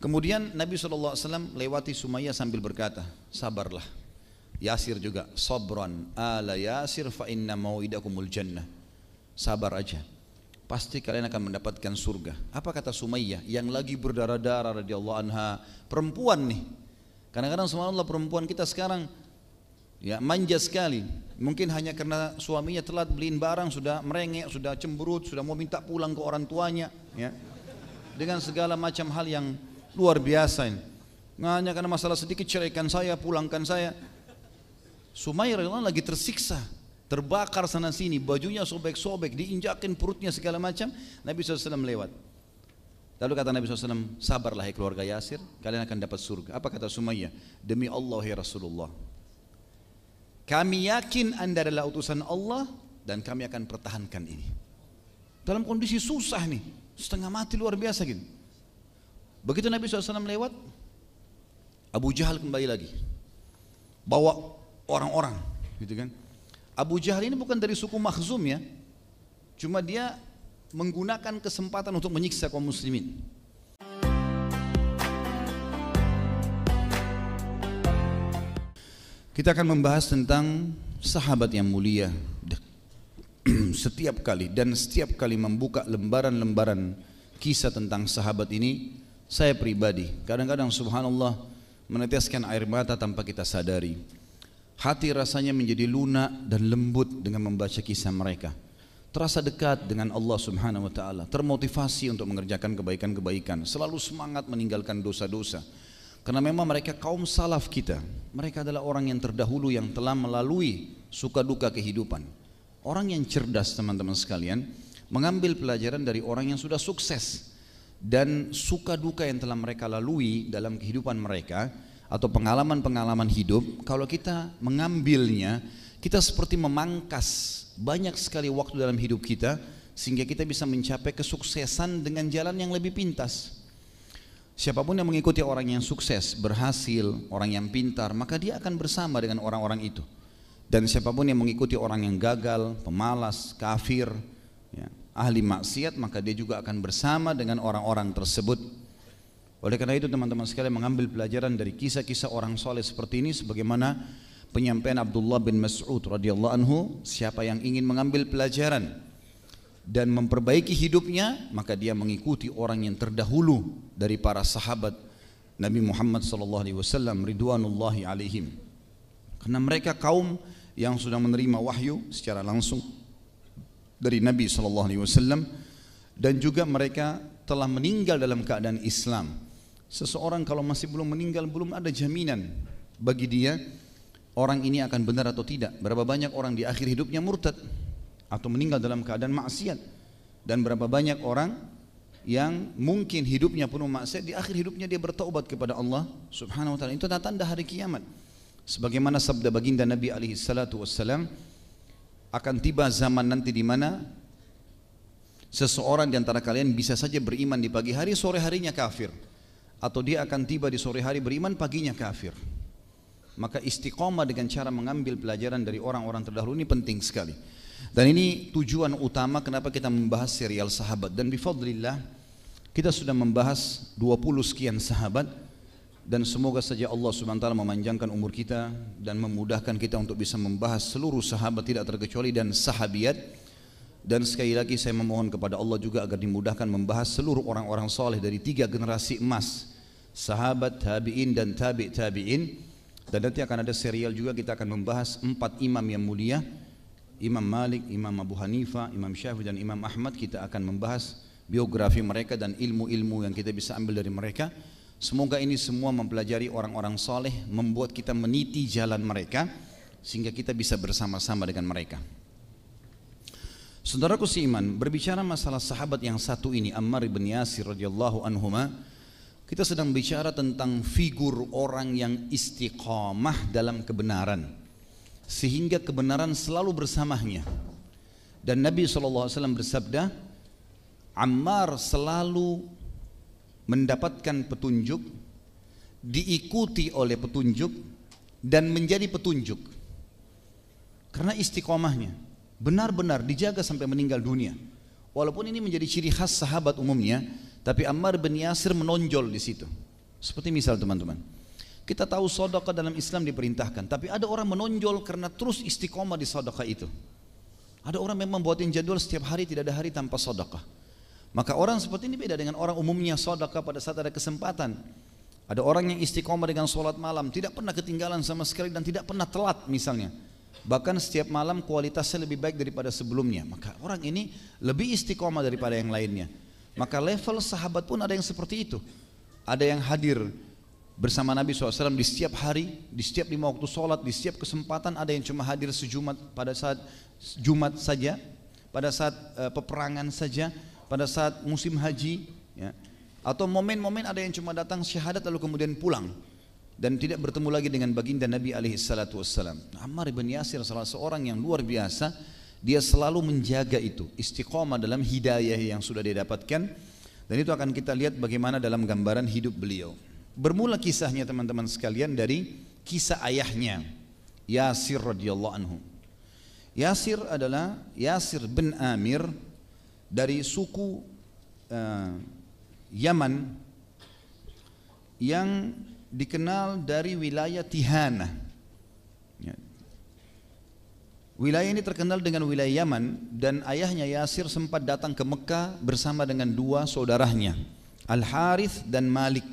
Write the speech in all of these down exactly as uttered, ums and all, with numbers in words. Kemudian Nabi shallallahu alaihi wasallam lewati Sumayyah sambil berkata, sabarlah. Yasir juga, sabran ala Yasir fa inna mau'idakumul jannah. Sabar aja, pasti kalian akan mendapatkan surga. Apa kata Sumayyah yang lagi berdarah-darah radhiyallahu anha, perempuan nih. Kadang-kadang subhanallah perempuan kita sekarang ya manja sekali. Mungkin hanya karena suaminya telat beliin barang sudah merengek, sudah cemberut, sudah mau minta pulang ke orang tuanya ya. Dengan segala macam hal yang luar biasa ini. Hanya karena masalah sedikit, ceraikan saya, pulangkan saya. Sumayyah radhiyallahu anha lagi tersiksa, terbakar sana sini, bajunya sobek-sobek, diinjakin perutnya segala macam. Nabi shallallahu alaihi wasallam lewat, lalu kata Nabi shallallahu alaihi wasallam, sabarlah hai keluarga Yasir, kalian akan dapat surga. Apa kata Sumayyah? Demi Allah ya Rasulullah, kami yakin anda adalah utusan Allah dan kami akan pertahankan ini. Dalam kondisi susah nih, setengah mati luar biasa gitu. Begitu Nabi shallallahu alaihi wasallam lewat, Abu Jahal kembali lagi bawa orang-orang gitu kan. Abu Jahal ini bukan dari suku Makhzum ya, cuma dia menggunakan kesempatan untuk menyiksa kaum muslimin. Kita akan membahas tentang sahabat yang mulia setiap kali, dan setiap kali membuka lembaran-lembaran kisah tentang sahabat ini, saya pribadi kadang-kadang subhanallah meneteskan air mata tanpa kita sadari. Hati rasanya menjadi lunak dan lembut dengan membaca kisah mereka. Terasa dekat dengan Allah Subhanahu wa taala, termotivasi untuk mengerjakan kebaikan-kebaikan, selalu semangat meninggalkan dosa-dosa. Karena memang mereka kaum salaf kita. Mereka adalah orang yang terdahulu yang telah melalui suka duka kehidupan. Orang yang cerdas, teman-teman sekalian, mengambil pelajaran dari orang yang sudah sukses, dan suka duka yang telah mereka lalui dalam kehidupan mereka atau pengalaman-pengalaman hidup, kalau kita mengambilnya, kita seperti memangkas banyak sekali waktu dalam hidup kita, sehingga kita bisa mencapai kesuksesan dengan jalan yang lebih pintas. Siapapun yang mengikuti orang yang sukses, berhasil, orang yang pintar, maka dia akan bersama dengan orang-orang itu. Dan siapapun yang mengikuti orang yang gagal, pemalas, kafir, ya, ahli maksiat, maka dia juga akan bersama dengan orang-orang tersebut. Oleh karena itu teman-teman sekalian, mengambil pelajaran dari kisah-kisah orang soleh seperti ini, sebagaimana penyampaian Abdullah bin Mas'ud radhiyallahu anhu, siapa yang ingin mengambil pelajaran dan memperbaiki hidupnya, maka dia mengikuti orang yang terdahulu dari para sahabat Nabi Muhammad sallallahu alaihi wasallam ridwanullahi alaihim. Karena mereka kaum yang sudah menerima wahyu secara langsung dari Nabi sallallahu alaihi wasallam, dan juga mereka telah meninggal dalam keadaan Islam. Seseorang kalau masih belum meninggal, belum ada jaminan bagi dia orang ini akan benar atau tidak. Berapa banyak orang di akhir hidupnya murtad atau meninggal dalam keadaan maksiat, dan berapa banyak orang yang mungkin hidupnya penuh maksiat, di akhir hidupnya dia bertaubat kepada Allah Subhanahu wa taala. Itu tanda hari kiamat. Sebagaimana sabda baginda Nabi alaihi salatu wassalam, akan tiba zaman nanti di mana seseorang di antara kalian bisa saja beriman di pagi hari, sore harinya kafir, atau dia akan tiba di sore hari beriman, paginya kafir. Maka istiqomah dengan cara mengambil pelajaran dari orang-orang terdahulu ini penting sekali. Dan ini tujuan utama kenapa kita membahas serial sahabat. Dan bifadlillah kita sudah membahas dua puluh sekian sahabat, dan semoga saja Allah subhanahu wa taala memanjangkan umur kita dan memudahkan kita untuk bisa membahas seluruh sahabat tidak terkecuali dan sahabiat. Dan sekali lagi saya memohon kepada Allah juga agar dimudahkan membahas seluruh orang-orang soleh dari tiga generasi emas, sahabat, tabi'in, dan tabi' tabi'in. Dan nanti akan ada serial juga, kita akan membahas empat imam yang mulia, Imam Malik, Imam Abu Hanifah, Imam Syafi'i, dan Imam Ahmad. Kita akan membahas biografi mereka dan ilmu-ilmu yang kita bisa ambil dari mereka. Semoga ini semua mempelajari orang-orang saleh, membuat kita meniti jalan mereka, sehingga kita bisa bersama-sama dengan mereka. Saudaraku seiman, berbicara masalah sahabat yang satu ini, Ammar bin Yasir radhiyallahu anhuma, kita sedang bicara tentang figur orang yang istiqamah dalam kebenaran, sehingga kebenaran selalu bersamanya. Dan Nabi shallallahu alaihi wasallam bersabda, Ammar selalu mendapatkan petunjuk, diikuti oleh petunjuk, dan menjadi petunjuk. Karena istiqamahnya benar-benar dijaga sampai meninggal dunia. Walaupun ini menjadi ciri khas sahabat umumnya, tapi Ammar bin Yasir menonjol di situ. Seperti misal teman-teman, kita tahu sedekah dalam Islam diperintahkan, tapi ada orang menonjol karena terus istiqomah di sedekah itu. Ada orang memang buatin jadwal setiap hari, tidak ada hari tanpa sedekah. Maka orang seperti ini beda dengan orang umumnya sedekah pada saat ada kesempatan. Ada orang yang istiqomah dengan sholat malam, tidak pernah ketinggalan sama sekali dan tidak pernah telat misalnya. Bahkan setiap malam kualitasnya lebih baik daripada sebelumnya. Maka orang ini lebih istiqomah daripada yang lainnya. Maka level sahabat pun ada yang seperti itu. Ada yang hadir bersama Nabi shallallahu alaihi wasallam di setiap hari, di setiap lima waktu sholat, di setiap kesempatan. Ada yang cuma hadir sejumat pada saat Jumat saja, pada saat uh, peperangan saja, pada saat musim haji ya. Atau momen-momen ada yang cuma datang syahadat lalu kemudian pulang dan tidak bertemu lagi dengan baginda Nabi alaihissalatu wassalam. Ammar bin Yasir salah seorang yang luar biasa, dia selalu menjaga itu, istiqomah dalam hidayah yang sudah dia dapatkan. Dan itu akan kita lihat bagaimana dalam gambaran hidup beliau. Bermula kisahnya teman-teman sekalian dari kisah ayahnya Yasir radhiyallahu anhu. Yasir adalah Yasir bin Amir dari suku uh, Yaman yang dikenal dari wilayah Tihana. Wilayah ini terkenal dengan wilayah Yaman, dan ayahnya Yasir sempat datang ke Mekah bersama dengan dua saudaranya, Al-Harith dan Malik.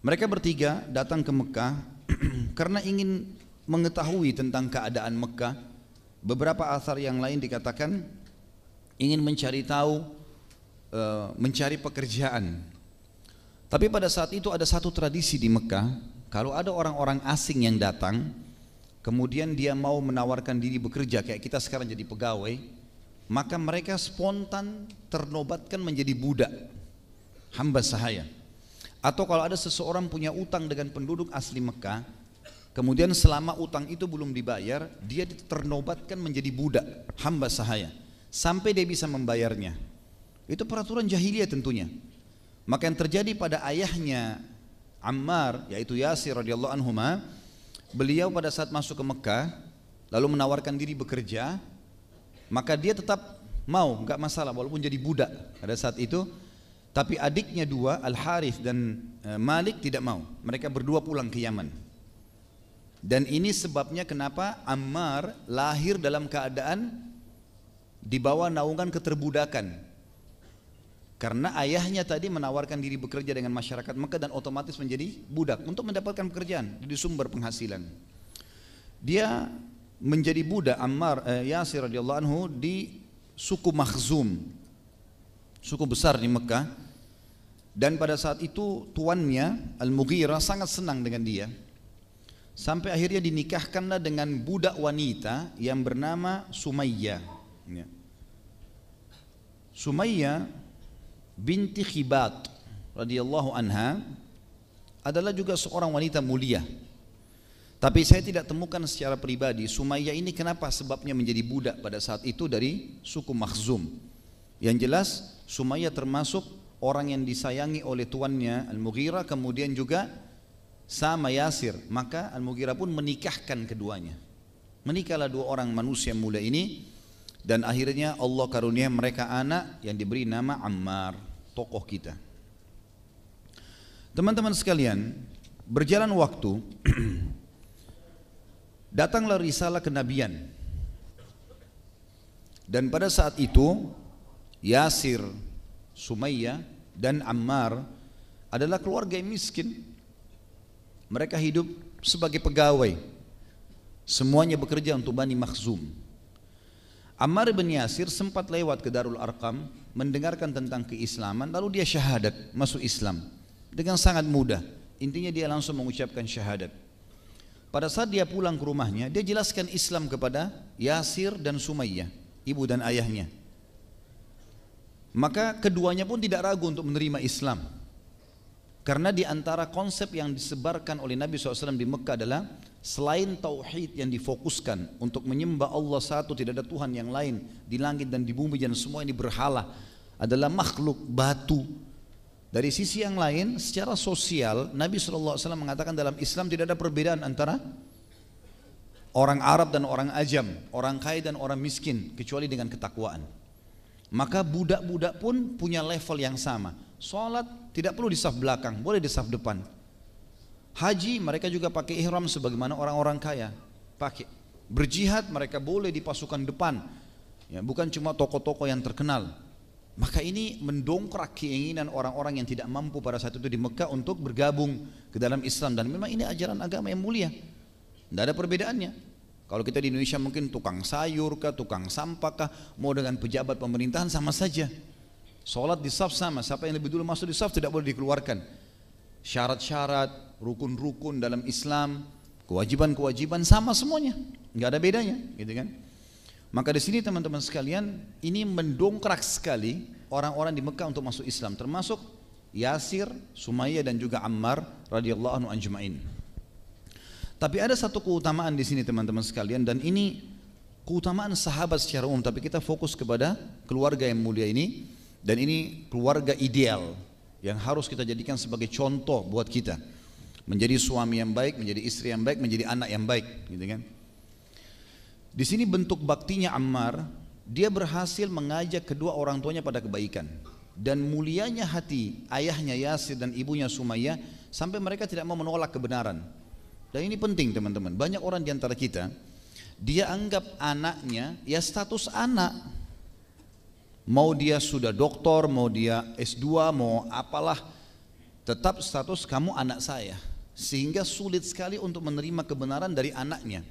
Mereka bertiga datang ke Mekah karena ingin mengetahui tentang keadaan Mekah. Beberapa atsar yang lain dikatakan ingin mencari tahu, mencari pekerjaan. Tapi pada saat itu ada satu tradisi di Mekah, kalau ada orang-orang asing yang datang, kemudian dia mau menawarkan diri bekerja, kayak kita sekarang jadi pegawai, maka mereka spontan ternobatkan menjadi budak, hamba sahaya. Atau kalau ada seseorang punya utang dengan penduduk asli Mekah, kemudian selama utang itu belum dibayar, dia ternobatkan menjadi budak, hamba sahaya, sampai dia bisa membayarnya. Itu peraturan jahiliyah tentunya. Maka yang terjadi pada ayahnya Ammar, yaitu Yasir radhiyallahu anhuma, beliau pada saat masuk ke Mekah, lalu menawarkan diri bekerja, maka dia tetap mau, nggak masalah, walaupun jadi budak pada saat itu. Tapi adiknya dua, Al-Harith dan Malik, tidak mau. Mereka berdua pulang ke Yaman. Dan ini sebabnya kenapa Ammar lahir dalam keadaan di bawah naungan keterbudakan. Karena ayahnya tadi menawarkan diri bekerja dengan masyarakat Mekah dan otomatis menjadi budak untuk mendapatkan pekerjaan, jadi sumber penghasilan. Dia menjadi budak Ammar eh, Yasir radhiyallahu anhu di suku Makhzum, suku besar di Mekah. Dan pada saat itu tuannya Al-Mughirah sangat senang dengan dia, sampai akhirnya dinikahkanlah dengan budak wanita yang bernama Sumayyah. Sumayyah binti Khibat radhiyallahu anha adalah juga seorang wanita mulia. Tapi saya tidak temukan secara pribadi Sumayyah ini kenapa sebabnya menjadi budak pada saat itu dari suku Makhzum. Yang jelas Sumayyah termasuk orang yang disayangi oleh tuannya Al-Mughirah, kemudian juga sama Yasir. Maka Al-Mughirah pun menikahkan keduanya. Menikahlah dua orang manusia muda ini, dan akhirnya Allah karunia mereka anak yang diberi nama Ammar, tokoh kita. Teman-teman sekalian, berjalan waktu datanglah risalah kenabian. Dan pada saat itu Yasir, Sumayyah dan Ammar adalah keluarga yang miskin. Mereka hidup sebagai pegawai. Semuanya bekerja untuk Bani Makhzum. Ammar bin Yasir sempat lewat ke Darul Arqam, mendengarkan tentang keislaman, lalu dia syahadat, masuk Islam dengan sangat mudah. Intinya dia langsung mengucapkan syahadat. Pada saat dia pulang ke rumahnya, dia jelaskan Islam kepada Yasir dan Sumayyah, ibu dan ayahnya. Maka keduanya pun tidak ragu untuk menerima Islam. Karena diantara konsep yang disebarkan oleh Nabi shallallahu alaihi wasallam di Mekah adalah, selain tauhid yang difokuskan untuk menyembah Allah satu, tidak ada Tuhan yang lain di langit dan di bumi, dan semua ini berhala, adalah makhluk batu. Dari sisi yang lain, secara sosial Nabi shallallahu alaihi wasallam mengatakan dalam Islam tidak ada perbedaan antara orang Arab dan orang ajam, orang kaya dan orang miskin, kecuali dengan ketakwaan. Maka budak-budak pun punya level yang sama. Sholat tidak perlu di saf belakang, boleh di saf depan. Haji mereka juga pakai ihram sebagaimana orang-orang kaya pakai. Berjihad mereka boleh di pasukan depan, ya, bukan cuma tokoh-tokoh yang terkenal. Maka ini mendongkrak keinginan orang-orang yang tidak mampu pada saat itu di Mekah untuk bergabung ke dalam Islam. Dan memang ini ajaran agama yang mulia, tidak ada perbedaannya. Kalau kita di Indonesia mungkin tukang sayur kah, tukang sampah kah, mau dengan pejabat pemerintahan sama saja. Sholat di saf sama, siapa yang lebih dulu masuk di saf tidak boleh dikeluarkan. Syarat-syarat, rukun-rukun dalam Islam, kewajiban-kewajiban sama semuanya, nggak ada bedanya, gitu kan? Maka di sini teman-teman sekalian, ini mendongkrak sekali orang-orang di Mekah untuk masuk Islam, termasuk Yasir, Sumayyah dan juga Ammar radhiyallahu anhu ajma'in. Tapi ada satu keutamaan di sini teman-teman sekalian, dan ini keutamaan sahabat secara umum, tapi kita fokus kepada keluarga yang mulia ini, dan ini keluarga ideal yang harus kita jadikan sebagai contoh buat kita. Menjadi suami yang baik, menjadi istri yang baik, menjadi anak yang baik, gitu kan? Di sini bentuk baktinya Ammar, dia berhasil mengajak kedua orang tuanya pada kebaikan. Dan mulianya hati ayahnya Yasir dan ibunya Sumayyah sampai mereka tidak mau menolak kebenaran. Dan ini penting teman-teman, banyak orang di antara kita, dia anggap anaknya ya status anak. Mau dia sudah doktor, mau dia S dua, mau apalah, tetap status kamu anak saya. Sehingga sulit sekali untuk menerima kebenaran dari anaknya.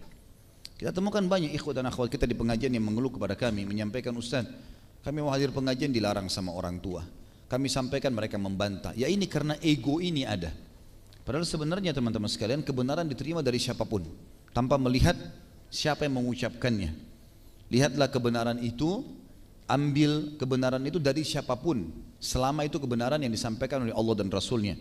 Kita temukan banyak ikhwat dan akhwat kita di pengajian yang mengeluh kepada kami, menyampaikan, "Ustaz, kami mau hadir pengajian dilarang sama orang tua." Kami sampaikan, mereka membantah. Ya ini karena ego ini ada. Padahal sebenarnya teman-teman sekalian, kebenaran diterima dari siapapun tanpa melihat siapa yang mengucapkannya. Lihatlah kebenaran itu, ambil kebenaran itu dari siapapun, selama itu kebenaran yang disampaikan oleh Allah dan Rasulnya.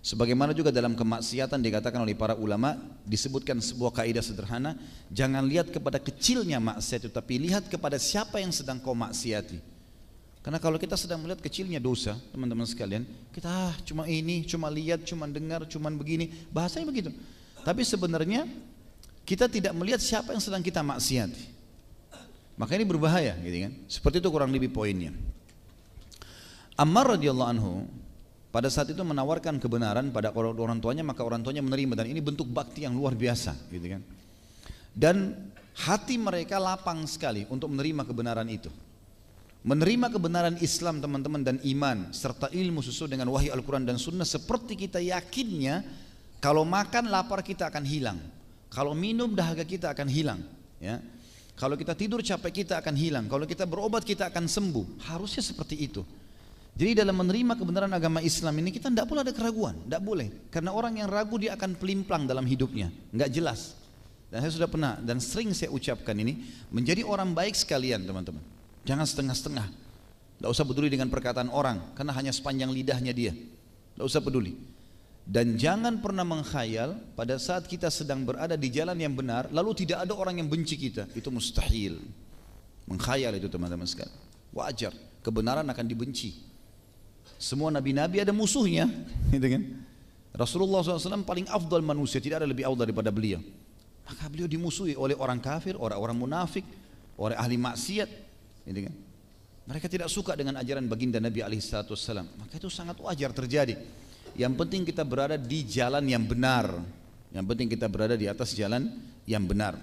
Sebagaimana juga dalam kemaksiatan dikatakan oleh para ulama, disebutkan sebuah kaidah sederhana, jangan lihat kepada kecilnya maksiat itu, tapi lihat kepada siapa yang sedang kau maksiati. Karena kalau kita sedang melihat kecilnya dosa, teman-teman sekalian, kita ah, cuma ini, cuma lihat, cuma dengar, cuma begini, bahasanya begitu. Tapi sebenarnya kita tidak melihat siapa yang sedang kita maksiati. Maka ini berbahaya, gitu kan? Seperti itu kurang lebih poinnya. Ammar radhiyallahu anhu pada saat itu menawarkan kebenaran pada orang tuanya, maka orang tuanya menerima, dan ini bentuk bakti yang luar biasa, gitu kan? Dan hati mereka lapang sekali untuk menerima kebenaran itu. Menerima kebenaran Islam teman-teman dan iman serta ilmu sesuai dengan wahyu Al-Quran dan Sunnah, seperti kita yakinnya kalau makan lapar kita akan hilang, kalau minum dahaga kita akan hilang, ya. Kalau kita tidur capek kita akan hilang, kalau kita berobat kita akan sembuh. Harusnya seperti itu. Jadi dalam menerima kebenaran agama Islam ini kita tidak boleh ada keraguan, tidak boleh. Karena orang yang ragu dia akan pelimplang dalam hidupnya, nggak jelas. Dan saya sudah pernah dan sering saya ucapkan ini, menjadi orang baik sekalian teman-teman. Jangan setengah-setengah, tidak usah peduli dengan perkataan orang, karena hanya sepanjang lidahnya dia, tidak usah peduli. Dan jangan pernah mengkhayal pada saat kita sedang berada di jalan yang benar, lalu tidak ada orang yang benci kita, itu mustahil. Mengkhayal itu teman-teman sekalian, wajar, kebenaran akan dibenci. Semua nabi-nabi ada musuhnya, gitu kan? Rasulullah shallallahu alaihi wasallam paling afdal manusia, tidak ada lebih afdal daripada beliau. Maka beliau dimusuhi oleh orang kafir, orang-orang munafik, oleh ahli maksiat, gitu kan? Mereka tidak suka dengan ajaran baginda Nabi alaihissalam. Maka itu sangat wajar terjadi. Yang penting kita berada di jalan yang benar. Yang penting kita berada di atas jalan yang benar.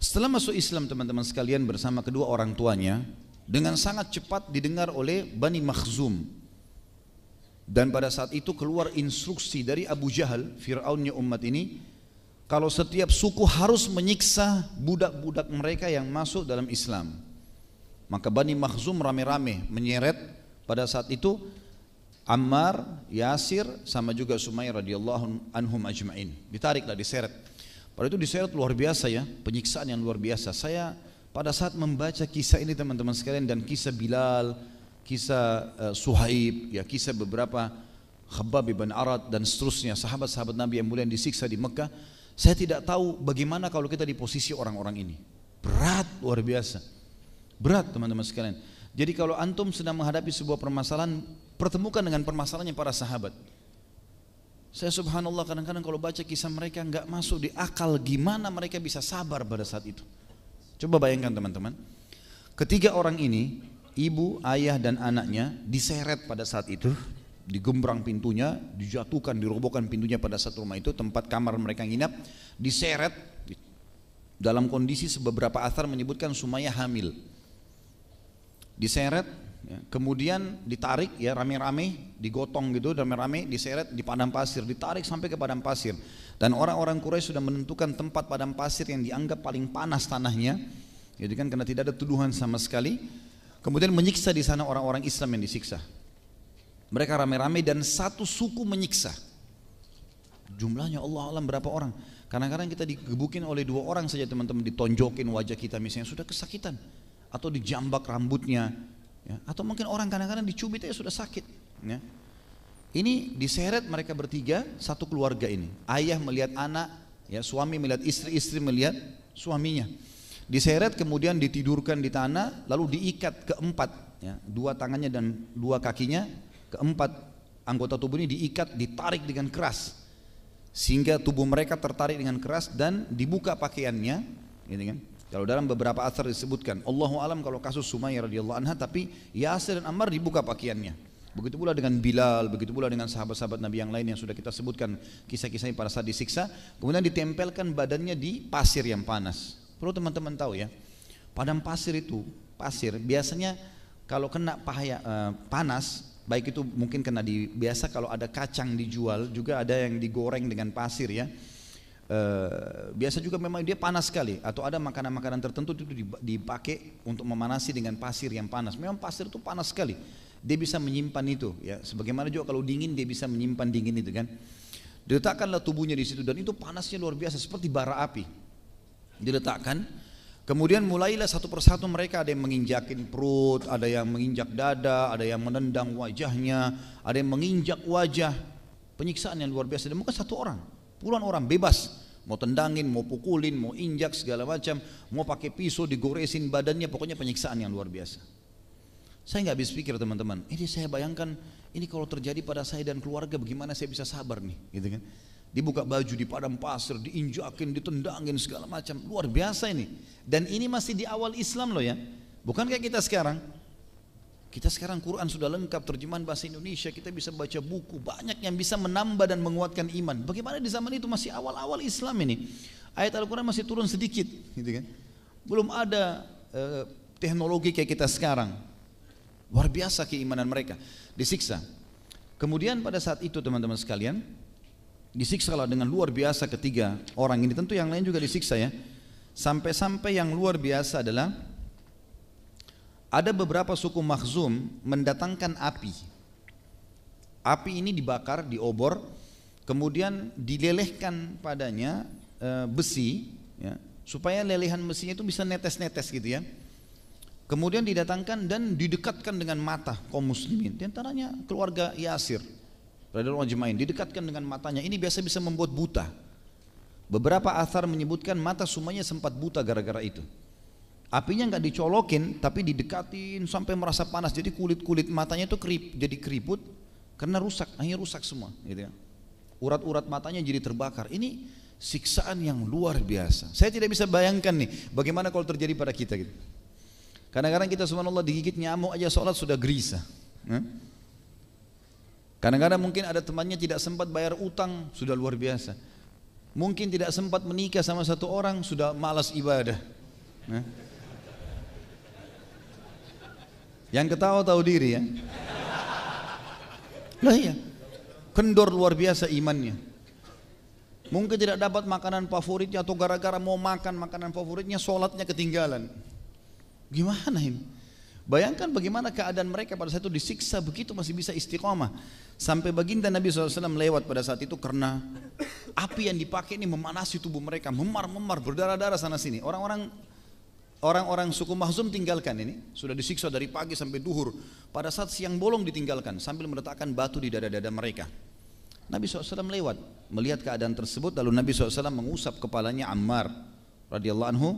Setelah masuk Islam teman-teman sekalian bersama kedua orang tuanya, dengan sangat cepat didengar oleh Bani Makhzum. Dan pada saat itu keluar instruksi dari Abu Jahal, Fir'aunnya umat ini, kalau setiap suku harus menyiksa budak-budak mereka yang masuk dalam Islam. Maka Bani Makhzum rame-rame menyeret pada saat itu Ammar, Yasir, sama juga Sumayyah radhiyallahu anhum ajma'in. Ditariklah, diseret. Pada itu diseret luar biasa ya, penyiksaan yang luar biasa. Saya pada saat membaca kisah ini teman-teman sekalian, dan kisah Bilal, kisah uh, Suhaib, ya kisah beberapa Khabbab bin Arad dan seterusnya, sahabat-sahabat Nabi yang mulia yang disiksa di Mekah, saya tidak tahu bagaimana kalau kita di posisi orang-orang ini. Berat luar biasa, berat teman-teman sekalian. Jadi kalau antum sedang menghadapi sebuah permasalahan, pertemukan dengan permasalahannya para sahabat. Saya subhanallah kadang-kadang kalau baca kisah mereka nggak masuk di akal, gimana mereka bisa sabar pada saat itu. Coba bayangkan teman-teman, ketiga orang ini ibu, ayah dan anaknya diseret pada saat itu, digombrang pintunya, dijatuhkan, dirobohkan pintunya pada saat rumah itu, tempat kamar mereka nginap, diseret dalam kondisi beberapa athar menyebutkan Sumayyah hamil, diseret ya, kemudian ditarik ya rame-rame, digotong gitu rame-rame, diseret di padang pasir, ditarik sampai ke padang pasir, dan orang-orang Quraisy sudah menentukan tempat padang pasir yang dianggap paling panas tanahnya, jadi kan karena tidak ada tuduhan sama sekali. Kemudian menyiksa di sana orang-orang Islam yang disiksa. Mereka rame-rame dan satu suku menyiksa. Jumlahnya Allah alam berapa orang. Kadang-kadang kita digebukin oleh dua orang saja teman-teman, ditonjokin wajah kita misalnya sudah kesakitan, atau dijambak rambutnya, ya. Atau mungkin orang kadang-kadang dicubit aja sudah sakit. Ya. Ini diseret mereka bertiga, satu keluarga ini. Ayah melihat anak, ya, suami melihat istri, istri melihat suaminya. Diseret kemudian ditidurkan di tanah, lalu diikat keempat, ya, dua tangannya dan dua kakinya, keempat anggota tubuh ini diikat, ditarik dengan keras, sehingga tubuh mereka tertarik dengan keras dan dibuka pakaiannya, gitu kan? Kalau dalam beberapa atsar disebutkan, Allahu alam kalau kasus Sumayyah radhiyallahu anha, tapi Yasir dan Ammar dibuka pakaiannya. Begitu pula dengan Bilal, begitu pula dengan sahabat-sahabat Nabi yang lain yang sudah kita sebutkan kisah-kisahnya pada saat disiksa, kemudian ditempelkan badannya di pasir yang panas. Perlu teman-teman tahu ya, padang pasir itu, pasir biasanya kalau kena pahaya, eh, panas, baik itu mungkin kena di, biasa kalau ada kacang dijual, juga ada yang digoreng dengan pasir ya, eh, biasa juga memang dia panas sekali, atau ada makanan-makanan tertentu itu dipakai untuk memanasi dengan pasir yang panas, memang pasir itu panas sekali, dia bisa menyimpan itu ya, sebagaimana juga kalau dingin dia bisa menyimpan dingin itu kan, diletakkanlah tubuhnya di situ dan itu panasnya luar biasa seperti bara api. Diletakkan, kemudian mulailah satu persatu mereka, ada yang menginjakin perut, ada yang menginjak dada, ada yang menendang wajahnya, ada yang menginjak wajah, penyiksaan yang luar biasa. Dan bukan satu orang, puluhan orang bebas, mau tendangin, mau pukulin, mau injak segala macam, mau pakai pisau digoresin badannya, pokoknya penyiksaan yang luar biasa. Saya nggak habis pikir teman-teman, ini saya bayangkan ini kalau terjadi pada saya dan keluarga bagaimana saya bisa sabar nih, gitu kan? Dibuka baju di padang pasir, diinjakin, ditendangin segala macam, luar biasa ini. Dan ini masih di awal Islam loh ya, bukan kayak kita sekarang. Kita sekarang Quran sudah lengkap, terjemahan bahasa Indonesia, kita bisa baca buku, banyak yang bisa menambah dan menguatkan iman. Bagaimana di zaman itu masih awal-awal Islam ini, ayat Al-Quran masih turun sedikit, gitu kan? Belum ada eh, teknologi kayak kita sekarang. Luar biasa keimanan mereka, disiksa. Kemudian pada saat itu teman-teman sekalian, disiksalah dengan luar biasa ketiga orang ini, tentu yang lain juga disiksa ya, sampai-sampai yang luar biasa adalah ada beberapa suku Makhzum mendatangkan api. Api ini dibakar, diobor, kemudian dilelehkan padanya e, besi ya, supaya lelehan besinya itu bisa netes-netes gitu ya. Kemudian didatangkan dan didekatkan dengan mata kaum muslimin, diantaranya keluarga Yasir didekatkan dengan matanya, ini biasa bisa membuat buta. Beberapa athar menyebutkan mata Sumayyah sempat buta gara-gara itu. Apinya nggak dicolokin, tapi didekatin sampai merasa panas, jadi kulit-kulit matanya itu kerip, jadi keriput karena rusak, akhirnya rusak semua gitu ya. Urat-urat matanya jadi terbakar. Ini siksaan yang luar biasa. Saya tidak bisa bayangkan nih bagaimana kalau terjadi pada kita gitu. Kadang-kadang kita subhanallah digigit nyamuk aja sholat sudah gerisah. hmm? Kadang-kadang mungkin ada temannya tidak sempat bayar utang, sudah luar biasa. Mungkin tidak sempat menikah sama satu orang, sudah malas ibadah. Nah. Yang ketawa tahu diri ya. Lah iya, kendor luar biasa imannya. Mungkin tidak dapat makanan favoritnya, atau gara-gara mau makan makanan favoritnya, sholatnya ketinggalan. Gimana ini? Bayangkan bagaimana keadaan mereka pada saat itu, disiksa begitu masih bisa istiqomah. Sampai baginda Nabi shallallahu alaihi wasallam lewat pada saat itu karena api yang dipakai ini memanasi tubuh mereka, memar-memar, berdarah-darah sana sini. Orang-orang orang-orang suku Makhzum tinggalkan ini, sudah disiksa dari pagi sampai duhur. Pada saat siang bolong ditinggalkan sambil meletakkan batu di dada-dada mereka. Nabi shallallahu alaihi wasallam lewat, melihat keadaan tersebut, lalu Nabi shallallahu alaihi wasallam mengusap kepalanya Ammar radhiyallahu anhu.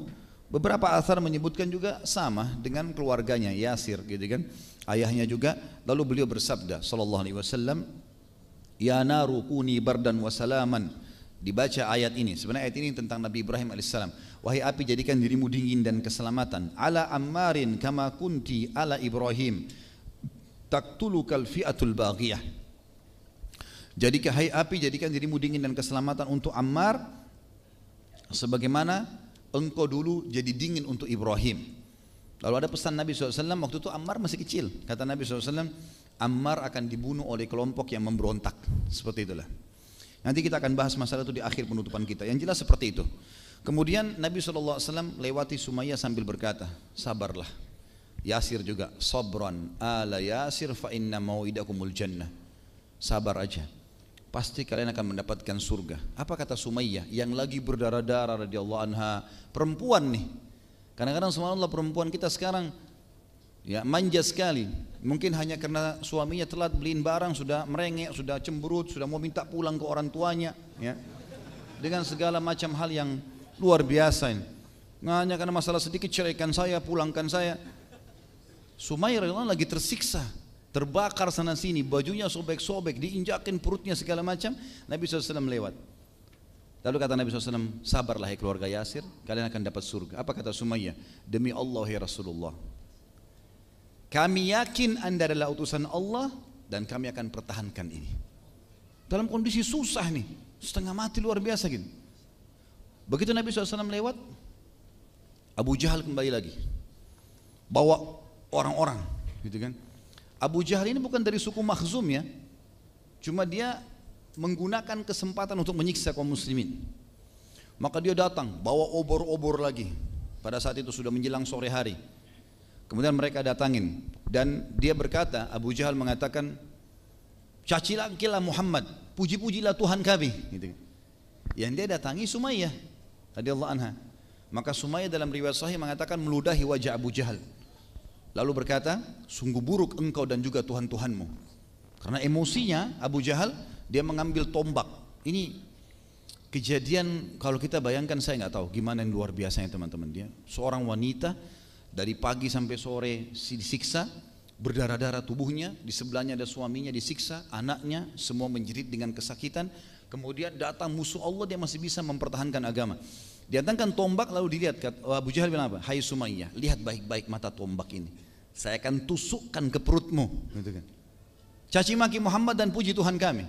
Beberapa athar menyebutkan juga sama dengan keluarganya Yasir gitu kan, ayahnya juga, lalu beliau bersabda sallallahu alaihi wasallam, ya naru kuni bardan wa salaman, dibaca ayat ini. Sebenarnya ayat ini tentang Nabi Ibrahim alaihissalam. Wahai api, jadikan dirimu dingin dan keselamatan. Ala ammarin kama kunti ala Ibrahim taktulukal fi'atul baghiyah. Jadikan, hai api, jadikan dirimu dingin dan keselamatan untuk Ammar, sebagaimana engkau dulu jadi dingin untuk Ibrahim. Lalu ada pesan Nabi shallallahu alaihi wasallam, waktu itu Ammar masih kecil. Kata Nabi shallallahu alaihi wasallam, Ammar akan dibunuh oleh kelompok yang memberontak. Seperti itulah. Nanti kita akan bahas masalah itu di akhir penutupan kita. Yang jelas seperti itu. Kemudian Nabi shallallahu alaihi wasallam lewati Sumayyah sambil berkata, sabarlah. Yasir juga, sabran ala Yasir fa inna mau'idakumul jannah. Sabar aja, pasti kalian akan mendapatkan surga. Apa kata Sumayyah yang lagi berdarah-darah radhiyallahu anha, perempuan nih. Kadang-kadang subhanallah perempuan kita sekarang ya manja sekali. Mungkin hanya karena suaminya telat beliin barang, sudah merengek, sudah cemberut, sudah mau minta pulang ke orang tuanya, ya. Dengan segala macam hal yang luar biasa ini. Nggak hanya karena masalah sedikit, ceraikan saya, pulangkan saya. Sumayyah radhiyallahu anha lagi tersiksa, terbakar sana sini, bajunya sobek-sobek, diinjakin perutnya segala macam. Nabi shallallahu alaihi wasallam lewat. Lalu kata Nabi shallallahu alaihi wasallam, sabarlah ya keluarga Yasir, kalian akan dapat surga. Apa kata Sumayyah? Demi Allah ya Rasulullah, kami yakin anda adalah utusan Allah dan kami akan pertahankan ini. Dalam kondisi susah nih, setengah mati luar biasa gitu. Begitu Nabi shallallahu alaihi wasallam lewat, Abu Jahal kembali lagi, bawa orang-orang gitu kan. Abu Jahal ini bukan dari suku Makhzum ya, cuma dia menggunakan kesempatan untuk menyiksa kaum muslimin. Maka dia datang, bawa obor-obor lagi. Pada saat itu sudah menjelang sore hari. Kemudian mereka datangin dan dia berkata, Abu Jahal mengatakan, cacilah Muhammad, puji-pujilah Tuhan kami. Gitu. Yang dia datangi Sumayyah radhiyallahu anha. Maka Sumayyah dalam riwayat sahih mengatakan meludahi wajah Abu Jahal. Lalu berkata, sungguh buruk engkau dan juga Tuhan-Tuhanmu. Karena emosinya Abu Jahal, dia mengambil tombak. Ini kejadian kalau kita bayangkan, saya nggak tahu gimana yang luar biasanya teman-teman. Dia seorang wanita, dari pagi sampai sore disiksa, berdarah-darah tubuhnya, di sebelahnya ada suaminya disiksa, anaknya, semua menjerit dengan kesakitan. Kemudian datang musuh Allah, dia masih bisa mempertahankan agama. Diantangkan tombak lalu dilihat, Abu Jahal bilang apa? Hai Sumayyah, lihat baik-baik mata tombak ini, saya akan tusukkan ke perutmu. Caci maki Muhammad dan puji Tuhan kami.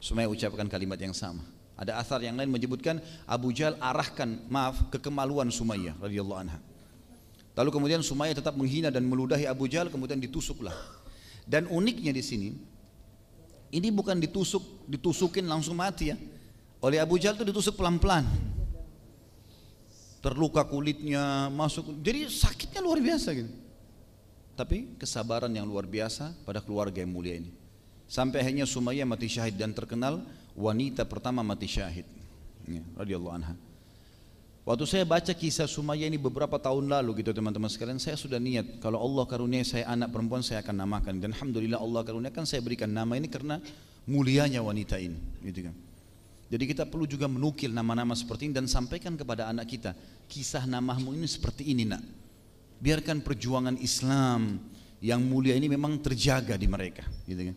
Sumayyah ucapkan kalimat yang sama. Ada athar yang lain menyebutkan Abu Jahal arahkan maaf ke kemaluan Sumayyah radhiyallahu anha. Lalu kemudian Sumayyah tetap menghina dan meludahi Abu Jahal, kemudian ditusuklah. Dan uniknya di sini, ini bukan ditusuk, ditusukin langsung mati ya. Oleh Abu Jahal itu ditusuk pelan-pelan. Terluka kulitnya, masuk, jadi sakitnya luar biasa gitu. Tapi kesabaran yang luar biasa pada keluarga yang mulia ini. Sampai akhirnya Sumayyah mati syahid dan terkenal wanita pertama mati syahid. Ya, radhiyallahu anha. Waktu saya baca kisah Sumayyah ini beberapa tahun lalu gitu teman-teman sekalian, saya sudah niat kalau Allah karuniai saya anak perempuan saya akan namakan, dan alhamdulillah Allah karuniakan saya berikan nama ini karena mulianya wanita ini gitu kan. Jadi kita perlu juga menukil nama-nama seperti ini dan sampaikan kepada anak kita, kisah namamu ini seperti ini nak. Biarkan perjuangan Islam yang mulia ini memang terjaga di mereka gitu kan.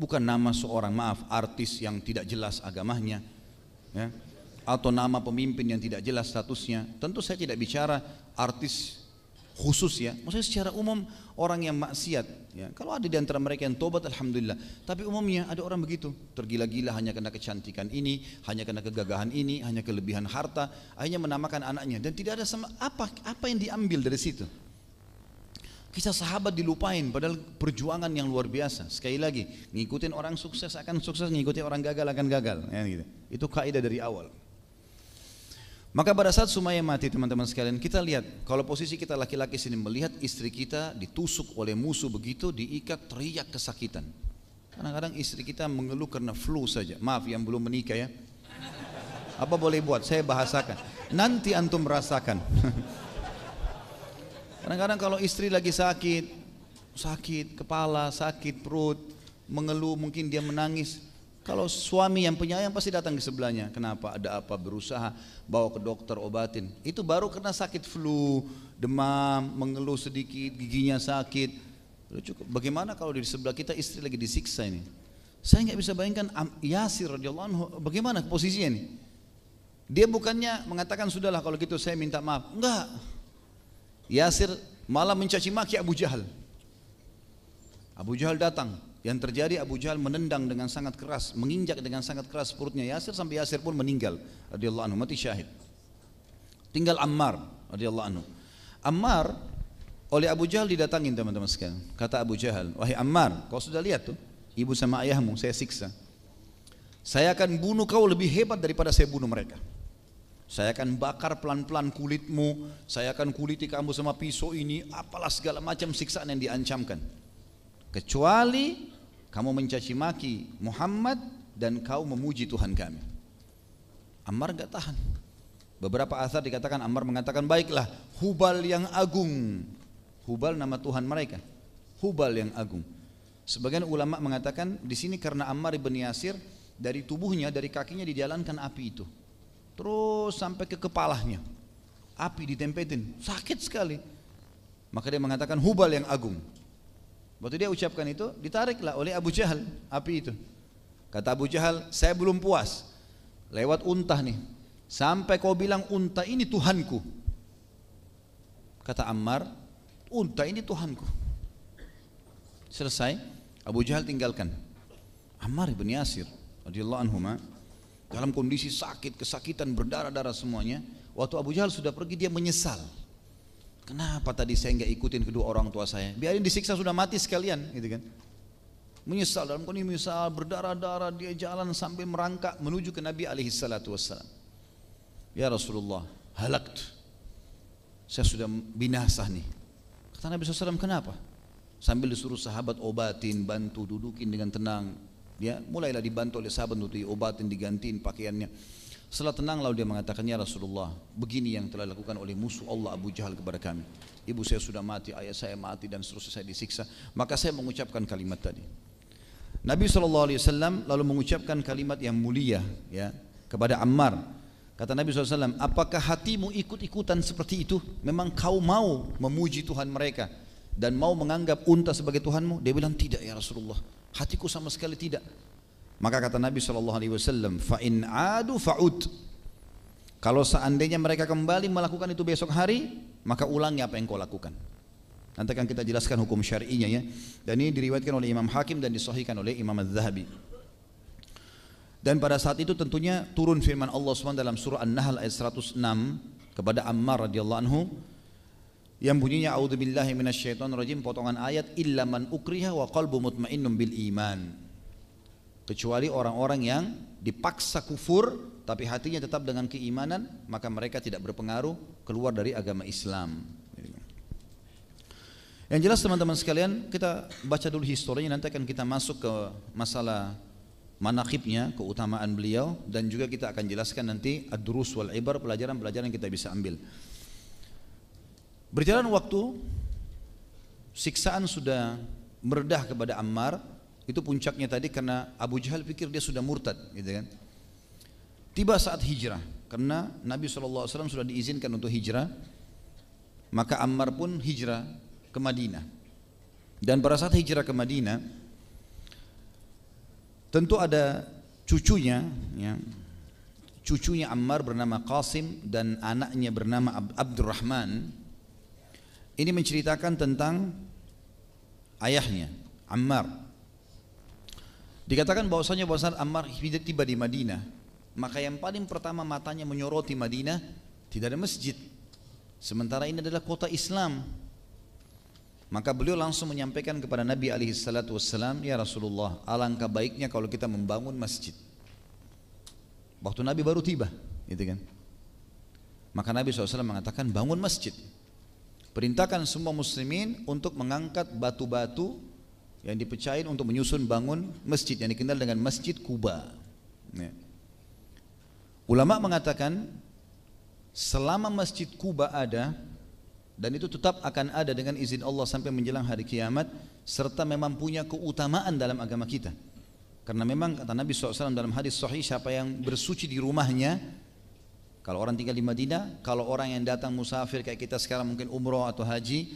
Bukan nama seorang maaf artis yang tidak jelas agamanya ya, atau nama pemimpin yang tidak jelas statusnya. Tentu saya tidak bicara artis khusus ya, maksudnya secara umum orang yang maksiat ya. Kalau ada di antara mereka yang tobat alhamdulillah, tapi umumnya ada orang begitu tergila-gila hanya karena kecantikan ini, hanya karena kegagahan ini, hanya kelebihan harta, akhirnya menamakan anaknya dan tidak ada sama apa apa yang diambil dari situ. Kisah sahabat dilupain, padahal perjuangan yang luar biasa. Sekali lagi, ngikutin orang sukses akan sukses, ngikutin orang gagal akan gagal ya, gitu. Itu kaidah dari awal. Maka pada saat Sumayyah mati teman-teman sekalian, kita lihat kalau posisi kita laki-laki sini melihat istri kita ditusuk oleh musuh begitu, diikat, teriak kesakitan. Kadang-kadang istri kita mengeluh karena flu saja. Maaf yang belum menikah ya, apa boleh buat, saya bahasakan, nanti antum merasakan. Kadang-kadang kalau istri lagi sakit, sakit kepala, sakit perut, mengeluh, mungkin dia menangis. Kalau suami yang penyayang pasti datang ke sebelahnya, kenapa, ada apa, berusaha bawa ke dokter, obatin. Itu baru kena sakit flu, demam, mengeluh sedikit, giginya sakit. Cukup. Bagaimana kalau di sebelah kita istri lagi disiksa ini? Saya nggak bisa bayangkan Yasir radhiyallahu anhu bagaimana posisinya nih. Dia bukannya mengatakan sudahlah kalau gitu saya minta maaf, enggak. Yasir malah mencaci maki Abu Jahal. Abu Jahal datang, yang terjadi Abu Jahal menendang dengan sangat keras, menginjak dengan sangat keras perutnya Yasir sampai Yasir pun meninggal radhiyallahu anhu, mati syahid. Tinggal Ammar radhiyallahu anhu. Ammar oleh Abu Jahal didatangin teman-teman sekalian. Kata Abu Jahal, "Wahai Ammar, kau sudah lihat tuh ibu sama ayahmu saya siksa. Saya akan bunuh kau lebih hebat daripada saya bunuh mereka. Saya akan bakar pelan-pelan kulitmu, saya akan kuliti kamu sama pisau ini, apalah segala macam siksaan yang diancamkan. Kecuali kamu mencaci maki Muhammad dan kau memuji Tuhan kami." Ammar enggak tahan. Beberapa asar dikatakan Ammar mengatakan, "Baiklah, Hubal yang agung." Hubal nama Tuhan mereka. Hubal yang agung. Sebagian ulama mengatakan di sini karena Ammar bin Yasir dari tubuhnya, dari kakinya dijalankan api itu, terus sampai ke kepalanya, api ditempetin, sakit sekali. Maka dia mengatakan Hubal yang agung. Waktu dia ucapkan itu, ditariklah oleh Abu Jahal api itu. Kata Abu Jahal, saya belum puas, lewat unta nih, sampai kau bilang unta ini Tuhanku. Kata Ammar, unta ini Tuhanku. Selesai. Abu Jahal tinggalkan Ammar bin Yasir radhiyallahu anhuma dalam kondisi sakit, kesakitan, berdarah-darah semuanya. Waktu Abu Jahal sudah pergi dia menyesal. Kenapa tadi saya enggak ikutin kedua orang tua saya? Biarin disiksa sudah mati sekalian, gitu kan. Menyesal dalam kondisi menyesal, berdarah-darah dia jalan sambil merangkak menuju ke Nabi alaihi salatu wassalam. Ya Rasulullah, halakt. Saya sudah binasa nih. Kata Nabi sallallahu alaihi wasallam, kenapa? Sambil disuruh sahabat obatin, bantu, dudukin dengan tenang. Dia mulailah dibantu oleh sahabat untuk diobatin, digantiin pakaiannya. Setelah tenang lalu dia mengatakan, "Ya Rasulullah, begini yang telah dilakukan oleh musuh Allah Abu Jahal kepada kami. Ibu saya sudah mati, ayah saya mati dan seterusnya saya disiksa. Maka saya mengucapkan kalimat tadi." Nabi sallallahu alaihi wasallam lalu mengucapkan kalimat yang mulia ya, kepada Ammar. Kata Nabi sallallahu alaihi wasallam, "Apakah hatimu ikut-ikutan seperti itu? Memang kau mau memuji Tuhan mereka dan mau menganggap unta sebagai Tuhanmu?" Dia bilang, "Tidak ya Rasulullah, hatiku sama sekali tidak." Maka kata Nabi sallallahu alaihi wasallam, "Fa'in adu fa'ud." Kalau seandainya mereka kembali melakukan itu besok hari, maka ulangi apa yang kau lakukan. Nanti akan kita jelaskan hukum syar'inya ya. Dan ini diriwayatkan oleh Imam Hakim dan disahihkan oleh Imam Zahabi. Dan pada saat itu tentunya turun firman Allah subhanahu wa taala dalam surah An-Nahl ayat seratus enam kepada Ammar radhiyallahu anhu, yang bunyinya a'udzubillahi minasyaitonirrajim, potongan ayat illa man ukriha wa qalbu mutmainnum bil iman, kecuali orang-orang yang dipaksa kufur tapi hatinya tetap dengan keimanan, maka mereka tidak berpengaruh keluar dari agama Islam. Yang jelas teman-teman sekalian, kita baca dulu historinya, nanti akan kita masuk ke masalah manaqibnya, keutamaan beliau, dan juga kita akan jelaskan nanti ad-durus wal ibar, pelajaran-pelajaran yang kita bisa ambil. Berjalan waktu, siksaan sudah meredah kepada Ammar. Itu puncaknya tadi karena Abu Jahal pikir dia sudah murtad, gitu kan. Tiba saat hijrah, karena Nabi sallallahu alaihi wasallam sudah diizinkan untuk hijrah, maka Ammar pun hijrah ke Madinah. Dan pada saat hijrah ke Madinah, tentu ada cucunya ya, cucunya Ammar bernama Qasim dan anaknya bernama Abdurrahman. Ini menceritakan tentang ayahnya, Ammar. Dikatakan bahwasanya bahwasanya Ammar tiba di Madinah, maka yang paling pertama matanya menyoroti Madinah, tidak ada masjid. Sementara ini adalah kota Islam. Maka beliau langsung menyampaikan kepada Nabi alaihi salatu wassalam, "Ya Rasulullah, alangkah baiknya kalau kita membangun masjid." Waktu Nabi baru tiba, gitu kan. Maka Nabi sallallahu alaihi wasallam mengatakan, "Bangun masjid. Perintahkan semua muslimin untuk mengangkat batu-batu yang dipecahin untuk menyusun bangun masjid yang dikenal dengan Masjid Kuba." Ya. Ulama mengatakan selama Masjid Kuba ada, dan itu tetap akan ada dengan izin Allah sampai menjelang hari kiamat, serta memang punya keutamaan dalam agama kita. Karena memang kata Nabi sallallahu alaihi wasallam dalam hadis sahih, siapa yang bersuci di rumahnya, kalau orang tinggal di Madinah, kalau orang yang datang musafir kayak kita sekarang mungkin umroh atau haji,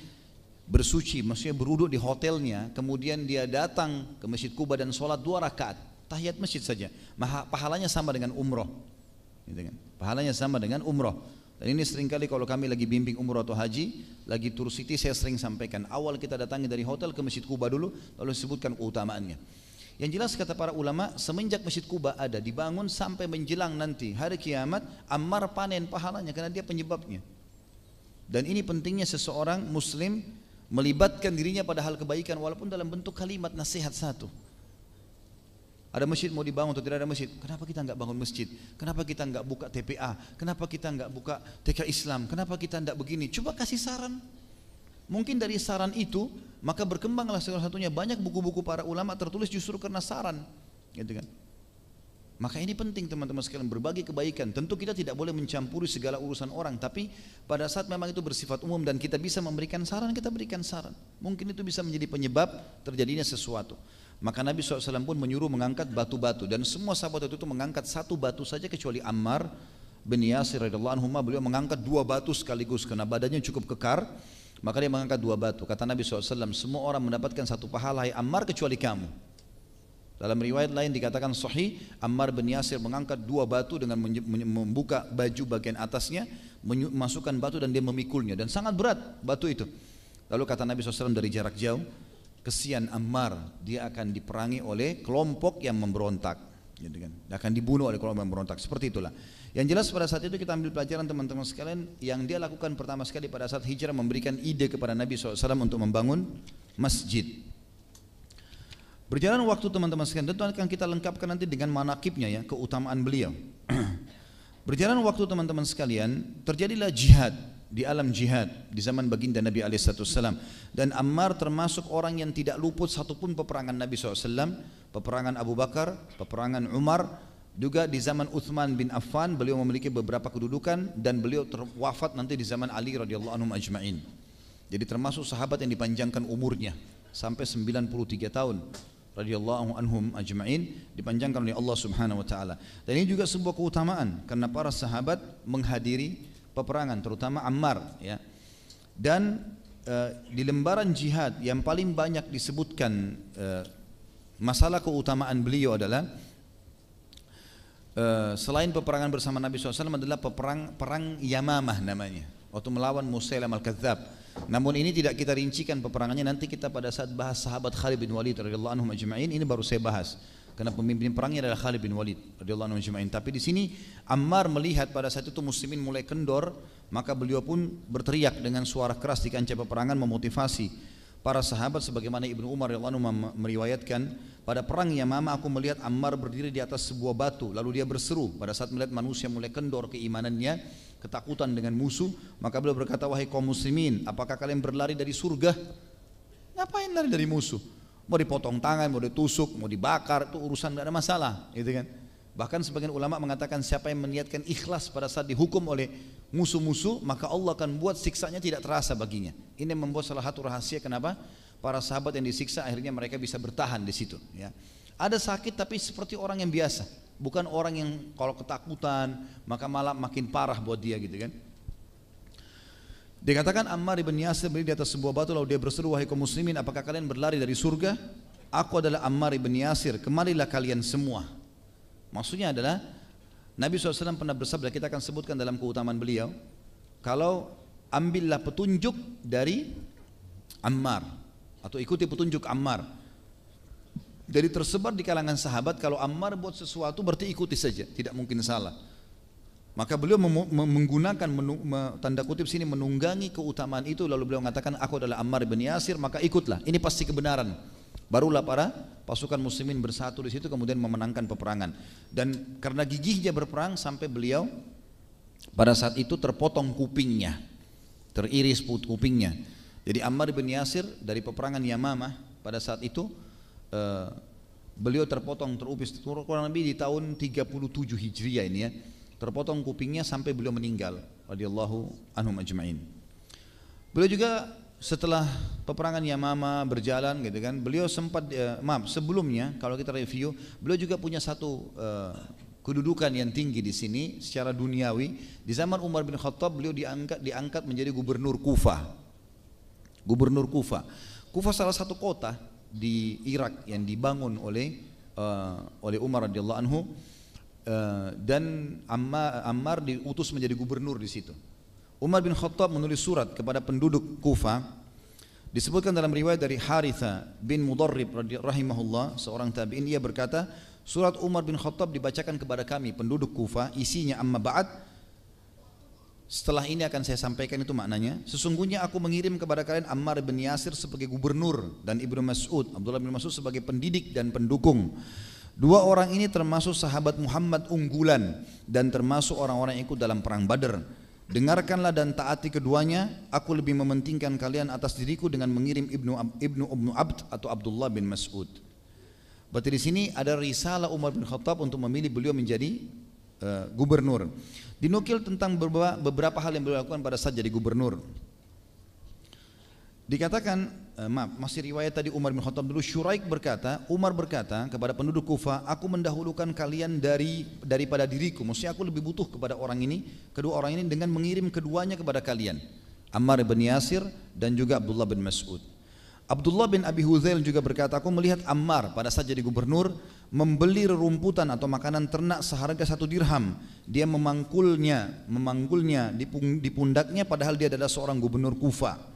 bersuci, maksudnya berwuduk di hotelnya, kemudian dia datang ke Masjid Quba dan sholat dua rakaat tahiyat masjid saja, Maha, pahalanya sama dengan umroh, gitu kan? Pahalanya sama dengan umroh. Dan ini seringkali kalau kami lagi bimbing umroh atau haji, lagi tour city, saya sering sampaikan, awal kita datangi dari hotel ke Masjid Quba dulu, lalu disebutkan keutamaannya. Yang jelas kata para ulama, semenjak Masjid Quba ada dibangun sampai menjelang nanti hari kiamat, Ammar panen pahalanya karena dia penyebabnya. Dan ini pentingnya seseorang muslim melibatkan dirinya pada hal kebaikan walaupun dalam bentuk kalimat nasihat satu. Ada masjid mau dibangun atau tidak ada masjid, kenapa kita nggak bangun masjid? Kenapa kita nggak buka T P A? Kenapa kita nggak buka T K Islam? Kenapa kita nggak begini? Coba kasih saran. Mungkin dari saran itu maka berkembanglah salah satunya, banyak buku-buku para ulama tertulis justru karena saran, gitu kan? Maka ini penting teman-teman sekalian, berbagi kebaikan. Tentu kita tidak boleh mencampuri segala urusan orang, tapi pada saat memang itu bersifat umum dan kita bisa memberikan saran, kita berikan saran. Mungkin itu bisa menjadi penyebab terjadinya sesuatu. Maka Nabi shallallahu alaihi wasallam pun menyuruh mengangkat batu-batu, dan semua sahabat itu mengangkat satu batu saja kecuali Ammar bin Yasir radhiyallahu anhu, beliau mengangkat dua batu sekaligus karena badannya cukup kekar. Maka dia mengangkat dua batu. Kata Nabi shallallahu alaihi wasallam, semua orang mendapatkan satu pahala, hai Ammar, kecuali kamu. Dalam riwayat lain dikatakan sahih, Ammar bin Yasir mengangkat dua batu dengan membuka baju bagian atasnya, memasukkan batu dan dia memikulnya, dan sangat berat batu itu. Lalu kata Nabi shallallahu alaihi wasallam dari jarak jauh, kesian Ammar, dia akan diperangi oleh kelompok yang memberontak, gitu kan? Dia akan dibunuh oleh kelompok yang memberontak. Seperti itulah. Yang jelas pada saat itu kita ambil pelajaran teman-teman sekalian, yang dia lakukan pertama sekali pada saat hijrah memberikan ide kepada Nabi shallallahu alaihi wasallam untuk membangun masjid. Berjalan waktu teman-teman sekalian, tentu akan kita lengkapkan nanti dengan manakibnya ya, keutamaan beliau. Berjalan waktu teman-teman sekalian, terjadilah jihad, di alam jihad di zaman baginda Nabi shallallahu alaihi wasallam. Dan Ammar termasuk orang yang tidak luput satupun peperangan Nabi shallallahu alaihi wasallam, peperangan Abu Bakar, peperangan Umar. Juga di zaman Uthman bin Affan beliau memiliki beberapa kedudukan, dan beliau terwafat nanti di zaman Ali radhiyallahu anhu ajma'in. Jadi termasuk sahabat yang dipanjangkan umurnya sampai sembilan puluh tiga tahun radhiyallahu anhum ajma'in, dipanjangkan oleh Allah Subhanahu wa taala. Dan ini juga sebuah keutamaan karena para sahabat menghadiri peperangan, terutama Ammar ya. Dan e, di lembaran jihad yang paling banyak disebutkan e, masalah keutamaan beliau adalah Uh, selain peperangan bersama Nabi shallallahu alaihi wasallam adalah peperang perang Yamamah namanya, waktu melawan Musailamah al-Kadzab. Namun ini tidak kita rincikan peperangannya, nanti kita pada saat bahas sahabat Khalid bin Walid radhiyallahu anhu ajma'in, ini baru saya bahas karena pemimpin perangnya adalah Khalid bin Walid radhiyallahu anhu ajma'in. Tapi di sini Ammar melihat pada saat itu muslimin mulai kendor, maka beliau pun berteriak dengan suara keras di kancah peperangan, memotivasi para sahabat, sebagaimana Ibnu Umar radhiyallahu anhu meriwayatkan, pada perang Yamamah aku melihat Ammar berdiri di atas sebuah batu, lalu dia berseru pada saat melihat manusia mulai kendor keimanannya, ketakutan dengan musuh, maka beliau berkata, wahai kaum muslimin, apakah kalian berlari dari surga? Ngapain lari dari musuh? Mau dipotong tangan, mau ditusuk, mau dibakar, itu urusan nggak ada masalah, gitu kan? Bahkan sebagian ulama mengatakan siapa yang meniatkan ikhlas pada saat dihukum oleh musuh-musuh, maka Allah akan buat siksanya tidak terasa baginya. Ini membuat salah satu rahasia kenapa para sahabat yang disiksa akhirnya mereka bisa bertahan di situ. Ya. Ada sakit tapi seperti orang yang biasa, bukan orang yang kalau ketakutan maka malah makin parah buat dia, gitu kan. Dikatakan Ammar bin Yasir berdiri di atas sebuah batu lalu dia berseru, wahai kaum muslimin, apakah kalian berlari dari surga? Aku adalah Ammar bin Yasir, kemarilah kalian semua. Maksudnya adalah Nabi shallallahu alaihi wasallam pernah bersabda, kita akan sebutkan dalam keutamaan beliau, kalau ambillah petunjuk dari Ammar atau ikuti petunjuk Ammar. Jadi tersebar di kalangan sahabat kalau Ammar buat sesuatu berarti ikuti saja, tidak mungkin salah. Maka beliau menggunakan tanda kutip sini menunggangi keutamaan itu, lalu beliau mengatakan aku adalah Ammar bin Yasir, maka ikutlah, ini pasti kebenaran. Barulah para pasukan muslimin bersatu di situ kemudian memenangkan peperangan. Dan karena gigihnya berperang sampai beliau pada saat itu terpotong kupingnya, teriris put kupingnya. Jadi Ammar bin Yasir dari peperangan Yamamah pada saat itu eh, beliau terpotong, terupis, kurang lebih di tahun tiga puluh tujuh Hijriah ini ya, terpotong kupingnya sampai beliau meninggal radhiyallahu anhum ajma'in. Beliau juga setelah peperangan Yamamah berjalan, gitu kan, beliau sempat eh, maaf sebelumnya kalau kita review, beliau juga punya satu eh, kedudukan yang tinggi di sini secara duniawi. Di zaman Umar bin Khattab beliau diangkat diangkat menjadi gubernur Kufah. gubernur Kufa. Kufa salah satu kota di Irak yang dibangun oleh uh, oleh Umar radhiyallahu anhu, uh, dan Ammar, Ammar diutus menjadi gubernur di situ. Umar bin Khattab menulis surat kepada penduduk Kufa. Disebutkan dalam riwayat dari Haritha bin Mudarrib rahimahullah, seorang tabi'in, ia berkata, surat Umar bin Khattab dibacakan kepada kami penduduk Kufa, isinya amma ba'd. Setelah ini akan saya sampaikan itu maknanya. Sesungguhnya aku mengirim kepada kalian Ammar bin Yasir sebagai gubernur dan Ibnu Mas'ud, Abdullah bin Mas'ud sebagai pendidik dan pendukung. Dua orang ini termasuk sahabat Muhammad unggulan dan termasuk orang-orang yang ikut dalam perang Badar. Dengarkanlah dan taati keduanya. Aku lebih mementingkan kalian atas diriku dengan mengirim Ibnu Ibnu Ibnu Abd atau Abdullah bin Mas'ud. Berarti di sini ada risalah Umar bin Khattab untuk memilih beliau menjadi uh, gubernur. Dinukil tentang beberapa hal yang beliau lakukan pada saat jadi gubernur. Dikatakan, eh, maaf, masih riwayat tadi Umar bin Khattab dulu, Syuraiq berkata, Umar berkata kepada penduduk Kufa, aku mendahulukan kalian dari daripada diriku. Maksudnya aku lebih butuh kepada orang ini, kedua orang ini, dengan mengirim keduanya kepada kalian, Ammar bin Yasir dan juga Abdullah bin Mas'ud. Abdullah bin Abi Huzail juga berkata, aku melihat Ammar pada saat jadi gubernur membeli rerumputan atau makanan ternak seharga satu dirham. Dia memangkulnya, memangkulnya di pundaknya padahal dia adalah seorang gubernur Kufa.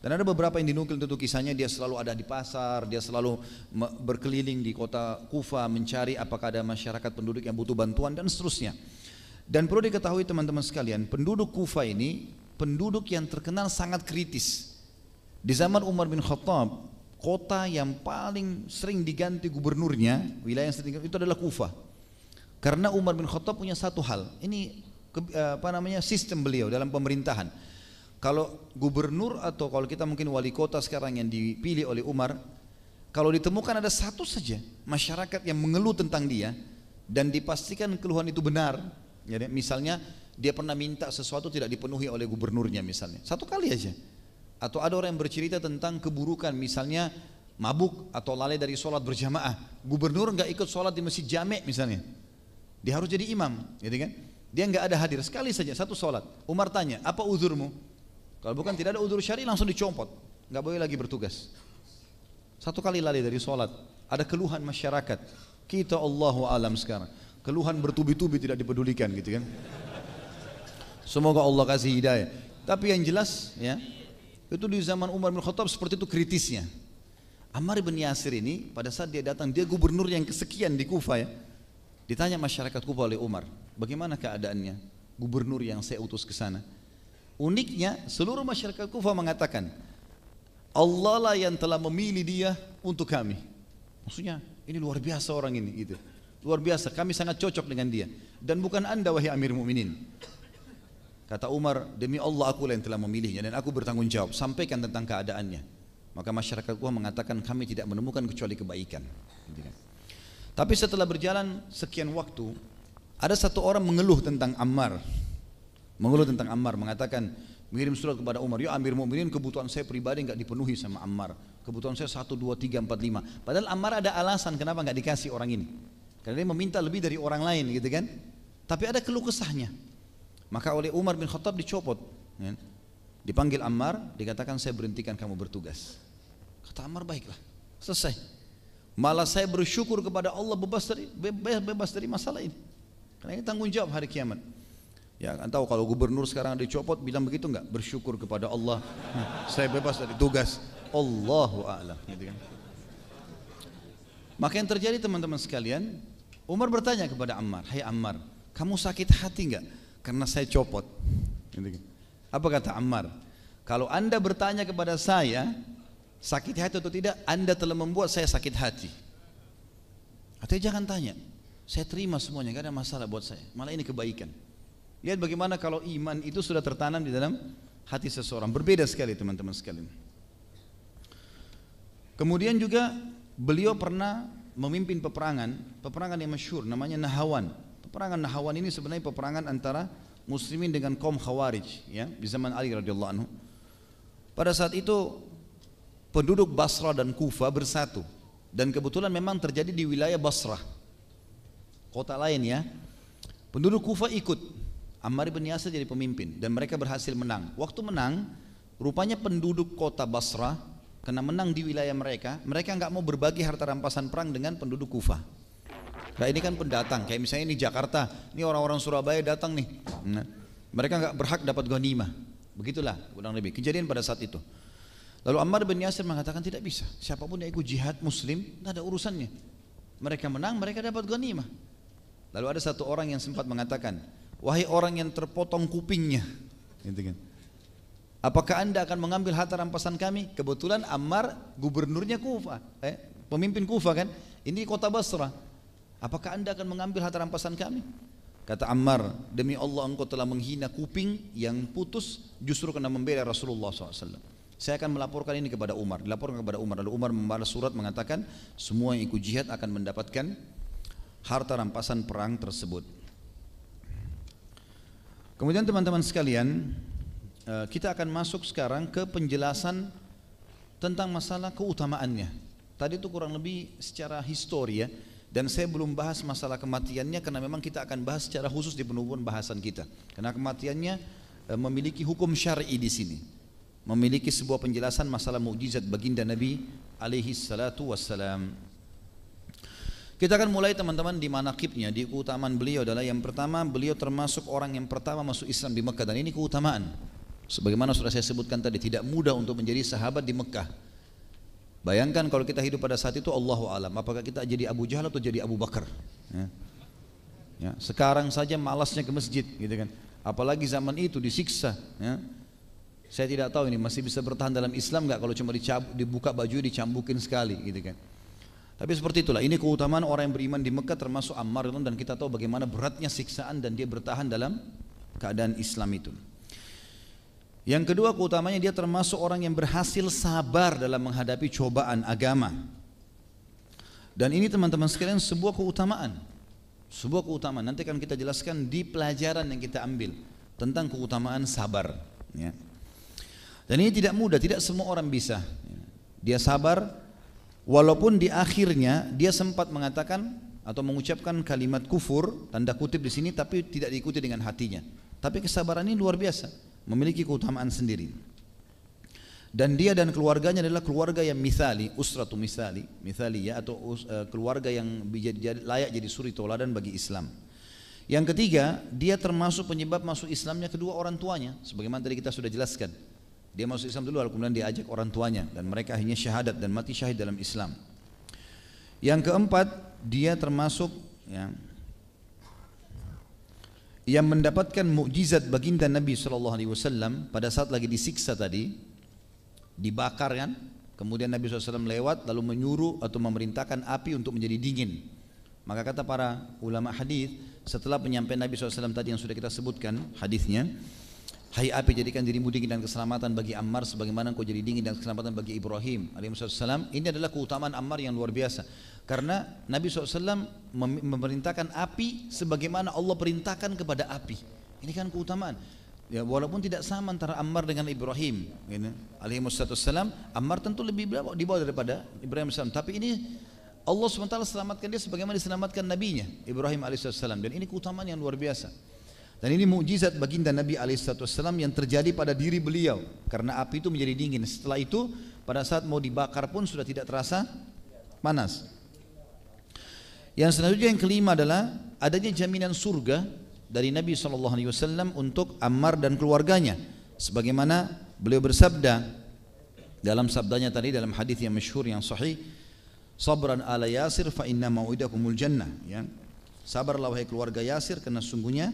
Dan ada beberapa yang dinukil tentu kisahnya, dia selalu ada di pasar, dia selalu berkeliling di kota Kufa mencari apakah ada masyarakat penduduk yang butuh bantuan dan seterusnya. Dan perlu diketahui teman-teman sekalian, penduduk Kufa ini penduduk yang terkenal sangat kritis. Di zaman Umar bin Khattab, kota yang paling sering diganti gubernurnya, wilayah yang sering diganti, itu adalah Kufa. Karena Umar bin Khattab punya satu hal, ini apa namanya sistem beliau dalam pemerintahan. Kalau gubernur atau kalau kita mungkin wali kota sekarang yang dipilih oleh Umar, kalau ditemukan ada satu saja masyarakat yang mengeluh tentang dia dan dipastikan keluhan itu benar, jadi misalnya dia pernah minta sesuatu tidak dipenuhi oleh gubernurnya misalnya, satu kali aja. Atau ada orang yang bercerita tentang keburukan, misalnya mabuk atau lalai dari sholat berjamaah, gubernur nggak ikut sholat di masjid jame misalnya, dia harus jadi imam, gitu kan? Dia nggak ada hadir sekali saja satu sholat. Umar tanya, apa uzurmu? Kalau bukan tidak ada uzur syari, langsung dicompot, nggak boleh lagi bertugas. Satu kali lalai dari sholat, ada keluhan masyarakat. Kita Allahu alam sekarang, keluhan bertubi-tubi tidak dipedulikan, gitu kan? Semoga Allah kasih hidayah. Tapi yang jelas, ya. Itu di zaman Umar bin Khattab seperti itu kritisnya. Ammar bin Yasir ini pada saat dia datang, dia gubernur yang kesekian di Kufa ya. Ditanya masyarakat Kufa oleh Umar, bagaimana keadaannya gubernur yang saya utus ke sana? Uniknya seluruh masyarakat Kufa mengatakan, Allah lah yang telah memilih dia untuk kami. Maksudnya ini luar biasa orang ini gitu. Luar biasa, kami sangat cocok dengan dia. Dan bukan anda wahai Amir Mukminin. Kata Umar, demi Allah aku yang telah memilihnya dan aku bertanggung jawab, sampaikan tentang keadaannya. Maka masyarakat Kufa mengatakan kami tidak menemukan kecuali kebaikan. Tapi setelah berjalan sekian waktu, ada satu orang mengeluh tentang Ammar. Mengeluh tentang Ammar, mengatakan, mengirim surat kepada Umar, ya Amir Mu'minin, kebutuhan saya pribadi nggak dipenuhi sama Ammar. Kebutuhan saya satu, dua, tiga, empat, lima. Padahal Ammar ada alasan kenapa nggak dikasih orang ini. Karena dia meminta lebih dari orang lain gitu kan. Tapi ada keluh kesahnya. Maka oleh Umar bin Khattab dicopot, dipanggil Ammar, dikatakan saya berhentikan kamu bertugas. Kata Ammar, baiklah, selesai. Malah saya bersyukur kepada Allah bebas dari bebas, bebas dari masalah ini. Karena ini tanggung jawab hari kiamat. Ya kan tahu kalau gubernur sekarang dicopot bilang begitu enggak? Bersyukur kepada Allah, saya bebas dari tugas. Allahu a'lam. Gitu kan? Maka yang terjadi teman-teman sekalian, Umar bertanya kepada Ammar, hai Ammar, kamu sakit hati enggak? Karena saya copot. Apa kata Ammar? Kalau anda bertanya kepada saya sakit hati atau tidak, anda telah membuat saya sakit hati. Artinya jangan tanya, saya terima semuanya, gak ada masalah buat saya. Malah ini kebaikan. Lihat bagaimana kalau iman itu sudah tertanam di dalam hati seseorang. Berbeda sekali teman-teman sekalian. Kemudian juga beliau pernah memimpin peperangan, peperangan yang masyhur namanya Nahawan. Peperangan Nahawan ini sebenarnya peperangan antara muslimin dengan kaum Khawarij ya, di zaman Ali radhiyallahu anhu. Pada saat itu penduduk Basra dan Kufa bersatu dan kebetulan memang terjadi di wilayah Basra, kota lain ya. Penduduk Kufa ikut, Ammar bin Yasir jadi pemimpin dan mereka berhasil menang. Waktu menang Rupanya penduduk kota Basrah, karena menang di wilayah mereka, mereka nggak mau berbagi harta rampasan perang dengan penduduk Kufah. Nah ini kan pendatang, kayak misalnya ini Jakarta, ini orang-orang Surabaya datang nih, nah, mereka nggak berhak dapat ghanimah. Begitulah kurang lebih kejadian pada saat itu. Lalu Ammar bin Yasir mengatakan tidak bisa, siapapun yang ikut jihad muslim, nggak ada urusannya. Mereka menang, mereka dapat ghanimah. Lalu ada satu orang yang sempat mengatakan, wahai orang yang terpotong kupingnya, gitu kan. Apakah anda akan mengambil harta rampasan kami? Kebetulan Ammar gubernurnya Kufah, eh, pemimpin Kufah kan, ini kota Basrah. Apakah anda akan mengambil harta rampasan kami? Kata Ammar, demi Allah engkau telah menghina kuping yang putus justru karena membela Rasulullah shallallahu alaihi wasallam. Saya akan melaporkan ini kepada Umar. Dilaporkan kepada Umar. Lalu Umar membalas surat mengatakan semua yang ikut jihad akan mendapatkan harta rampasan perang tersebut. Kemudian teman-teman sekalian, kita akan masuk sekarang ke penjelasan tentang masalah keutamaannya. Tadi itu kurang lebih secara histori ya, dan saya belum bahas masalah kematiannya karena memang kita akan bahas secara khusus di penutupan bahasan kita. Karena kematiannya memiliki hukum syar'i di sini, memiliki sebuah penjelasan masalah mukjizat baginda Nabi alaihi salatu wassalam. Kita akan mulai teman-teman di manaqibnya, di keutamaan beliau adalah yang pertama, beliau termasuk orang yang pertama masuk Islam di Mekah, dan ini keutamaan. Sebagaimana sudah saya sebutkan tadi, tidak mudah untuk menjadi sahabat di Mekah. Bayangkan kalau kita hidup pada saat itu, Allahu alam, apakah kita jadi Abu Jahal atau jadi Abu Bakar? Ya. Ya. Sekarang saja malasnya ke masjid, gitu kan? Apalagi zaman itu disiksa. Ya. Saya tidak tahu ini masih bisa bertahan dalam Islam nggak kalau cuma dicabuk, dibuka baju dicambukin sekali, gitu kan? Tapi seperti itulah. Ini keutamaan orang yang beriman di Mekah termasuk Ammar, dan kita tahu bagaimana beratnya siksaan dan dia bertahan dalam keadaan Islam itu. Yang kedua keutamanya dia termasuk orang yang berhasil sabar dalam menghadapi cobaan agama. Dan ini teman-teman sekalian sebuah keutamaan. Sebuah keutamaan, nanti akan kita jelaskan di pelajaran yang kita ambil tentang keutamaan sabar. Ya. Dan ini tidak mudah, tidak semua orang bisa. Dia sabar, walaupun di akhirnya dia sempat mengatakan atau mengucapkan kalimat kufur, tanda kutip di sini, tapi tidak diikuti dengan hatinya. Tapi kesabaran ini luar biasa, memiliki keutamaan sendiri. Dan dia dan keluarganya adalah keluarga yang misali, usratu misali, misali ya, atau uh, keluarga yang layak jadi suri toladan bagi Islam. Yang ketiga, dia termasuk penyebab masuk Islamnya kedua orang tuanya, sebagaimana tadi kita sudah jelaskan. Dia masuk Islam dulu, kemudian diajak orang tuanya, dan mereka akhirnya syahadat dan mati syahid dalam Islam. Yang keempat, dia termasuk ya, yang mendapatkan mukjizat baginda Nabi shallallahu alaihi wasallam pada saat lagi disiksa tadi, dibakar kan, kemudian Nabi shallallahu alaihi wasallam lewat lalu menyuruh atau memerintahkan api untuk menjadi dingin. Maka kata para ulama hadis, setelah penyampaian Nabi shallallahu alaihi wasallam tadi yang sudah kita sebutkan hadisnya, hai api jadikan dirimu dingin dan keselamatan bagi Ammar sebagaimana engkau jadi dingin dan keselamatan bagi Ibrahim alaihissalam. Ini adalah keutamaan Ammar yang luar biasa, karena Nabi shallallahu alaihi wasallam memerintahkan api sebagaimana Allah perintahkan kepada api. Ini kan keutamaan. Ya, walaupun tidak sama antara Ammar dengan Ibrahim alaihissalam, Ammar tentu lebih di bawah daripada Ibrahim alaihissalam. Tapi ini Allah subhanahu wa taala selamatkan dia sebagaimana diselamatkan nabinya Ibrahim alaihissalam. Dan ini keutamaan yang luar biasa. Dan ini mukjizat baginda Nabi alaihissalam yang terjadi pada diri beliau, karena api itu menjadi dingin. Setelah itu pada saat mau dibakar pun sudah tidak terasa panas. Yang selanjutnya yang kelima adalah adanya jaminan surga dari Nabi shallallahu alaihi wasallam untuk Ammar dan keluarganya. Sebagaimana beliau bersabda dalam sabdanya tadi dalam hadis yang masyhur yang sahih, sabran ala Yasir fa inna mau'idakumul jannah. Ya. Sabarlah wahai keluarga Yasir karena sungguhnya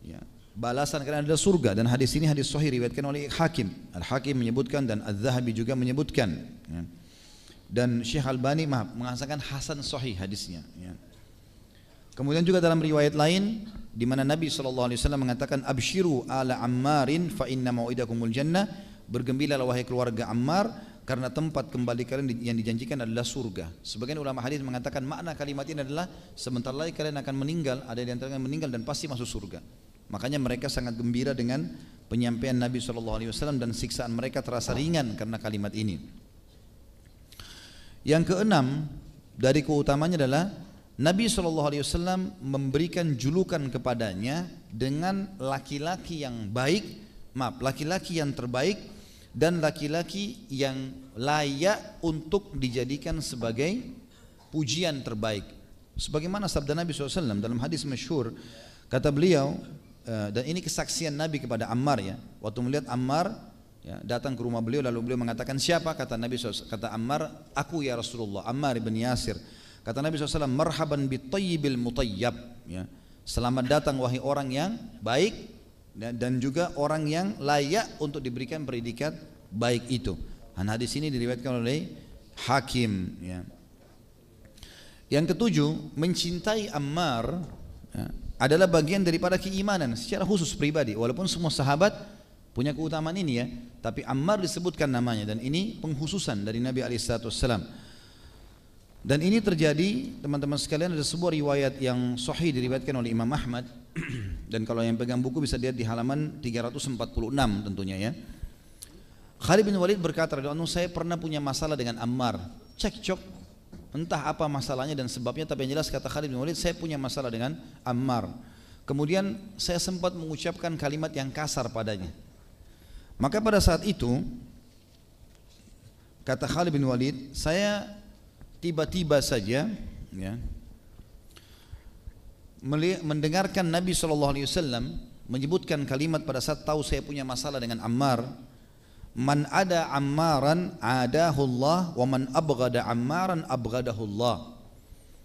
ya, balasan kalian adalah surga. Dan hadis ini hadis sahih riwayatkan oleh Hakim. Al-Hakim menyebutkan dan Al-Zahabi juga menyebutkan. Ya. Dan Syekh Albani maaf mengatakan hasan sahih hadisnya. Ya. Kemudian juga dalam riwayat lain di mana Nabi shallallahu alaihi wasallam mengatakan abshiru ala Ammarin fa inna mau'idakumul jannah, bergembiralah wahai keluarga Ammar karena tempat kembali kalian yang dijanjikan adalah surga. Sebagian ulama hadis mengatakan makna kalimat ini adalah sebentar lagi kalian akan meninggal, ada di antara kalian meninggal dan pasti masuk surga. Makanya mereka sangat gembira dengan penyampaian Nabi shallallahu alaihi wasallam dan siksaan mereka terasa ringan karena kalimat ini. Yang keenam dari keutamanya adalah Nabi shallallahu alaihi wasallam memberikan julukan kepadanya dengan laki-laki yang baik, maaf laki-laki yang terbaik dan laki-laki yang layak untuk dijadikan sebagai pujian terbaik. Sebagaimana sabda Nabi shallallahu alaihi wasallam dalam hadis masyhur, kata beliau, dan ini kesaksian Nabi kepada Ammar ya. Waktu melihat Ammar ya, datang ke rumah beliau, lalu beliau mengatakan, siapa? Kata Nabi shallallahu alaihi wasallam, kata Ammar, aku ya Rasulullah, Ammar bin Yasir. Kata Nabi shallallahu alaihi wasallam, marhaban bitayyibil mutayyab ya. Selamat datang wahai orang yang baik dan juga orang yang layak untuk diberikan predikat baik itu. Dan hadis ini diriwayatkan oleh Hakim ya. Yang ketujuh, mencintai Ammar ya, adalah bagian daripada keimanan secara khusus pribadi. Walaupun semua sahabat punya keutamaan ini ya, tapi Ammar disebutkan namanya, dan ini pengkhususan dari Nabi shallallahu alaihi wasallam. Dan ini terjadi, teman-teman sekalian, ada sebuah riwayat yang sahih diriwayatkan oleh Imam Ahmad. Dan kalau yang pegang buku bisa lihat di halaman tiga ratus empat puluh enam tentunya ya. Khalid bin Walid berkata, saya pernah punya masalah dengan Ammar, cekcok, entah apa masalahnya dan sebabnya, tapi yang jelas kata Khalid bin Walid, saya punya masalah dengan Ammar. Kemudian saya sempat mengucapkan kalimat yang kasar padanya. Maka pada saat itu, kata Khalid bin Walid, saya tiba-tiba saja ya, mendengarkan Nabi shallallahu alaihi wasallam menyebutkan kalimat pada saat tahu saya punya masalah dengan Ammar, man ada ammaran adahullah wa man abghada ammaran abghadahullah.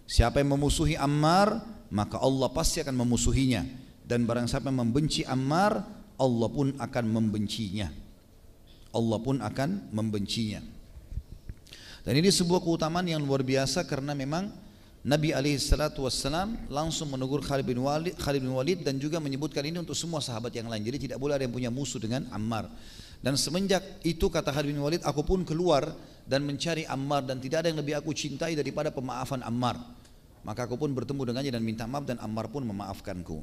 Siapa yang memusuhi Ammar, maka Allah pasti akan memusuhinya, dan barang siapa yang membenci Ammar, Allah pun akan membencinya. Allah pun akan membencinya. Dan ini sebuah keutamaan yang luar biasa, karena memang Nabi shallallahu alaihi wasallam langsung menegur Khalid bin Walid, Khalid bin Walid dan juga menyebutkan ini untuk semua sahabat yang lain. Jadi tidak boleh ada yang punya musuh dengan Ammar. Dan semenjak itu, kata Khalid bin Walid, aku pun keluar dan mencari Ammar, dan tidak ada yang lebih aku cintai daripada pemaafan Ammar. Maka aku pun bertemu dengannya dan minta maaf, dan Ammar pun memaafkanku.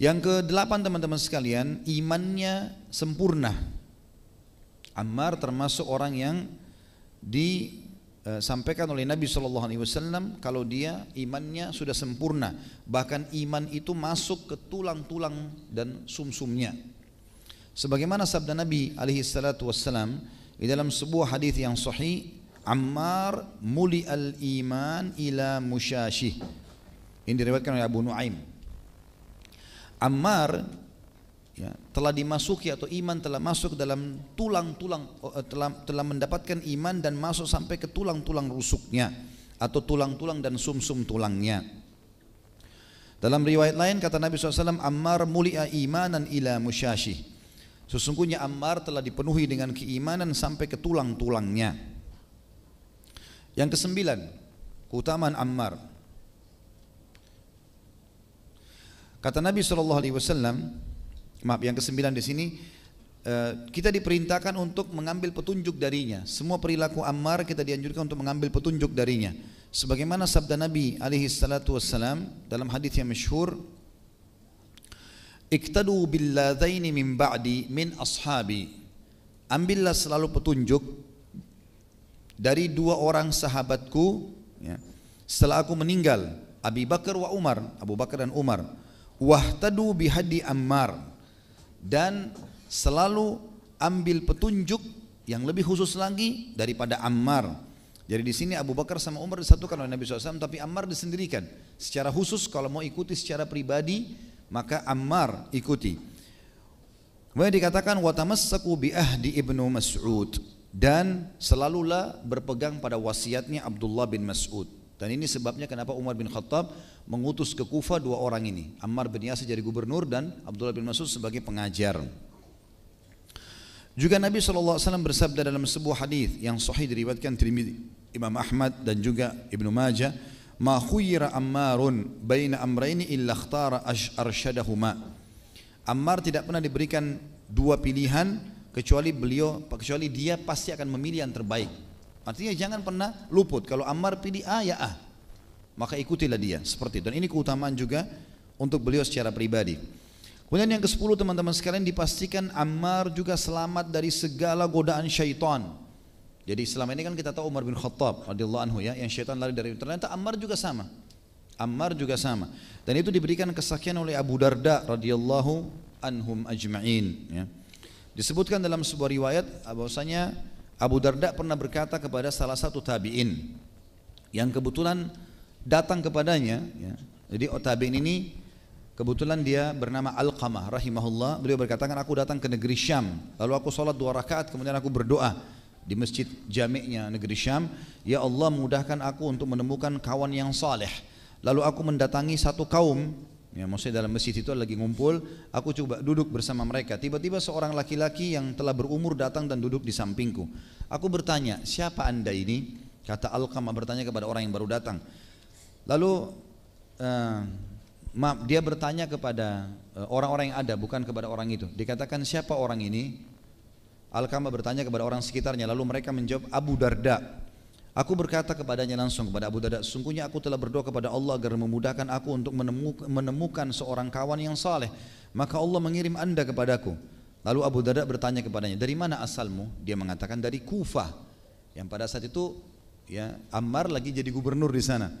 Yang kedelapan, teman-teman sekalian, imannya sempurna. Ammar termasuk orang yang di sampaikan oleh Nabi shallallahu alaihi wasallam kalau dia imannya sudah sempurna, bahkan iman itu masuk ke tulang-tulang dan sumsumnya. Sebagaimana sabda Nabi shallallahu alaihi wasallam di dalam sebuah hadis yang sahih, Ammar muli al iman ila musyashih. Ini diriwayatkan oleh Abu Nuaim. Ammar ya, telah dimasuki atau iman telah masuk dalam tulang-tulang, telah, telah mendapatkan iman dan masuk sampai ke tulang-tulang rusuknya atau tulang-tulang dan sumsum tulangnya. Dalam riwayat lain kata Nabi shallallahu alaihi wasallam, Ammar mulia imanan ila musyashih. Sesungguhnya Ammar telah dipenuhi dengan keimanan sampai ke tulang-tulangnya. Yang kesembilan, keutamaan Ammar. Kata Nabi shallallahu alaihi wasallam, Maaf yang kesembilan di sini, kita diperintahkan untuk mengambil petunjuk darinya. Semua perilaku Ammar kita dianjurkan untuk mengambil petunjuk darinya. Sebagaimana sabda Nabi alaihi salatu wassalam dalam hadis yang masyhur, iktadu billadzaini min ba'di min ashabi. Ambillah selalu petunjuk dari dua orang sahabatku ya, setelah aku meninggal, Abu Bakar wa Umar, Abu Bakar dan Umar. Wahtadu bihadi Ammar. Dan selalu ambil petunjuk yang lebih khusus lagi daripada Ammar. Jadi di sini Abu Bakar sama Umar disatukan oleh Nabi shallallahu alaihi wasallam, tapi Ammar disendirikan secara khusus. Kalau mau ikuti secara pribadi, maka Ammar ikuti. Kemudian dikatakan watamassaku bi'ahdi Ibnu Mas'ud, dan selalulah berpegang pada wasiatnya Abdullah bin Mas'ud. Dan ini sebabnya kenapa Umar bin Khattab mengutus ke Kufah dua orang ini, Ammar bin Yasir jadi gubernur dan Abdullah bin Mas'ud sebagai pengajar. Juga Nabi shallallahu alaihi wasallam bersabda dalam sebuah hadis yang sahih diriwayatkan Tirmidzi, Imam Ahmad dan juga Ibnu Majah, ma khuyira Ammarun baina amraini illa ikhtara arsyadahuma. Ammar tidak pernah diberikan dua pilihan kecuali beliau kecuali dia pasti akan memilih yang terbaik. Artinya jangan pernah luput, kalau Ammar pilih A ya A, maka ikutilah dia seperti itu. Dan ini keutamaan juga untuk beliau secara pribadi. Kemudian yang kesepuluh, teman-teman sekalian, dipastikan Ammar juga selamat dari segala godaan syaitan. Jadi selama ini kan kita tahu Umar bin Khattab radhiyallahu anhu ya, yang syaitan lari dari, ternyata Ammar juga sama. Ammar juga sama. Dan itu diberikan kesaksian oleh Abu Darda radhiyallahu anhum ajma'in ya. Disebutkan dalam sebuah riwayat bahwasanya Abu Darda pernah berkata kepada salah satu tabi'in yang kebetulan datang kepadanya ya. Jadi tabi'in ini kebetulan dia bernama Alqamah rahimahullah. Beliau berkatakan, aku datang ke negeri Syam, lalu aku sholat dua rakaat, kemudian aku berdoa di masjid jami'nya negeri Syam, ya Allah mudahkan aku untuk menemukan kawan yang saleh. Lalu aku mendatangi satu kaum, ya, maksudnya dalam masjid itu lagi ngumpul, aku coba duduk bersama mereka. Tiba-tiba seorang laki-laki yang telah berumur datang dan duduk di sampingku. Aku bertanya, siapa anda ini? Kata Alqamah bertanya kepada orang yang baru datang. Lalu uh, maaf, dia bertanya kepada orang-orang yang ada, bukan kepada orang itu. Dikatakan, siapa orang ini? Alqamah bertanya kepada orang sekitarnya, lalu mereka menjawab, Abu Darda. Aku berkata kepadanya langsung kepada Abu Darda, sungguhnya aku telah berdoa kepada Allah agar memudahkan aku untuk menemukan seorang kawan yang saleh. Maka Allah mengirim anda kepadaku. Lalu Abu Darda bertanya kepadanya, dari mana asalmu? Dia mengatakan dari Kufah, yang pada saat itu ya Ammar lagi jadi gubernur di sana.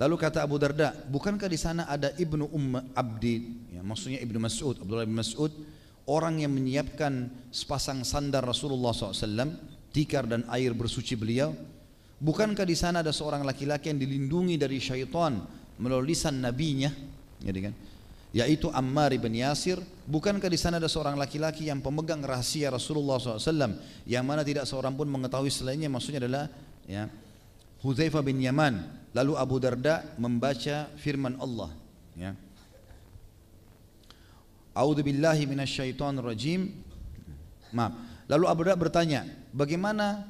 Lalu kata Abu Darda, bukankah di sana ada Ibnu Umar Abdi, ya, maksudnya Ibnu Mas'ud, Abdullah bin Mas'ud, orang yang menyiapkan sepasang sandal Rasulullah shallallahu alaihi wasallam, tikar dan air bersuci beliau. Bukankah di sana ada seorang laki-laki yang dilindungi dari syaitan melalui lisan nabinya, yaitu Ammar bin Yasir? Bukankah di sana ada seorang laki-laki yang pemegang rahasia Rasulullah shallallahu alaihi wasallam, yang mana tidak seorang pun mengetahui selainnya? Maksudnya adalah ya, Hudzaifah bin Yaman. Lalu Abu Darda membaca firman Allah, ya, A'udzu billahi minasyaitonir rajim. Maaf. Lalu Abu Darda bertanya, bagaimana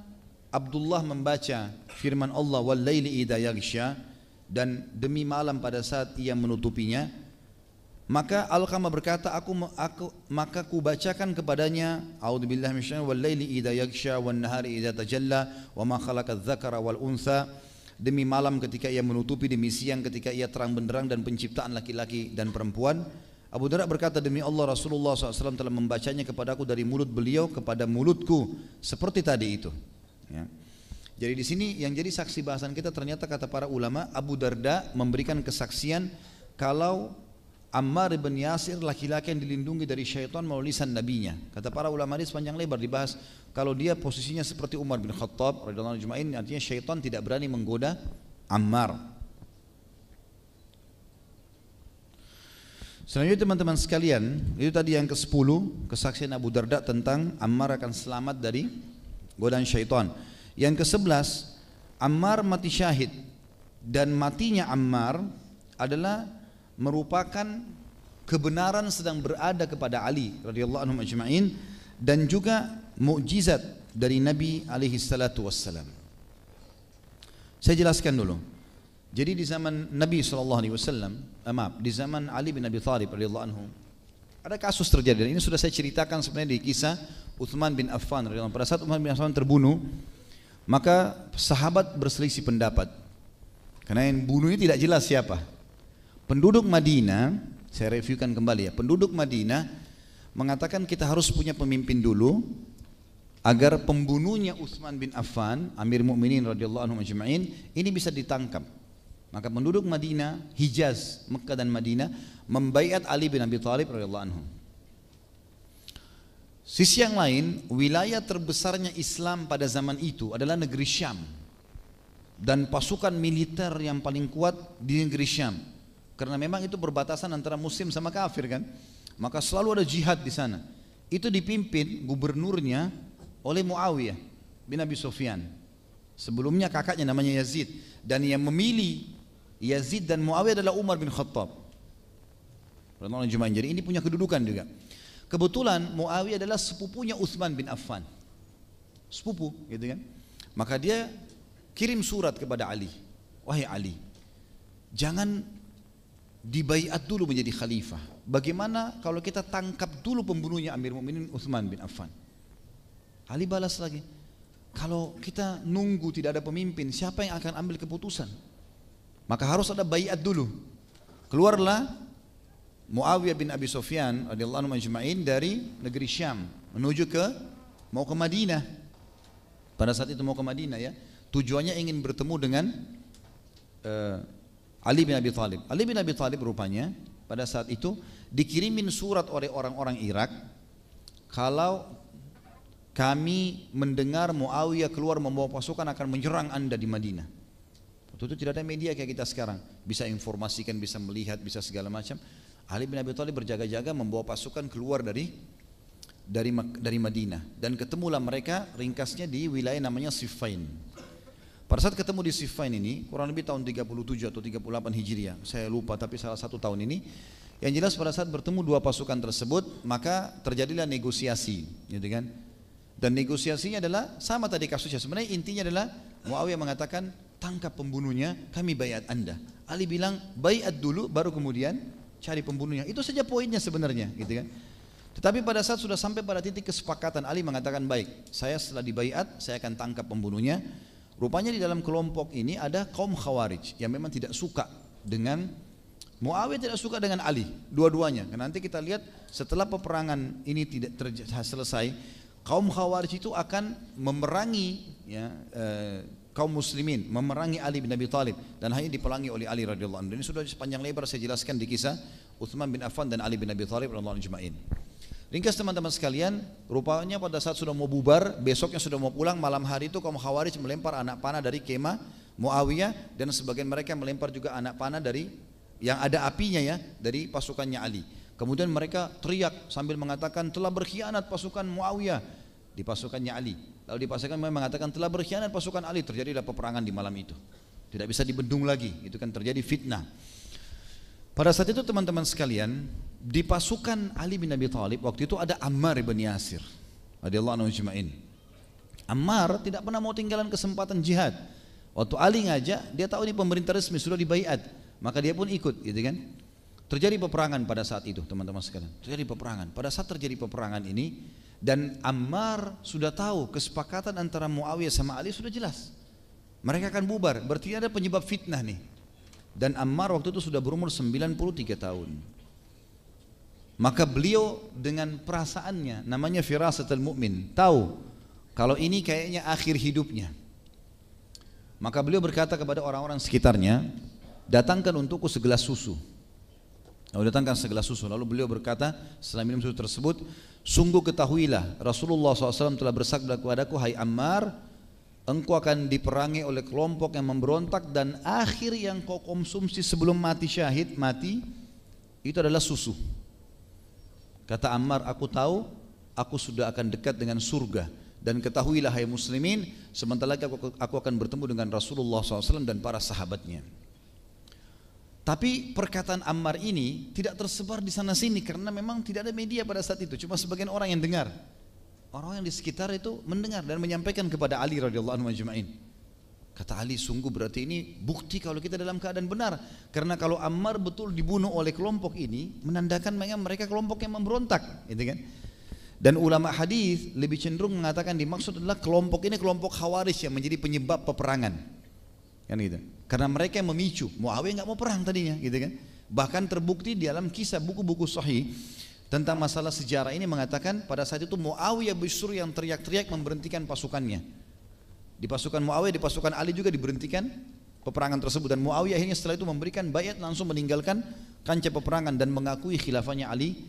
Abdullah membaca firman Allah, wal laili idza yaghsha, dan demi malam pada saat ia menutupinya? Maka Alqamah berkata, aku, aku maka ku bacakan kepadanya, a'udzubillahi minasyaitonir rajim, wal laili idza yaghsha wan nahari idza tajalla wa ma khalaqadz dzakara wal unsa, demi malam ketika ia menutupi, demi siang ketika ia terang benderang, dan penciptaan laki-laki dan perempuan. Abu Darda berkata, demi Allah Rasulullah shallallahu alaihi wasallam telah membacanya kepadaku dari mulut beliau kepada mulutku seperti tadi itu. Ya. Jadi di sini yang jadi saksi bahasan kita, ternyata kata para ulama, Abu Darda memberikan kesaksian kalau Ammar bin Yasir laki-laki yang dilindungi dari syaitan melalui lisan nabinya. Kata para ulama ini panjang lebar dibahas, kalau dia posisinya seperti Umar bin Khattab radhiyallahu anhu ajma'in, artinya syaitan tidak berani menggoda Ammar. Selanjutnya teman-teman sekalian, itu tadi yang kesepuluh kesaksian Abu Darda tentang Ammar akan selamat dari godaan syaitan. Yang kesebelas, Ammar mati syahid, dan matinya Ammar adalah merupakan kebenaran sedang berada kepada Ali radhiyallahu anhu ajma'in, dan juga mukjizat dari Nabi alaihi salatu wassalam. Saya jelaskan dulu. Jadi di zaman Nabi sallallahu alaihi wasallam, eh, maaf, di zaman Ali bin Abi Thalib radhiyallahu anhu, ada kasus terjadi, dan ini sudah saya ceritakan sebenarnya di kisah Uthman bin Affan. Pada saat Uthman bin Affan terbunuh, maka sahabat berselisih pendapat, karena yang bunuhnya tidak jelas siapa. Penduduk Madinah, saya reviewkan kembali ya, penduduk Madinah mengatakan kita harus punya pemimpin dulu agar pembunuhnya Uthman bin Affan, Amir Mukminin radhiyallahu anhu majma'in, ini bisa ditangkap. Maka penduduk Madinah, Hijaz, Mekkah dan Madinah, membaiat Ali bin Abi Thalib radhiyallahu anhu. Sisi yang lain, wilayah terbesarnya Islam pada zaman itu adalah negeri Syam, dan pasukan militer yang paling kuat di negeri Syam, karena memang itu perbatasan antara muslim sama kafir kan, maka selalu ada jihad di sana. Itu dipimpin gubernurnya oleh Muawiyah bin Abi Sufyan, sebelumnya kakaknya namanya Yazid, dan yang memilih Yazid dan Muawiyah adalah Umar bin Khattab. Jadi ini punya kedudukan juga. Kebetulan Muawiyah adalah sepupunya Uthman bin Affan, sepupu gitu kan. Maka dia kirim surat kepada Ali, wahai Ali, jangan dibaiat dulu menjadi khalifah. Bagaimana kalau kita tangkap dulu pembunuhnya Amir Mukminin Uthman bin Affan? Ali balas lagi, kalau kita nunggu tidak ada pemimpin, siapa yang akan ambil keputusan? Maka harus ada baiat dulu. Keluarlah Muawiyah bin Abi Sufyan radhiyallahu anhu ajma'in dari negeri Syam menuju ke mau ke Madinah. Pada saat itu mau ke Madinah ya. Tujuannya ingin bertemu dengan uh, Ali bin Abi Thalib. Ali bin Abi Thalib rupanya pada saat itu dikirimin surat oleh orang-orang Irak kalau kami mendengar Muawiyah keluar membawa pasukan akan menyerang anda di Madinah. Waktu itu tidak ada media kayak kita sekarang, bisa informasikan, bisa melihat, bisa segala macam. Ali bin Abi Thalib berjaga-jaga membawa pasukan keluar dari dari dari Madinah, dan ketemulah mereka ringkasnya di wilayah namanya Siffin. Pada saat ketemu di Siffin ini, kurang lebih tahun tiga puluh tujuh atau tiga puluh delapan Hijriah, saya lupa, tapi salah satu tahun ini. Yang jelas pada saat bertemu dua pasukan tersebut, maka terjadilah negosiasi, gitu kan? Dan negosiasinya adalah sama tadi kasusnya. Sebenarnya intinya adalah Muawiyah mengatakan, tangkap pembunuhnya, kami bayat anda. Ali bilang, bayat dulu, baru kemudian cari pembunuhnya. Itu saja poinnya sebenarnya, gitu kan? Tetapi pada saat sudah sampai pada titik kesepakatan, Ali mengatakan, baik, saya setelah dibayat, saya akan tangkap pembunuhnya. Rupanya di dalam kelompok ini ada kaum Khawarij yang memang tidak suka dengan Muawiyah, tidak suka dengan Ali, dua-duanya. Karena nanti kita lihat setelah peperangan ini tidak selesai, kaum Khawarij itu akan memerangi ya, eh, kaum muslimin, memerangi Ali bin Abi Thalib, dan hanya dipelangi oleh Ali radhiyallahu anhu. Ini sudah sepanjang lebar saya jelaskan di kisah Uthman bin Affan dan Ali bin Abi Thalib radhiyallahu anhu. Ringkas teman-teman sekalian, rupanya pada saat sudah mau bubar, besoknya sudah mau pulang, malam hari itu kaum Khawarij melempar anak panah dari kemah Muawiyah, dan sebagian mereka melempar juga anak panah dari yang ada apinya ya, dari pasukannya Ali. Kemudian mereka teriak sambil mengatakan, telah berkhianat pasukan Muawiyah di pasukannya Ali. Lalu di pasukan memang mengatakan, telah berkhianat pasukan Ali. Terjadilah peperangan di malam itu, tidak bisa dibendung lagi, itu kan terjadi fitnah. Pada saat itu teman-teman sekalian, di pasukan Ali bin Abi Thalib waktu itu ada Ammar bin Yasir radhiyallahu anhu ajma'in. Ammar tidak pernah mau tinggalan kesempatan jihad. Waktu Ali ngajak, dia tahu ini pemerintah resmi sudah dibaiat, maka dia pun ikut, gitu kan? Terjadi peperangan pada saat itu teman-teman sekalian. Terjadi peperangan. Pada saat terjadi peperangan ini, dan Ammar sudah tahu kesepakatan antara Muawiyah sama Ali sudah jelas. Mereka akan bubar, berarti ada penyebab fitnah nih. Dan Ammar waktu itu sudah berumur sembilan puluh tiga tahun. Maka beliau dengan perasaannya, namanya firasatul mu'min, tahu kalau ini kayaknya akhir hidupnya. Maka beliau berkata kepada orang-orang sekitarnya, datangkan untukku segelas susu. Lalu datangkan segelas susu. Lalu beliau berkata setelah minum susu tersebut, sungguh ketahuilah Rasulullah shallallahu alaihi wasallam telah bersabda kepadaku, hai Ammar, engkau akan diperangi oleh kelompok yang memberontak, dan akhir yang kau konsumsi sebelum mati syahid, mati, itu adalah susu. Kata Ammar, aku tahu, aku sudah akan dekat dengan surga. Dan ketahuilah hai muslimin, sebentar lagi aku, aku akan bertemu dengan Rasulullah shallallahu alaihi wasallam dan para sahabatnya. Tapi perkataan Ammar ini tidak tersebar di sana sini, karena memang tidak ada media pada saat itu. Cuma sebagian orang yang dengar. Orang yang di sekitar itu mendengar dan menyampaikan kepada Ali radhiyallahu anhu ajma'in. Kata Ali, sungguh berarti ini bukti kalau kita dalam keadaan benar. Karena kalau Ammar betul dibunuh oleh kelompok ini, menandakan mereka kelompok yang memberontak, gitu kan? Dan ulama hadis lebih cenderung mengatakan dimaksud adalah kelompok ini kelompok Khawarij yang menjadi penyebab peperangan, kan gitu? Karena mereka yang memicu. Muawiyah nggak mau perang tadinya, gitu kan? Bahkan terbukti di dalam kisah buku-buku sahih tentang masalah sejarah ini mengatakan pada saat itu Muawiyah justru yang teriak-teriak memberhentikan pasukannya. Di pasukan Muawiyah, di pasukan Ali juga diberhentikan peperangan tersebut, dan Muawiyah akhirnya setelah itu memberikan bayat langsung meninggalkan kancah peperangan dan mengakui khilafahnya Ali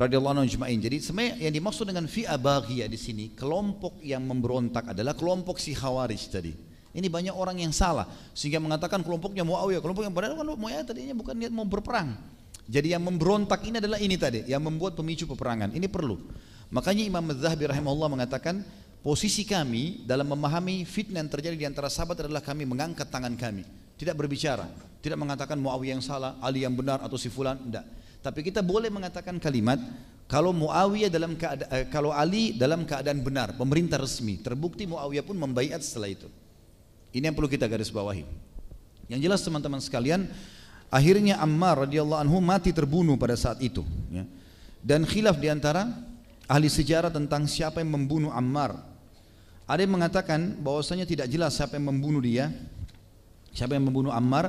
radhiyallahu anhu ajma'in. Jadi sebenarnya yang dimaksud dengan fi'a baghiyah di sini, kelompok yang memberontak adalah kelompok si Khawarij tadi. Ini banyak orang yang salah sehingga mengatakan kelompoknya Muawiyah, kelompok yang padahal kan Muawiyah tadinya bukan niat mau berperang. Jadi yang memberontak ini adalah ini tadi yang membuat pemicu peperangan. Ini perlu. Makanya Imam Zahabi rahimahullah mengatakan, posisi kami dalam memahami fitnah yang terjadi di antara sahabat adalah kami mengangkat tangan kami, tidak berbicara, tidak mengatakan Muawiyah yang salah, Ali yang benar atau si fulan, tidak. Tapi kita boleh mengatakan kalimat kalau Muawiyah dalam keadaan, kalau Ali dalam keadaan benar, pemerintah resmi, terbukti Muawiyah pun membaiat setelah itu. Ini yang perlu kita garis bawahi. Yang jelas teman-teman sekalian, akhirnya Ammar radhiyallahu anhu mati terbunuh pada saat itu. Dan khilaf di antara ahli sejarah tentang siapa yang membunuh Ammar. Ada yang mengatakan bahwasanya tidak jelas siapa yang membunuh dia, siapa yang membunuh Ammar.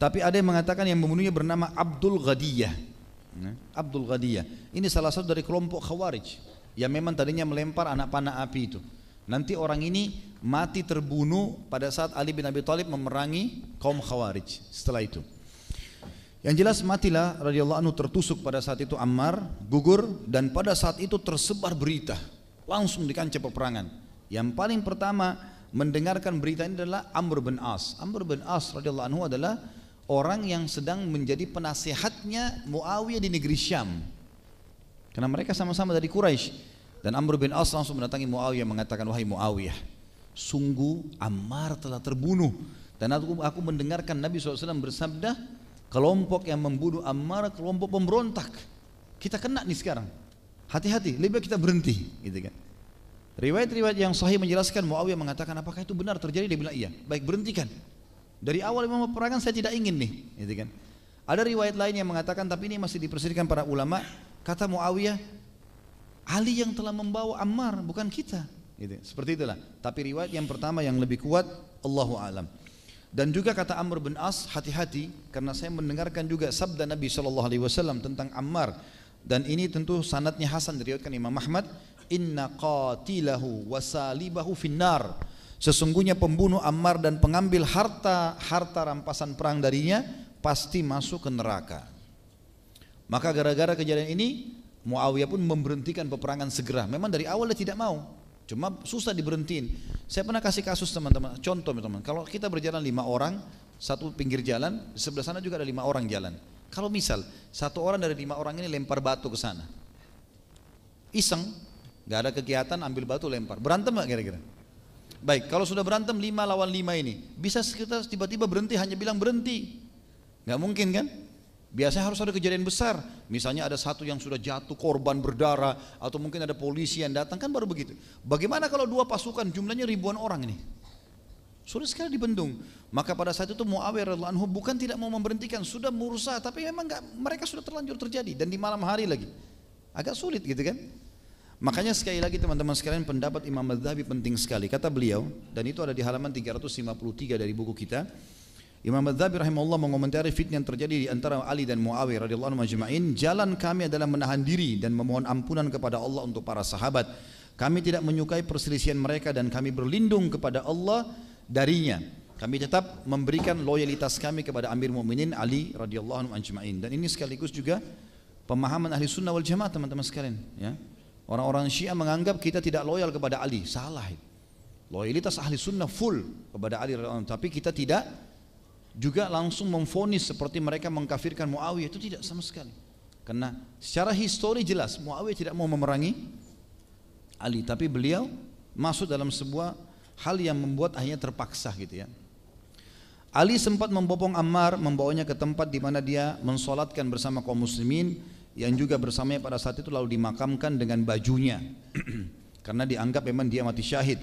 Tapi ada yang mengatakan yang membunuhnya bernama Abdul Ghadiyah. Abdul Ghadiyah ini salah satu dari kelompok Khawarij yang memang tadinya melempar anak panah api itu. Nanti orang ini mati terbunuh pada saat Ali bin Abi Thalib memerangi kaum Khawarij setelah itu. Yang jelas matilah radhiyallahu anhu tertusuk pada saat itu Ammar, gugur, dan pada saat itu tersebar berita langsung di kancah peperangan. Yang paling pertama mendengarkan berita ini adalah Amr bin As. Amr bin As radhiyallahu anhu adalah orang yang sedang menjadi penasehatnya Muawiyah di negeri Syam. Karena mereka sama-sama dari Quraisy. Dan Amr bin As langsung mendatangi Muawiyah mengatakan, "Wahai Muawiyah, sungguh Ammar telah terbunuh. Dan aku, aku mendengarkan Nabi shallallahu alaihi wasallam bersabda, kelompok yang membunuh Ammar, kelompok pemberontak. Kita kena nih sekarang. Hati-hati, lebih baik kita berhenti." Gitu kan. Riwayat-riwayat yang sahih menjelaskan Muawiyah mengatakan, "Apakah itu benar terjadi?" Dia bilang, "Iya, baik berhentikan. Dari awal memang peperangan saya tidak ingin nih." Gitu kan. Ada riwayat lain yang mengatakan, tapi ini masih diperselisihkan para ulama, kata Muawiyah, "Ali yang telah membawa Ammar, bukan kita." Gitu. Seperti itulah. Tapi riwayat yang pertama yang lebih kuat, Allahu a'lam. Dan juga kata Amr bin As, hati-hati, karena saya mendengarkan juga sabda Nabi shallallahu alaihi wasallam tentang Ammar. Dan ini tentu sanadnya hasan, diriwayatkan Imam Ahmad, "Inna qatilahu wasalibahu finnar." Sesungguhnya pembunuh Ammar dan pengambil harta harta rampasan perang darinya pasti masuk ke neraka. Maka gara-gara kejadian ini Muawiyah pun memberhentikan peperangan segera. Memang dari awal dia tidak mau, cuma susah diberhentiin. Saya pernah kasih kasus teman-teman, contoh teman-teman, kalau kita berjalan lima orang, satu pinggir jalan, di sebelah sana juga ada lima orang jalan. Kalau misal satu orang dari lima orang ini lempar batu ke sana, iseng, nggak ada kegiatan, ambil batu lempar, berantem nggak kira-kira? Baik, kalau sudah berantem lima lawan lima ini, bisa kita tiba-tiba berhenti hanya bilang berhenti? Nggak mungkin kan? Biasanya harus ada kejadian besar, misalnya ada satu yang sudah jatuh korban berdarah, atau mungkin ada polisi yang datang, kan baru begitu. Bagaimana kalau dua pasukan jumlahnya ribuan orang ini? Sulit sekali dibendung. Maka pada saat itu Muawiyah radhiyallahu anhu bukan tidak mau memberhentikan, sudah mursa, tapi memang enggak, mereka sudah terlanjur terjadi, dan di malam hari lagi agak sulit gitu kan. Makanya sekali lagi teman-teman sekalian, pendapat Imam Zahabi penting sekali. Kata beliau, dan itu ada di halaman tiga ratus lima puluh tiga dari buku kita, Imam Zahabi rahimahullah mengomentari fitnah yang terjadi di antara Ali dan Muawiyah radhiyallahu anhum ajma'in. "Jalan kami adalah menahan diri dan memohon ampunan kepada Allah untuk para sahabat. Kami tidak menyukai perselisihan mereka dan kami berlindung kepada Allah darinya. Kami tetap memberikan loyalitas kami kepada Amir Mu'minin Ali radhiyallahu anhum ajma'in." Dan ini sekaligus juga pemahaman ahli sunnah wal jamaah teman-teman sekalian. Ya. Orang-orang Syiah menganggap kita tidak loyal kepada Ali, salah. Loyalitas ahli sunnah full kepada Ali radhiyallahu anhu, tapi kita tidak juga langsung memfonis seperti mereka mengkafirkan Muawiyah, itu tidak sama sekali. Karena secara histori jelas Muawiyah tidak mau memerangi Ali, tapi beliau masuk dalam sebuah hal yang membuat akhirnya terpaksa gitu ya. Ali sempat membopong Ammar, membawanya ke tempat di mana dia mensolatkan bersama kaum muslimin yang juga bersamanya pada saat itu, lalu dimakamkan dengan bajunya karena dianggap memang dia mati syahid.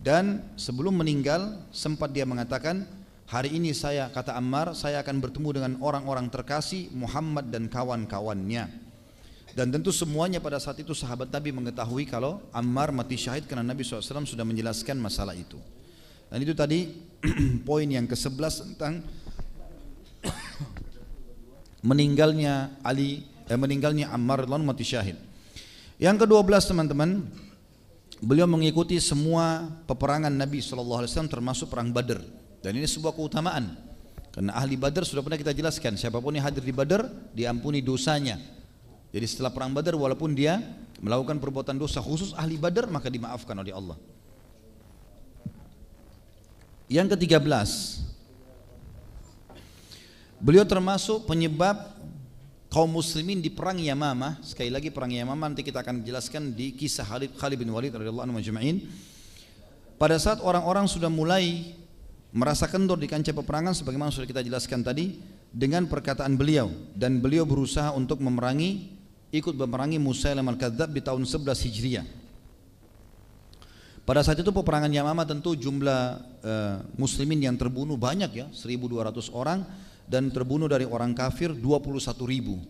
Dan sebelum meninggal sempat dia mengatakan, "Hari ini saya," kata Ammar, "saya akan bertemu dengan orang-orang terkasih Muhammad dan kawan-kawannya." Dan tentu semuanya pada saat itu sahabat Nabi mengetahui kalau Ammar mati syahid karena Nabi shallallahu alaihi wasallam sudah menjelaskan masalah itu. Dan itu tadi poin yang kesebelas tentang meninggalnya Ali, eh, meninggalnya Ammar radhiyallahu anhu mati syahid. Yang kedua belas teman-teman, beliau mengikuti semua peperangan Nabi shallallahu alaihi wasallam termasuk perang Badr. Dan ini sebuah keutamaan, karena ahli Badar sudah pernah kita jelaskan, siapapun yang hadir di Badar diampuni dosanya. Jadi setelah perang Badar walaupun dia melakukan perbuatan dosa khusus ahli Badar maka dimaafkan oleh Allah. Yang ketiga belas, beliau termasuk penyebab kaum muslimin di perang Yamamah. Sekali lagi perang Yamamah nanti kita akan jelaskan di kisah Khalid bin Walid radhiyallahu anhu majma'in. Pada saat orang-orang sudah mulai merasa kendor di kancah peperangan sebagaimana sudah kita jelaskan tadi dengan perkataan beliau, dan beliau berusaha untuk memerangi, ikut memerangi Musailamah al-Kadzab di tahun sebelas Hijriah. Pada saat itu peperangan Yamamah tentu jumlah uh, muslimin yang terbunuh banyak ya, seribu dua ratus orang, dan terbunuh dari orang kafir dua puluh satu ribu.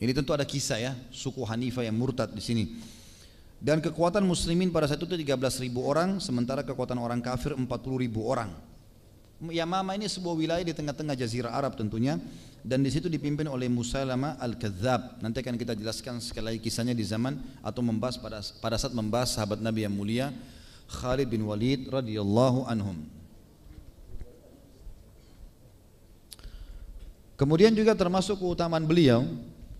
Ini tentu ada kisah ya, suku Hanifah yang murtad di sini. Dan kekuatan muslimin pada saat itu tiga belas ribu orang, sementara kekuatan orang kafir empat puluh ribu orang. Yamamah ini sebuah wilayah di tengah-tengah Jazirah Arab tentunya, dan di situ dipimpin oleh Musailamah al-Kadzab. Nanti akan kita jelaskan sekali lagi kisahnya di zaman atau membahas pada, pada saat membahas sahabat Nabi yang mulia Khalid bin Walid radhiyallahu anhum. Kemudian juga termasuk keutamaan beliau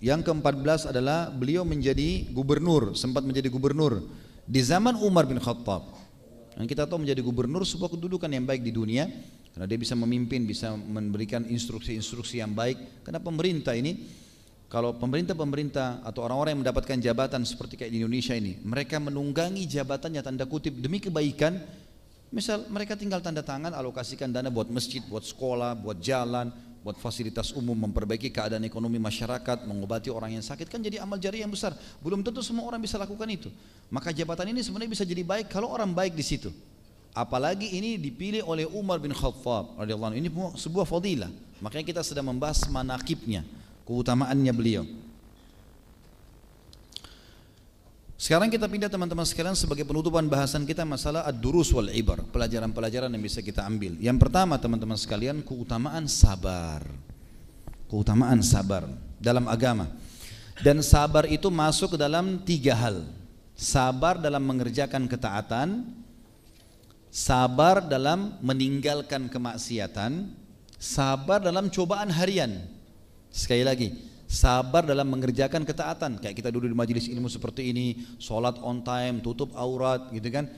yang keempat belas adalah beliau menjadi gubernur, sempat menjadi gubernur di zaman Umar bin Khattab. Dan kita tahu menjadi gubernur sebuah kedudukan yang baik di dunia karena dia bisa memimpin, bisa memberikan instruksi-instruksi yang baik. Karena pemerintah ini, kalau pemerintah-pemerintah atau orang-orang yang mendapatkan jabatan seperti kayak di Indonesia ini, mereka menunggangi jabatannya tanda kutip demi kebaikan. Misal mereka tinggal tanda tangan, alokasikan dana buat masjid, buat sekolah, buat jalan, buat fasilitas umum, memperbaiki keadaan ekonomi masyarakat, mengobati orang yang sakit, kan jadi amal jariah yang besar. Belum tentu semua orang bisa lakukan itu. Maka jabatan ini sebenarnya bisa jadi baik kalau orang baik di situ. Apalagi ini dipilih oleh Umar bin Khattab radhiyallahu anhu. Ini sebuah fadilah. Makanya kita sedang membahas manaqibnya, keutamaannya beliau. Sekarang kita pindah teman-teman sekalian sebagai penutupan bahasan kita masalah ad-durus wal ibar, pelajaran-pelajaran yang bisa kita ambil. Yang pertama teman-teman sekalian, keutamaan sabar. Keutamaan sabar dalam agama. Dan sabar itu masuk ke dalam tiga hal. Sabar dalam mengerjakan ketaatan, sabar dalam meninggalkan kemaksiatan, sabar dalam cobaan harian. Sekali lagi, sabar dalam mengerjakan ketaatan, kayak kita duduk di majelis ilmu seperti ini, sholat on time, tutup aurat, gitu kan,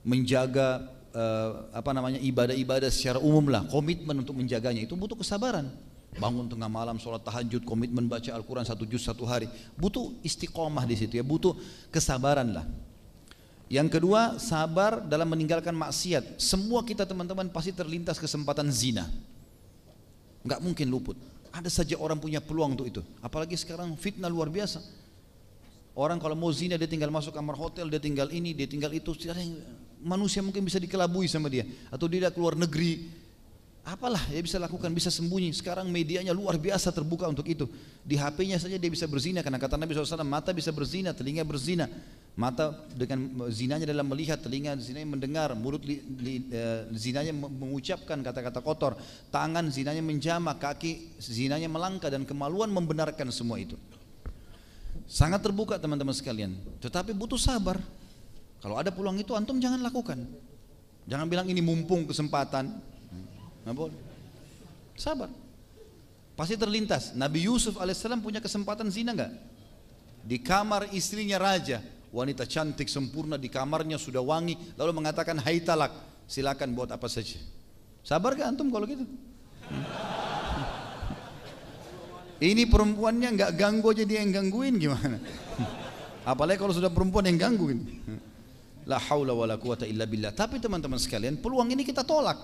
menjaga uh, apa namanya ibadah-ibadah secara umum lah, komitmen untuk menjaganya itu butuh kesabaran. Bangun tengah malam, sholat tahajud, komitmen baca Al-Quran satu juz satu hari, butuh istiqomah di situ ya, butuh kesabaran lah. Yang kedua, sabar dalam meninggalkan maksiat. Semua kita teman-teman pasti terlintas kesempatan zina, nggak mungkin luput. Ada saja orang punya peluang untuk itu. Apalagi sekarang fitnah luar biasa. Orang kalau mau zina dia tinggal masuk kamar hotel, dia tinggal ini, dia tinggal itu. Manusia mungkin bisa dikelabui sama dia. Atau dia keluar negeri. Apalah dia bisa lakukan, bisa sembunyi. Sekarang medianya luar biasa terbuka untuk itu. Di H P-nya saja dia bisa berzina. Karena kata Nabi shallallahu alaihi wasallam, mata bisa berzina, telinga berzina. Mata dengan zinanya dalam melihat, telinga zinanya mendengar, mulut li, li, e, zinanya mengucapkan kata-kata kotor, tangan zinanya menjamak, kaki zinanya melangkah, dan kemaluan membenarkan semua itu. Sangat terbuka teman-teman sekalian, tetapi butuh sabar. Kalau ada peluang itu antum jangan lakukan. Jangan bilang ini mumpung kesempatan. Nggak boleh. Sabar. Pasti terlintas. Nabi Yusuf alaihissalam punya kesempatan zina nggak? Di kamar istrinya raja. Wanita cantik sempurna di kamarnya sudah wangi, lalu mengatakan hai talak, silakan buat apa saja. Sabar gak antum kalau gitu? Ini perempuannya nggak ganggu aja dia yang gangguin gimana? Apalagi kalau sudah perempuan yang gangguin. La haula wala quwata illa billah. Tapi teman-teman sekalian, peluang ini kita tolak.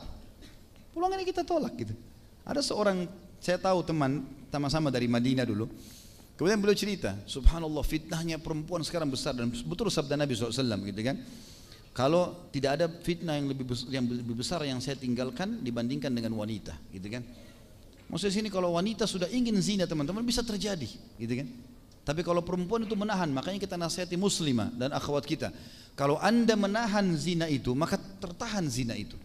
Peluang ini kita tolak gitu. Ada seorang saya tahu teman sama-sama dari Madinah dulu. Kemudian beliau cerita, subhanallah fitnahnya perempuan sekarang besar, dan betul sabda Nabi shallallahu alaihi wasallam gitu kan. Kalau tidak ada fitnah yang lebih besar yang, lebih besar yang saya tinggalkan dibandingkan dengan wanita gitu kan. Maksudnya sini kalau wanita sudah ingin zina teman-teman bisa terjadi gitu kan. Tapi kalau perempuan itu menahan, makanya kita nasihati muslimah dan akhwat kita. Kalau anda menahan zina itu maka tertahan zina itu.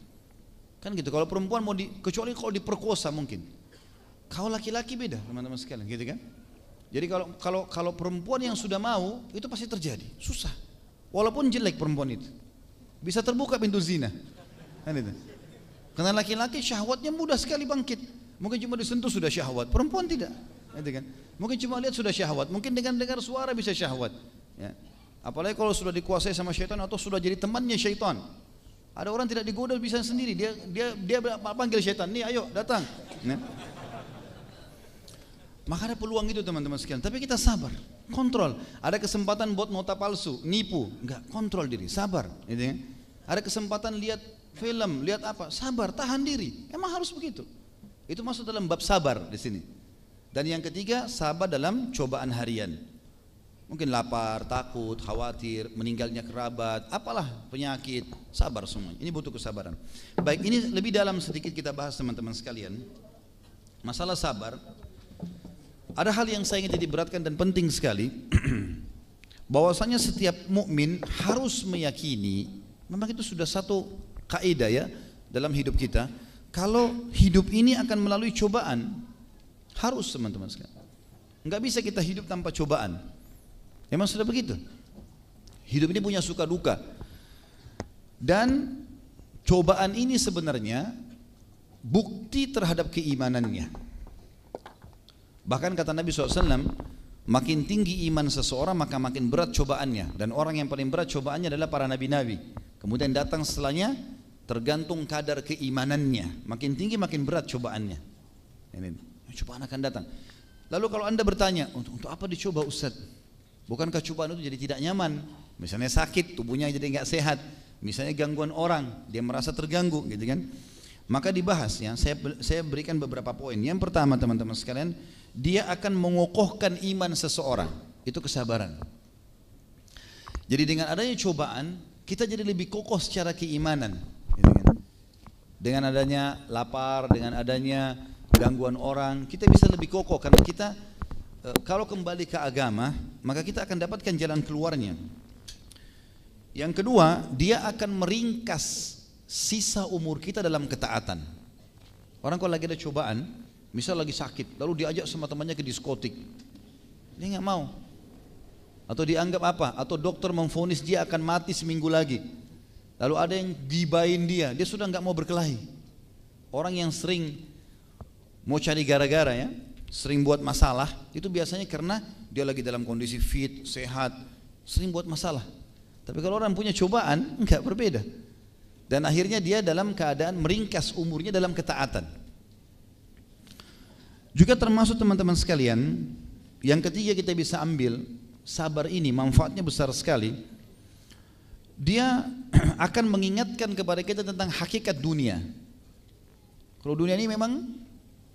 Kan gitu, kalau perempuan mau di, kecuali kalau diperkosa mungkin. Kalau laki-laki beda teman-teman sekalian gitu kan. Jadi kalau kalau kalau perempuan yang sudah mau itu pasti terjadi, susah. Walaupun jelek perempuan itu, bisa terbuka pintu zina. Karena laki-laki syahwatnya mudah sekali bangkit. Mungkin cuma disentuh sudah syahwat, perempuan tidak. Mungkin cuma lihat sudah syahwat, mungkin dengan dengar suara bisa syahwat. Apalagi kalau sudah dikuasai sama syaitan atau sudah jadi temannya syaitan. Ada orang tidak digoda bisa sendiri, dia dia dia panggil syaitan, nih ayo datang. Maka ada peluang itu teman-teman sekalian, tapi kita sabar, kontrol. Ada kesempatan buat nota palsu, nipu, enggak, kontrol diri, sabar. Gitu ya. Ada kesempatan lihat film, lihat apa, sabar, tahan diri. Emang harus begitu. Itu masuk dalam bab sabar di sini. Dan yang ketiga, sabar dalam cobaan harian. Mungkin lapar, takut, khawatir, meninggalnya kerabat, apalah penyakit, sabar semuanya. Ini butuh kesabaran. Baik, ini lebih dalam sedikit kita bahas teman-teman sekalian. Masalah sabar. Ada hal yang saya ingin diberatkan dan penting sekali, bahwasanya setiap mukmin harus meyakini, memang itu sudah satu kaidah ya dalam hidup kita. Kalau hidup ini akan melalui cobaan, harus teman-teman sekalian. Enggak bisa kita hidup tanpa cobaan. Memang sudah begitu. Hidup ini punya suka duka. Dan cobaan ini sebenarnya bukti terhadap keimanannya. Bahkan kata Nabi shallallahu alaihi wasallam, makin tinggi iman seseorang maka makin berat cobaannya. Dan orang yang paling berat cobaannya adalah para nabi-nabi. Kemudian datang setelahnya tergantung kadar keimanannya. Makin tinggi makin berat cobaannya. Cobaan akan datang. Lalu kalau anda bertanya, untuk, untuk apa dicoba Ustaz? Bukankah cobaan itu jadi tidak nyaman? Misalnya sakit, tubuhnya jadi nggak sehat. Misalnya gangguan orang, dia merasa terganggu, gitu kan? Maka dibahas ya. Saya, saya berikan beberapa poin. Yang pertama teman-teman sekalian, dia akan mengokohkan iman seseorang. Itu kesabaran. Jadi dengan adanya cobaan, kita jadi lebih kokoh secara keimanan. Gitu kan? Dengan adanya lapar, dengan adanya gangguan orang, kita bisa lebih kokoh karena kita e, kalau kembali ke agama, maka kita akan dapatkan jalan keluarnya. Yang kedua, dia akan meringkas sisa umur kita dalam ketaatan. Orang kalau lagi ada cobaan, misal lagi sakit, lalu diajak sama temannya ke diskotik, dia nggak mau. Atau dianggap apa? Atau dokter memvonis dia akan mati seminggu lagi. Lalu ada yang gibain dia, dia sudah nggak mau berkelahi. Orang yang sering mau cari gara-gara ya, sering buat masalah, itu biasanya karena dia lagi dalam kondisi fit, sehat, sering buat masalah. Tapi kalau orang punya cobaan, enggak, berbeda. Dan akhirnya dia dalam keadaan meringkas umurnya dalam ketaatan. Juga termasuk teman-teman sekalian, yang ketiga kita bisa ambil, sabar ini manfaatnya besar sekali. Dia akan mengingatkan kepada kita tentang hakikat dunia. Kalau dunia ini memang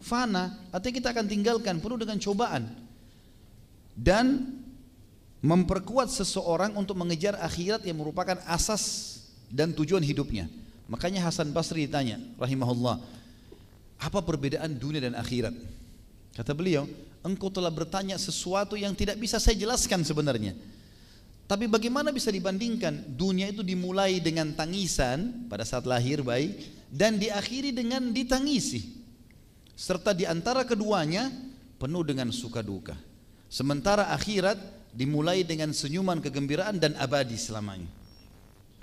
fana, artinya kita akan tinggalkan, penuh dengan cobaan. Dan memperkuat seseorang untuk mengejar akhirat yang merupakan asas dan tujuan hidupnya. Makanya Hasan Basri ditanya rahimahullah, apa perbedaan dunia dan akhirat? Kata beliau, engkau telah bertanya sesuatu yang tidak bisa saya jelaskan sebenarnya. Tapi bagaimana bisa dibandingkan? Dunia itu dimulai dengan tangisan pada saat lahir bayi, dan diakhiri dengan ditangisi. Serta diantara keduanya penuh dengan suka duka. Sementara akhirat dimulai dengan senyuman kegembiraan dan abadi selamanya.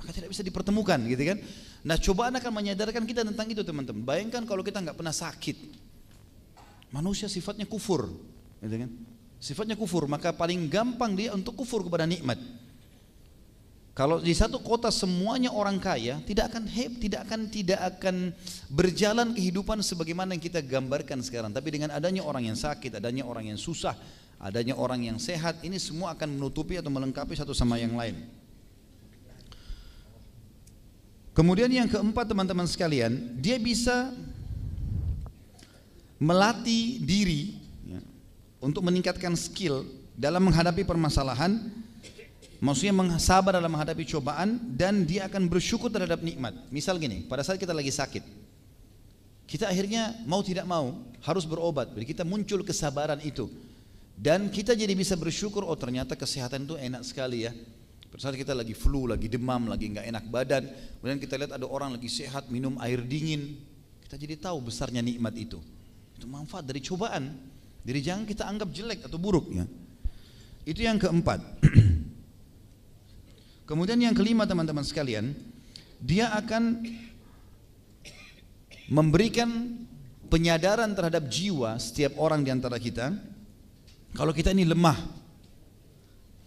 Maka tidak bisa dipertemukan, gitu kan? Nah, cobaan akan menyadarkan kita tentang itu, teman-teman. Bayangkan kalau kita nggak pernah sakit, manusia sifatnya kufur, gitu kan? Sifatnya kufur, maka paling gampang dia untuk kufur kepada nikmat. Kalau di satu kota semuanya orang kaya, tidak akan heb, tidak akan tidak akan berjalan kehidupan sebagaimana yang kita gambarkan sekarang. Tapi dengan adanya orang yang sakit, adanya orang yang susah, adanya orang yang sehat, ini semua akan menutupi atau melengkapi satu sama yang lain. Kemudian yang keempat teman-teman sekalian, dia bisa melatih diri ya, untuk meningkatkan skill dalam menghadapi permasalahan, maksudnya sabar dalam menghadapi cobaan, dan dia akan bersyukur terhadap nikmat. Misal gini, pada saat kita lagi sakit, kita akhirnya mau tidak mau harus berobat, jadi kita muncul kesabaran itu, dan kita jadi bisa bersyukur, oh ternyata kesehatan itu enak sekali ya. Saat kita lagi flu, lagi demam, lagi nggak enak badan, kemudian kita lihat ada orang lagi sehat, minum air dingin, kita jadi tahu besarnya nikmat itu. Itu manfaat dari cobaan. Jadi jangan kita anggap jelek atau buruk ya. Itu yang keempat. Kemudian yang kelima teman-teman sekalian, dia akan memberikan penyadaran terhadap jiwa setiap orang diantara kita kalau kita ini lemah,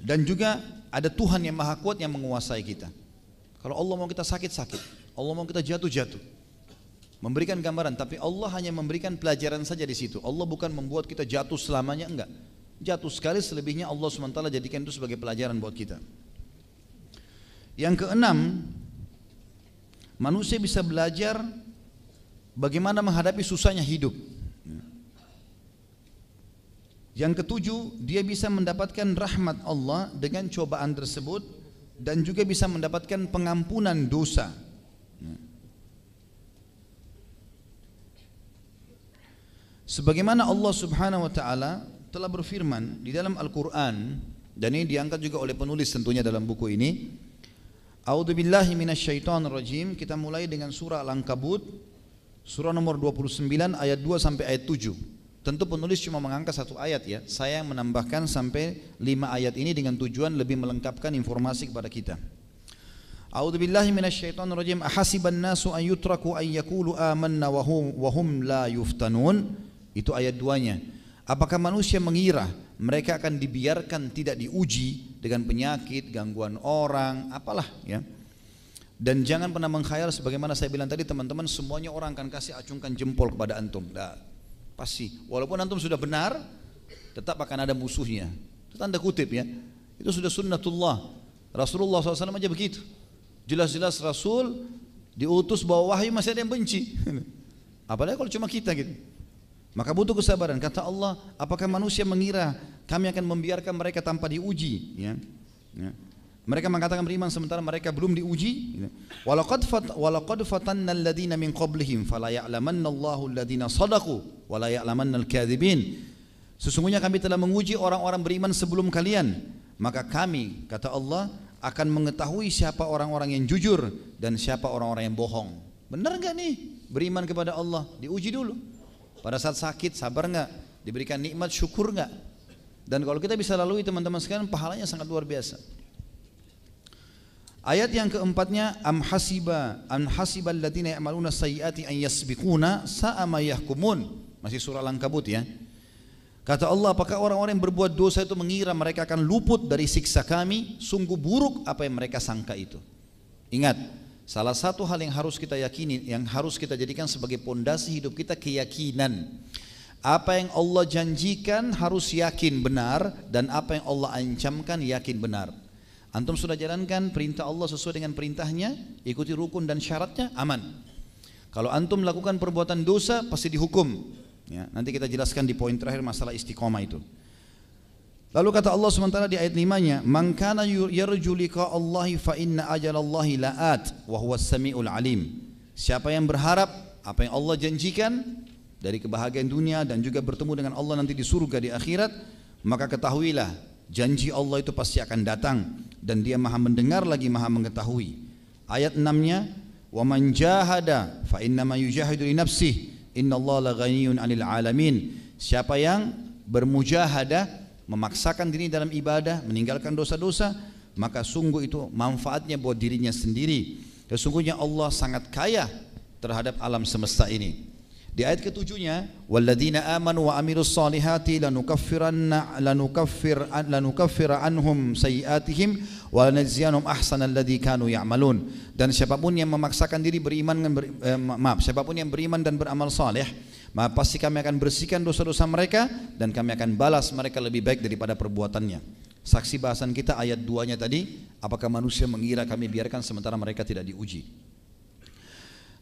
dan juga ada Tuhan yang maha kuat yang menguasai kita. Kalau Allah mau kita sakit-sakit, Allah mau kita jatuh-jatuh, memberikan gambaran, tapi Allah hanya memberikan pelajaran saja di situ. Allah bukan membuat kita jatuh selamanya, enggak. Jatuh sekali selebihnya Allah subhanahu wa taala jadikan itu sebagai pelajaran buat kita. Yang keenam, manusia bisa belajar bagaimana menghadapi susahnya hidup. Yang ketujuh, dia bisa mendapatkan rahmat Allah dengan cobaan tersebut, dan juga bisa mendapatkan pengampunan dosa. Sebagaimana Allah Subhanahu wa taala telah berfirman di dalam Al-Qur'an, dan ini diangkat juga oleh penulis tentunya dalam buku ini. A'udzubillahi minasyaitonir rajim. Kita mulai dengan surah Al-Ankabut, surah nomor dua puluh sembilan ayat dua sampai ayat tujuh. Tentu penulis cuma mengangkat satu ayat ya. Saya menambahkan sampai lima ayat ini dengan tujuan lebih melengkapkan informasi kepada kita. A'udzubillahi minasyaitonir rajim. Ahasiban nasu an yutraku ay yaqulu amanna wa hum la yuftanun. Itu ayat duanya. Apakah manusia mengira mereka akan dibiarkan tidak diuji dengan penyakit, gangguan orang, apalah ya. Dan jangan pernah mengkhayal, sebagaimana saya bilang tadi teman-teman, semuanya orang akan kasih acungkan jempol kepada antum. Nah, pasti, walaupun antum sudah benar, tetap akan ada musuhnya. Itu tanda kutip ya. Itu sudah sunnatullah. Rasulullah shallallahu alaihi wasallam aja begitu. Jelas-jelas Rasul diutus bawa wahyu masih ada yang benci. Apalagi kalau cuma kita gitu. Maka butuh kesabaran. Kata Allah, apakah manusia mengira kami akan membiarkan mereka tanpa diuji? Ya. Ya. Mereka mengatakan beriman sementara mereka belum diuji. Walaqad fat walaqad fatanna alladziina min qablihim fala ya'lamanna Allahu alladziina shadaqu wa la ya'lamanna al-kadzibin. Sesungguhnya kami telah menguji orang-orang beriman sebelum kalian, maka kami, kata Allah, akan mengetahui siapa orang-orang yang jujur dan siapa orang-orang yang bohong. Benar enggak nih beriman kepada Allah? Diuji dulu. Pada saat sakit sabar enggak? Diberikan nikmat syukur enggak? Dan kalau kita bisa lalui teman-teman sekalian, pahalanya sangat luar biasa. Ayat yang keempatnya, am hasiba an hasibal ladzina ya'maluna sayyiati an yasbiquna sa'a ma yahkumun. Masih surah Al-Ankabut ya. Kata Allah, apakah orang-orang yang berbuat dosa itu mengira mereka akan luput dari siksa kami? Sungguh buruk apa yang mereka sangka itu. Ingat, salah satu hal yang harus kita yakini, yang harus kita jadikan sebagai pondasi hidup kita, keyakinan. Apa yang Allah janjikan harus yakin benar, dan apa yang Allah ancamkan yakin benar. Antum sudah jalankan perintah Allah sesuai dengan perintahnya, ikuti rukun dan syaratnya, aman. Kalau antum melakukan perbuatan dosa, pasti dihukum. Ya, nanti kita jelaskan di poin terakhir masalah istiqomah itu. Lalu kata Allah sementara di ayat lima-nya, "Man kana yarju liqa Allahi fa inna ajalallahi la'at wa huwas samiul alim." Siapa yang berharap apa yang Allah janjikan dari kebahagiaan dunia dan juga bertemu dengan Allah nanti di surga di akhirat, maka ketahuilah janji Allah itu pasti akan datang. Dan dia maha mendengar lagi maha mengetahui. Ayat enam-nya, wa man jahada fa inna ma yujahidu li nafsihi innallaha la ghaniyun 'anil 'alamin. Siapa yang bermujahadah memaksakan diri dalam ibadah, meninggalkan dosa-dosa, maka sungguh itu manfaatnya buat dirinya sendiri. Sesungguhnya Allah sangat kaya terhadap alam semesta ini. Di ayat ketujuhnya, walladzina amanu wa amilus solihati lanukaffiranna lanukaffir lanukaffira anhum sayyiatihim wa lanajziyahum ahsanal ladzi kanu ya'malun. Dan siapapun yang memaksakan diri beriman ber, eh, maaf siapapun yang beriman dan beramal saleh, maka pasti kami akan bersihkan dosa-dosa mereka dan kami akan balas mereka lebih baik daripada perbuatannya. Saksi bahasan kita ayat dua-nya tadi, apakah manusia mengira kami biarkan sementara mereka tidak diuji.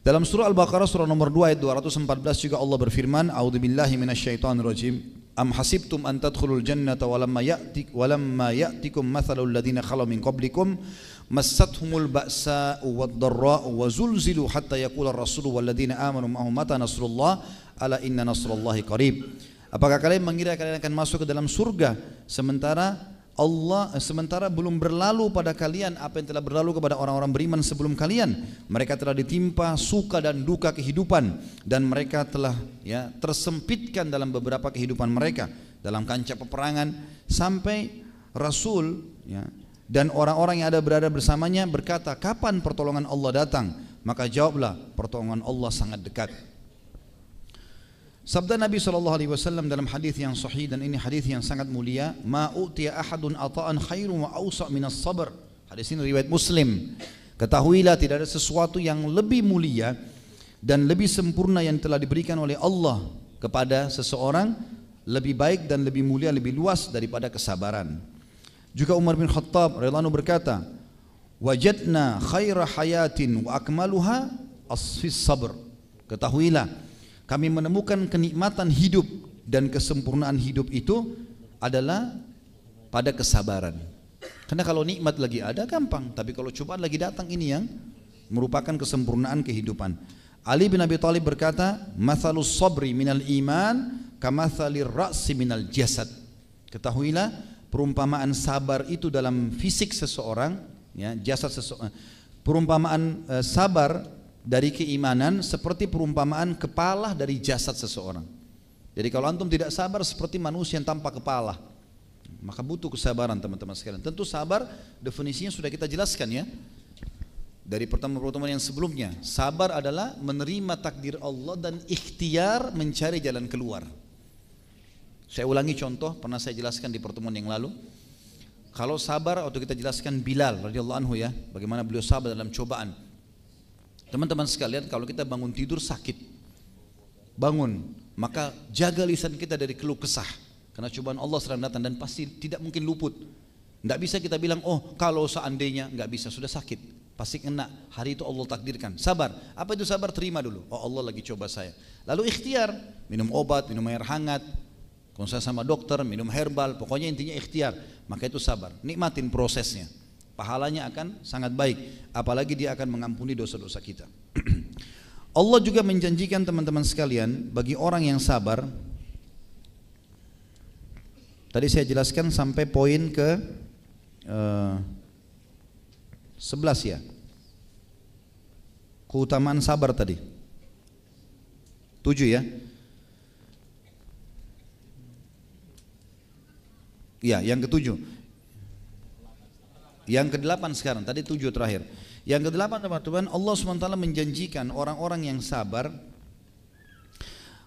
Dalam surah Al-Baqarah surah nomor dua ayat dua ratus empat belas juga Allah berfirman, a'udzubillahi minasyaitonirrajim. Am hasibtum an tadkhulul jannata walamma ya'tik walamma ya'tikum mathalul ladzina khalu min qablikum massathumul ba'sa'u wad-dharra'u wa zulzilu hatta yaqula ar-rasulu wal ladzina amanu ma'ahu mata nasrullah ala inna nasrullahi qarib. Apakah kalian mengira kalian akan masuk ke dalam surga sementara Allah sementara belum berlalu pada kalian apa yang telah berlalu kepada orang-orang beriman sebelum kalian? Mereka telah ditimpa suka dan duka kehidupan, dan mereka telah ya, tersempitkan dalam beberapa kehidupan mereka dalam kancah peperangan, sampai Rasul ya, dan orang-orang yang ada berada bersamanya berkata, kapan pertolongan Allah datang? Maka jawablah, pertolongan Allah sangat dekat. Sabda Nabi shallallahu alaihi wasallam dalam hadis yang sahih, dan ini hadis yang sangat mulia, ma u'tiya ahadun ata'an khairun wa awsa' minas sabr. Hadis ini riwayat Muslim. Ketahuilah tidak ada sesuatu yang lebih mulia dan lebih sempurna yang telah diberikan oleh Allah kepada seseorang, lebih baik dan lebih mulia, lebih luas daripada kesabaran. Juga Umar bin Khattab radhiyallahu anhu berkata, wajadna khaira hayatin wa akmaluha asfis sabr. Ketahuilah kami menemukan kenikmatan hidup dan kesempurnaan hidup itu adalah pada kesabaran. Karena kalau nikmat lagi ada gampang, tapi kalau cobaan lagi datang, ini yang merupakan kesempurnaan kehidupan. Ali bin Abi Thalib berkata, mathalus sabri minal iman kamathalir ra'si minal jasad. Ketahuilah perumpamaan sabar itu dalam fisik seseorang, ya, jasad seseorang. Perumpamaan eh, sabar dari keimanan seperti perumpamaan kepala dari jasad seseorang. Jadi kalau antum tidak sabar seperti manusia yang tanpa kepala. Maka butuh kesabaran teman-teman sekalian. Tentu sabar definisinya sudah kita jelaskan ya, dari pertemuan-pertemuan yang sebelumnya. Sabar adalah menerima takdir Allah dan ikhtiar mencari jalan keluar. Saya ulangi contoh, pernah saya jelaskan di pertemuan yang lalu. Kalau sabar, waktu kita jelaskan Bilal radhiyallahu anhu ya, bagaimana beliau sabar dalam cobaan. Teman-teman sekalian, kalau kita bangun tidur sakit, bangun, maka jaga lisan kita dari keluh kesah, karena cobaan Allah sering datang dan pasti tidak mungkin luput. Tidak bisa kita bilang, oh kalau seandainya, nggak bisa, sudah sakit, pasti kena. Hari itu Allah takdirkan. Sabar. Apa itu sabar? Terima dulu. Oh Allah lagi coba saya. Lalu ikhtiar, minum obat, minum air hangat, konsultasi sama dokter, minum herbal, pokoknya intinya ikhtiar. Maka itu sabar, nikmatin prosesnya, pahalanya akan sangat baik, apalagi dia akan mengampuni dosa-dosa kita. Allah juga menjanjikan teman-teman sekalian, bagi orang yang sabar. Tadi saya jelaskan sampai poin ke uh, sebelas ya, keutamaan sabar tadi, tujuh ya. Ya, yang ketujuh, yang kedelapan sekarang, tadi tujuh terakhir. Yang kedelapan, teman-teman, Allah subhanahu wa taala menjanjikan orang-orang yang sabar.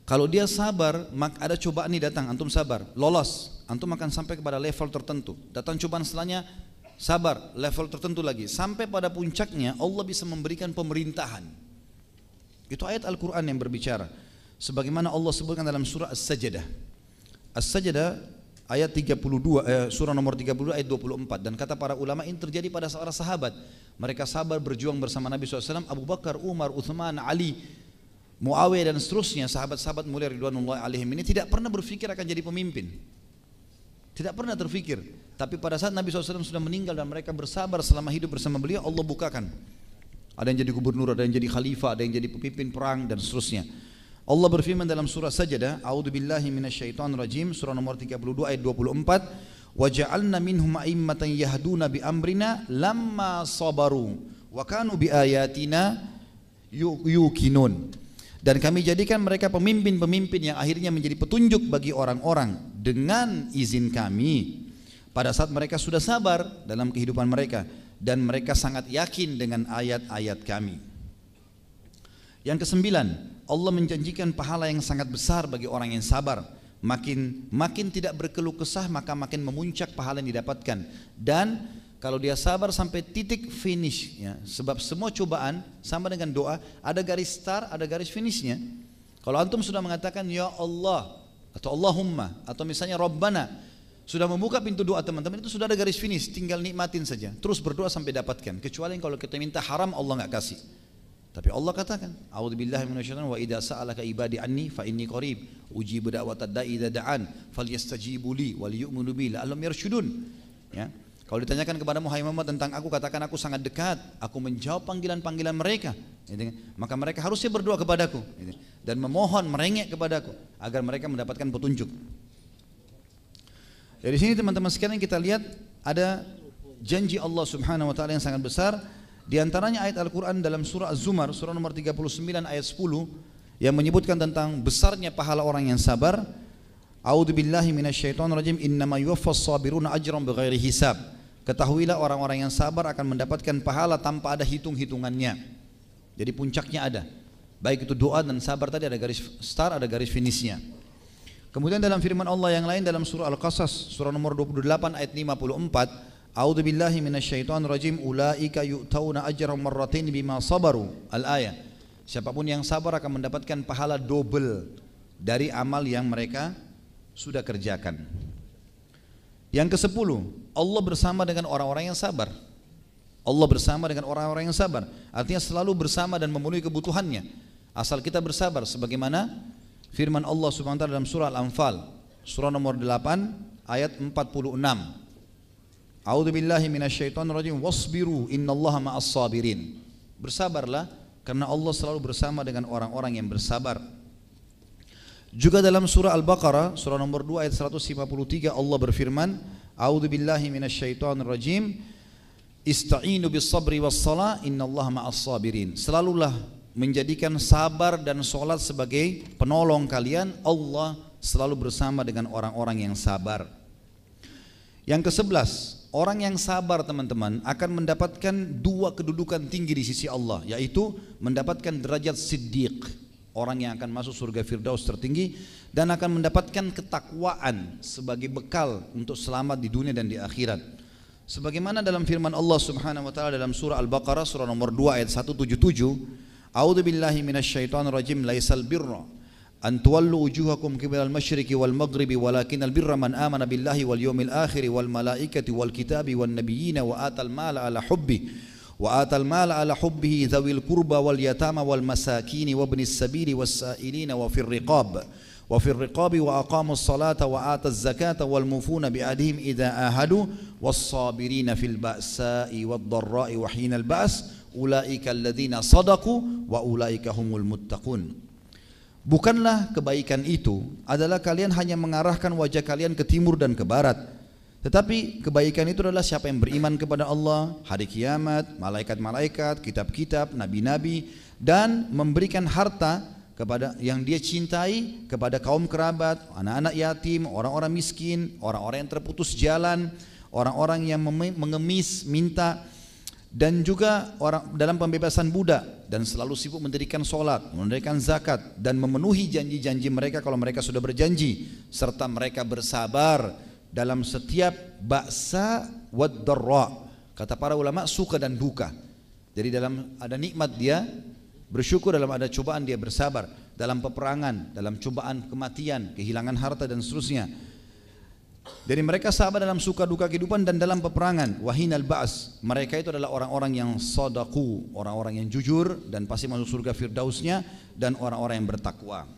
Kalau dia sabar, maka ada cobaan nih datang, antum sabar, lolos, antum akan sampai kepada level tertentu. Datang cobaan setelahnya, sabar, level tertentu lagi. Sampai pada puncaknya, Allah bisa memberikan pemerintahan. Itu ayat Al-Quran yang berbicara. Sebagaimana Allah sebutkan dalam surah As-Sajdah. As-Sajdah ayat tiga puluh dua, eh, surah nomor tiga puluh dua ayat dua puluh empat. Dan kata para ulama, ini terjadi pada para sahabat. Mereka sabar berjuang bersama Nabi shallallahu alaihi wasallam, Abu Bakar, Umar, Uthman, Ali, Muawiyah dan seterusnya. Sahabat-sahabat mulia ridwanullahi alaihim ini tidak pernah berpikir akan jadi pemimpin, tidak pernah terfikir. Tapi pada saat Nabi shallallahu alaihi wasallam sudah meninggal dan mereka bersabar selama hidup bersama beliau, Allah bukakan. Ada yang jadi gubernur, ada yang jadi khalifah, ada yang jadi pemimpin perang dan seterusnya. Allah berfirman dalam surah Sajdah, A'udzu billahi minasyaitonir rajim, surah nomor tiga puluh dua ayat dua puluh empat, wa ja'alna minhum a'immatan yahduna bi amrina lamma sabaru wa kanu bi ayatina yuqinun. Dan kami jadikan mereka pemimpin-pemimpin yang akhirnya menjadi petunjuk bagi orang-orang dengan izin kami pada saat mereka sudah sabar dalam kehidupan mereka dan mereka sangat yakin dengan ayat-ayat kami. Yang kesembilan, Allah menjanjikan pahala yang sangat besar bagi orang yang sabar. Makin makin tidak berkeluh kesah, maka makin memuncak pahala yang didapatkan. Dan kalau dia sabar sampai titik finish ya, sebab semua cobaan sama dengan doa, ada garis start, ada garis finishnya. Kalau antum sudah mengatakan ya Allah atau Allahumma atau misalnya Rabbana, sudah membuka pintu doa teman-teman, itu sudah ada garis finish, tinggal nikmatin saja. Terus berdoa sampai dapatkan. Kecuali kalau kita minta haram, Allah nggak kasih. Tapi Allah katakan, A'udzubillahi minasyaitonir rajim, wa idza sa'alaka ibadi anni fa inni qarib, ujibu da'watad da'i idza da'an, falyastajibu li wa liyu'minu bi la'allahum yarsyudun. Ya. Kalau ditanyakan kepada Muhammad tentang aku, katakan aku sangat dekat, aku menjawab panggilan-panggilan mereka. Maka mereka harusnya berdoa kepadaku dan memohon, merengek kepadaku agar mereka mendapatkan petunjuk. Dari sini teman-teman sekalian kita lihat ada janji Allah Subhanahu wa taala yang sangat besar. Di antaranya ayat Al-Quran dalam surah Az-Zumar, surah nomor tiga puluh sembilan ayat sepuluh, yang menyebutkan tentang besarnya pahala orang yang sabar. A'udzubillahi minasyaitonirrajim, innama yuwaffas sabiruna ajran bighairi hisab. Ketahuilah orang-orang yang sabar akan mendapatkan pahala tanpa ada hitung-hitungannya. Jadi puncaknya ada. Baik itu doa dan sabar tadi ada garis start, ada garis finishnya. Kemudian dalam firman Allah yang lain dalam surah Al-Qasas, surah nomor dua puluh delapan ayat lima puluh empat, A'udzu billahi minasyaitonir rajim, ulaika yu'tauna ajran marratain bima sabaru. Al-ayah. Siapapun yang sabar akan mendapatkan pahala double dari amal yang mereka sudah kerjakan. Yang kesepuluh, Allah bersama dengan orang-orang yang sabar. Allah bersama dengan orang-orang yang sabar. Artinya selalu bersama dan memenuhi kebutuhannya. Asal kita bersabar sebagaimana firman Allah Subhanahu wa taala dalam surah Al-Anfal, surah nomor delapan ayat empat puluh enam. A'udzu billahi minasyaitonir rajim, wasbiru innallaha ma'as sabirin. Bersabarlah karena Allah selalu bersama dengan orang-orang yang bersabar. Juga dalam surah Al-Baqarah, surah nomor dua ayat seratus lima puluh tiga Allah berfirman, A'udzu billahi minasyaitonir rajim, ista'inu bis sabri was shalah innallaha ma'as sabirin. Selalulah menjadikan sabar dan salat sebagai penolong kalian. Allah selalu bersama dengan orang-orang yang sabar. Yang kesebelas, orang yang sabar teman-teman akan mendapatkan dua kedudukan tinggi di sisi Allah, yaitu mendapatkan derajat siddiq. orang yang akan masuk surga Firdaus tertinggi dan akan mendapatkan ketakwaan sebagai bekal untuk selamat di dunia dan di akhirat. Sebagaimana dalam firman Allah Subhanahu wa taala dalam surah Al-Baqarah surah nomor dua ayat seratus tujuh puluh tujuh, "A'udzubillahi minasyaitonirrajim, laisal birra an tuwallu wujuhakum qiblal masyriqi wal maghribi walakinal birra man amana billahi wal yawmil akhir wal malaikati wal kitabi wan nabiyina wa atal mala ala hubbi" wa atal mala ala hubbihi dzawil qurba wal yatama wal masakini wabnis sabili wassailina wa fir riqab wa fir riqabi wa aqamus salata wa ataz zakata wal mufuna bi ahdihim idza ahadu wassabirina fil ba'sa'i wad dharra'i wa hinal ba's ulaika alladziina sadaqu wa ulaika humul muttaqun. Bukanlah kebaikan itu adalah kalian hanya mengarahkan wajah kalian ke timur dan ke barat, tetapi kebaikan itu adalah siapa yang beriman kepada Allah, hari kiamat, malaikat-malaikat, kitab-kitab, nabi-nabi, dan memberikan harta kepada yang dia cintai, kepada kaum kerabat, anak-anak yatim, orang-orang miskin, orang-orang yang terputus jalan, orang-orang yang mengemis, minta, dan juga orang dalam pembebasan budak, dan selalu sibuk mendirikan sholat, mendirikan zakat, dan memenuhi janji-janji mereka kalau mereka sudah berjanji, serta mereka bersabar dalam setiap baksa wad darra. Kata para ulama, suka dan duka. Jadi dalam ada nikmat dia bersyukur, dalam ada cobaan dia bersabar, dalam peperangan, dalam cobaan kematian, kehilangan harta dan seterusnya. Jadi mereka sabar dalam suka duka kehidupan dan dalam peperangan. Wahinal ba's, mereka itu adalah orang-orang yang sadaku, orang-orang yang jujur dan pasti masuk surga firdausnya, dan orang-orang yang bertakwa.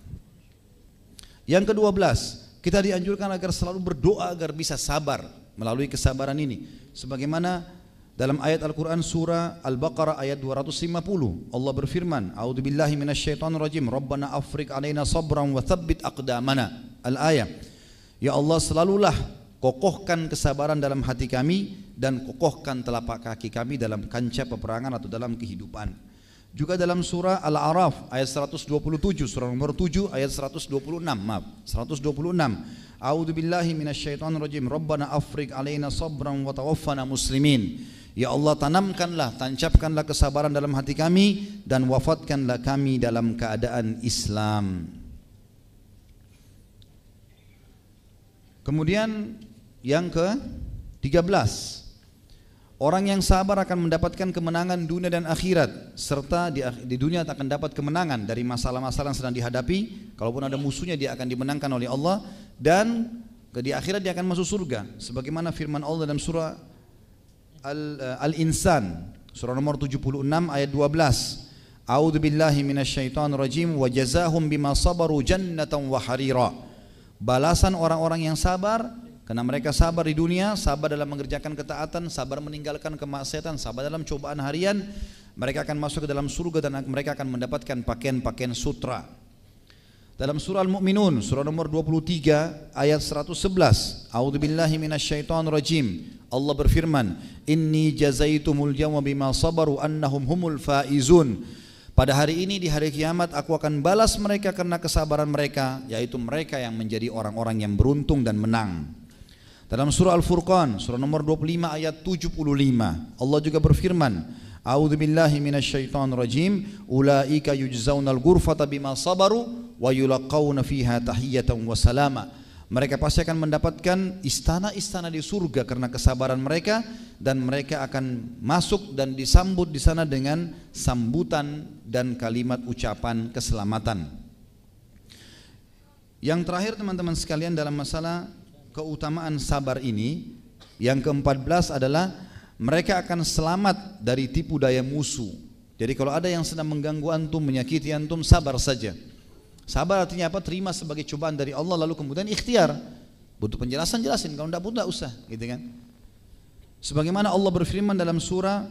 Yang kedua belas, kita dianjurkan agar selalu berdoa agar bisa sabar melalui kesabaran ini. Sebagaimana dalam ayat Al-Quran surah Al-Baqarah ayat dua ratus lima puluh. Allah berfirman, "A'udzubillahi minasyaitonirrajim, Rabbana afrik alaina sabran wa tsabbit aqdamana." Al-ayah. Ya Allah, selalulah kokohkan kesabaran dalam hati kami dan kokohkan telapak kaki kami dalam kancah peperangan atau dalam kehidupan. Juga dalam surah Al-A'raf ayat seratus dua puluh tujuh, surah nomor tujuh ayat seratus dua puluh enam, maaf, seratus dua puluh enam. A'udzubillahi minasyaitonirrajim, Rabbana afrik alaina sabran wa tawaffana muslimin. Ya Allah, tanamkanlah, tancapkanlah kesabaran dalam hati kami dan wafatkanlah kami dalam keadaan Islam. Kemudian yang ke tiga belas, orang yang sabar akan mendapatkan kemenangan dunia dan akhirat, serta di, di dunia akan dapat kemenangan dari masalah-masalah yang sedang dihadapi. Kalaupun ada musuhnya, dia akan dimenangkan oleh Allah, dan di akhirat dia akan masuk surga. Sebagaimana firman Allah dalam surah Al-Insan, surah nomor tujuh puluh enam ayat dua belas. A'udzu billahi minasyaitonir rajim, wa jazahum bima sabaru jannatan wa harira. Balasan orang-orang yang sabar, karena mereka sabar di dunia, sabar dalam mengerjakan ketaatan, sabar meninggalkan kemaksiatan, sabar dalam cobaan harian, mereka akan masuk ke dalam surga dan mereka akan mendapatkan pakaian-pakaian sutra. Dalam surah Al-Mu'minun, surah nomor dua puluh tiga ayat seratus sebelas. A'udzubillahi minasyaitonirrajim. Allah berfirman, "Inni jazaitumul yawma bima sabaru annahum humul faizun." Pada hari ini di hari kiamat aku akan balas mereka karena kesabaran mereka, yaitu mereka yang menjadi orang-orang yang beruntung dan menang. Dalam surah Al-Furqan, surah nomor dua puluh lima ayat tujuh puluh lima, Allah juga berfirman, "A'udzubillahi minasyaitonirrajim, ulaika yujzaunal ghurfata bima sabaru wa yulaqauna fiha tahiyatan wa salama." Mereka pasti akan mendapatkan istana-istana di surga karena kesabaran mereka, dan mereka akan masuk dan disambut di sana dengan sambutan dan kalimat ucapan keselamatan. Yang terakhir teman-teman sekalian, dalam masalah keutamaan sabar ini, yang keempat belas adalah mereka akan selamat dari tipu daya musuh. Jadi kalau ada yang sedang mengganggu antum, menyakiti antum, sabar saja. Sabar artinya apa? Terima sebagai cobaan dari Allah, lalu kemudian ikhtiar. Butuh penjelasan, jelasin. Kalau tidak butuh, tidak usah, gitu kan? Sebagaimana Allah berfirman dalam surah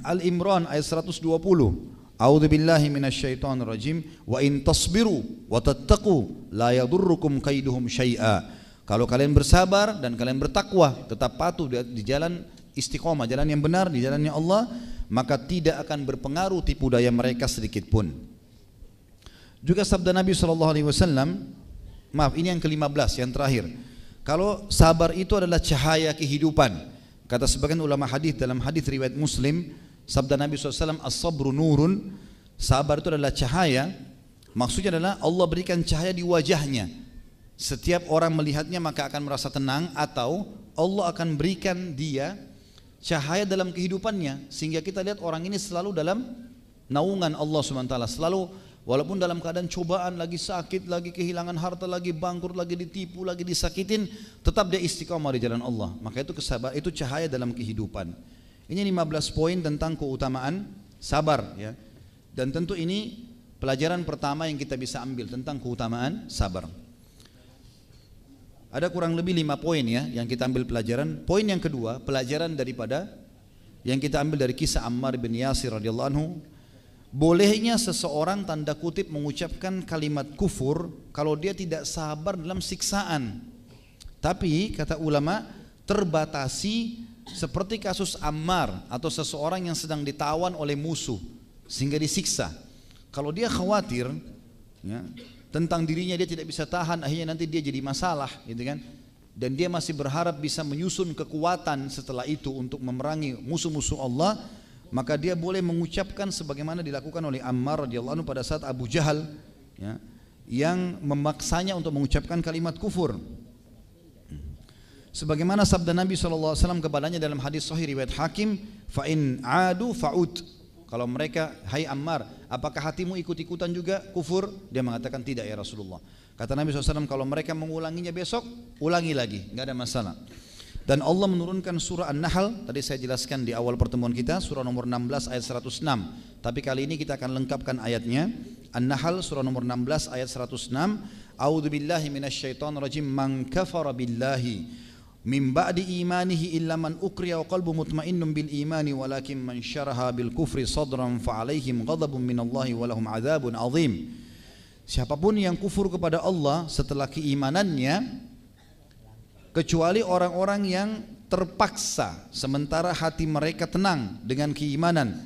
Al-Imran ayat seratus dua puluh, "A'udzubillahi minasyaitonirrajim, wa in tasbiru wa tattaqu la yadurrukum kaiduhum syai'a." Kalau kalian bersabar dan kalian bertakwa, tetap patuh di jalan istiqomah, jalan yang benar, di jalannya Allah, maka tidak akan berpengaruh tipu daya mereka sedikit pun. Juga sabda Nabi shallallahu alaihi wasallam, maaf, ini yang kelima belas, yang terakhir. Kalau sabar itu adalah cahaya kehidupan, kata sebagian ulama hadis dalam hadis riwayat Muslim, sabda Nabi shallallahu alaihi wasallam, "As-sabru nurun." Sabar itu adalah cahaya Maksudnya adalah Allah berikan cahaya di wajahnya. Setiap orang melihatnya maka akan merasa tenang, atau Allah akan berikan dia cahaya dalam kehidupannya sehingga kita lihat orang ini selalu dalam naungan Allah subhanahu wa taala, selalu walaupun dalam keadaan cobaan, lagi sakit, lagi kehilangan harta, lagi bangkrut, lagi ditipu, lagi disakitin, tetap dia istiqamah di jalan Allah. Maka itu kesabaran, itu cahaya dalam kehidupan. Ini lima belas poin tentang keutamaan sabar, ya. Dan tentu ini pelajaran pertama yang kita bisa ambil tentang keutamaan sabar. Ada kurang lebih lima poin ya yang kita ambil pelajaran. Poin yang kedua, pelajaran daripada yang kita ambil dari kisah Ammar bin Yasir radhiyallahu anhu. Bolehnya seseorang tanda kutip mengucapkan kalimat kufur kalau dia tidak sabar dalam siksaan. Tapi kata ulama, terbatasi seperti kasus Ammar atau seseorang yang sedang ditawan oleh musuh sehingga disiksa. Kalau dia khawatir ya, tentang dirinya, dia tidak bisa tahan, akhirnya nanti dia jadi masalah gitu kan. Dan dia masih berharap bisa menyusun kekuatan setelah itu untuk memerangi musuh-musuh Allah, maka dia boleh mengucapkan sebagaimana dilakukan oleh Ammar radhiyallahu anhu pada saat Abu Jahal ya, yang memaksanya untuk mengucapkan kalimat kufur. Sebagaimana sabda Nabi shallallahu alaihi wasallam kepadanya dalam hadis sahih riwayat Hakim, fa'in adu fa'ud. Kalau mereka, hai Ammar, apakah hatimu ikut-ikutan juga kufur? Dia mengatakan tidak ya Rasulullah. Kata Nabi shallallahu alaihi wasallam, kalau mereka mengulanginya besok, ulangi lagi, nggak ada masalah. Dan Allah menurunkan surah An-Nahl, tadi saya jelaskan di awal pertemuan kita, surah nomor enam belas ayat seratus enam. Tapi kali ini kita akan lengkapkan ayatnya. An-Nahl surah nomor enam belas ayat seratus enam. A'udzubillahi minasyaitonirrajim, man kafara billahi min ba'di imanihi illa man ukriya wa qalbu mutmainnun bil imani walakin man syaraha bil kufri sadran fa alaihim ghadabun minallahi wa lahum adzabun azim. Siapapun yang kufur kepada Allah setelah keimanannya, kecuali orang-orang yang terpaksa sementara hati mereka tenang dengan keimanan.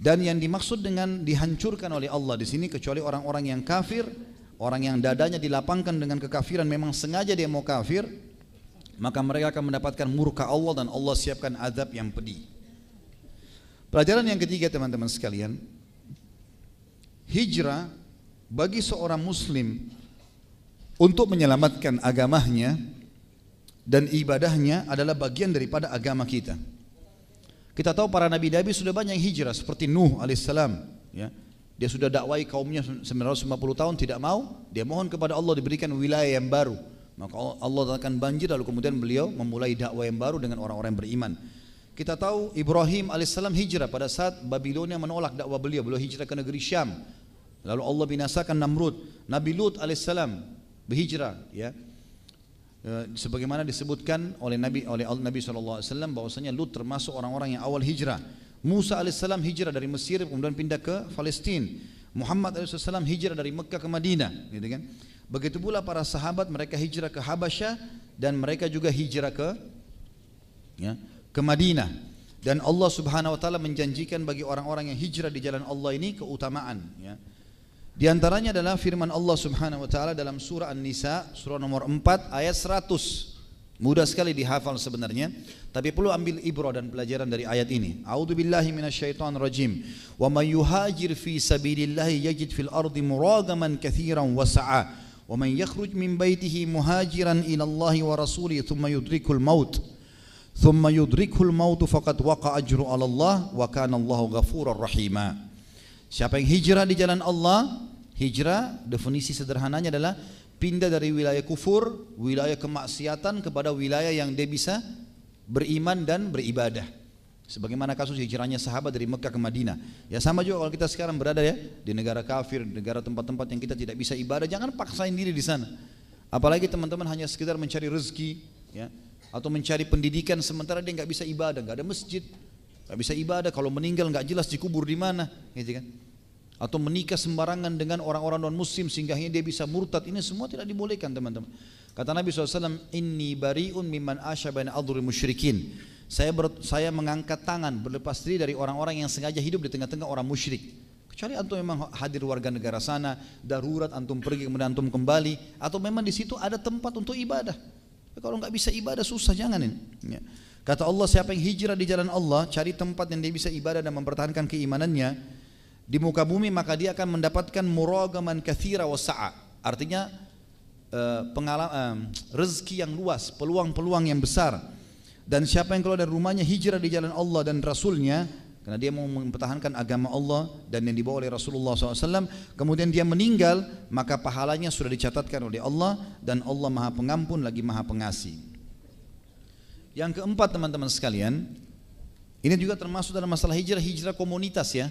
Dan yang dimaksud dengan dihancurkan oleh Allah di sini, kecuali orang-orang yang kafir, orang yang dadanya dilapangkan dengan kekafiran, memang sengaja dia mau kafir, maka mereka akan mendapatkan murka Allah dan Allah siapkan azab yang pedih. Pelajaran yang ketiga teman-teman sekalian, hijrah bagi seorang muslim untuk menyelamatkan agamanya dan ibadahnya adalah bagian daripada agama kita. Kita tahu para nabi-nabi sudah banyak hijrah, seperti Nuh alaihissalam, ya. Dia sudah dakwai kaumnya sembilan ratus lima puluh tahun, tidak mau, dia mohon kepada Allah diberikan wilayah yang baru. Maka Allah akan banjir, lalu kemudian beliau memulai dakwah yang baru dengan orang-orang yang beriman. Kita tahu Ibrahim alaihissalam hijrah pada saat Babilonia menolak dakwah beliau, beliau hijrah ke negeri Syam. Lalu Allah binasakan Namrud. Nabi Lut alaihissalam berhijrah, ya, sebagaimana disebutkan oleh Nabi oleh Nabi shallallahu alaihi wasallam bahwasanya Lut termasuk orang-orang yang awal hijrah. Musa alaihissalam hijrah dari Mesir kemudian pindah ke Palestina. Muhammad alaihissalam hijrah dari Mekkah ke Madinah, gitu kan. Begitu pula para sahabat, mereka hijrah ke Habasyah dan mereka juga hijrah ke ya, ke Madinah. Dan Allah Subhanahu wa taala menjanjikan bagi orang-orang yang hijrah di jalan Allah ini keutamaan, ya. Di antaranya adalah firman Allah Subhanahu wa taala dalam surah An-Nisa surah nomor empat ayat seratus. Mudah sekali dihafal sebenarnya, tapi perlu ambil ibrah dan pelajaran dari ayat ini. A'udzubillahi minasyaitonirrajim. Wa may yuhajir fi sabilillahi yajid fil ardi muragaman katsiran wa sa'a. Wa man yakhruj min baitihi muhajiran ila Allahi wa rasulihi thumma yudrikul maut. Thumma yudrikul maut faqad waqa'a ajru 'ala Allah wa kana Allahu ghafurar rahima. Siapa yang hijrah di jalan Allah, hijrah definisi sederhananya adalah pindah dari wilayah kufur, wilayah kemaksiatan kepada wilayah yang dia bisa beriman dan beribadah. Sebagaimana kasus hijrahnya sahabat dari Mekkah ke Madinah. Ya sama juga kalau kita sekarang berada ya di negara kafir, negara tempat-tempat yang kita tidak bisa ibadah, jangan paksain diri di sana. Apalagi teman-teman hanya sekedar mencari rezeki, ya, atau mencari pendidikan sementara dia nggak bisa ibadah, nggak ada masjid. Tak bisa ibadah, kalau meninggal nggak jelas dikubur di mana, gitu kan? Atau menikah sembarangan dengan orang-orang non muslim sehingga dia bisa murtad. Ini semua tidak dibolehkan teman-teman. Kata Nabi shallallahu alaihi wasallam, Inni bariun mimman asya baina adhuri musyrikin. Saya ber, saya mengangkat tangan berlepas diri dari orang-orang yang sengaja hidup di tengah-tengah orang musyrik. Kecuali antum memang hadir warga negara sana, darurat antum pergi kemudian antum kembali, atau memang di situ ada tempat untuk ibadah. Tapi kalau nggak bisa ibadah susah, jangan ini. Ya. Kata Allah, siapa yang hijrah di jalan Allah, cari tempat yang dia bisa ibadah dan mempertahankan keimanannya, di muka bumi, maka dia akan mendapatkan muragaman kathira wa sa'a, artinya eh, pengalaman, eh, rezeki yang luas, peluang-peluang yang besar. Dan siapa yang keluar dari rumahnya hijrah di jalan Allah dan Rasulnya, karena dia mau mempertahankan agama Allah dan yang dibawa oleh Rasulullah shallallahu alaihi wasallam, kemudian dia meninggal, maka pahalanya sudah dicatatkan oleh Allah, dan Allah Maha Pengampun lagi Maha Pengasih. Yang keempat, teman-teman sekalian, ini juga termasuk dalam masalah hijrah, hijrah komunitas ya.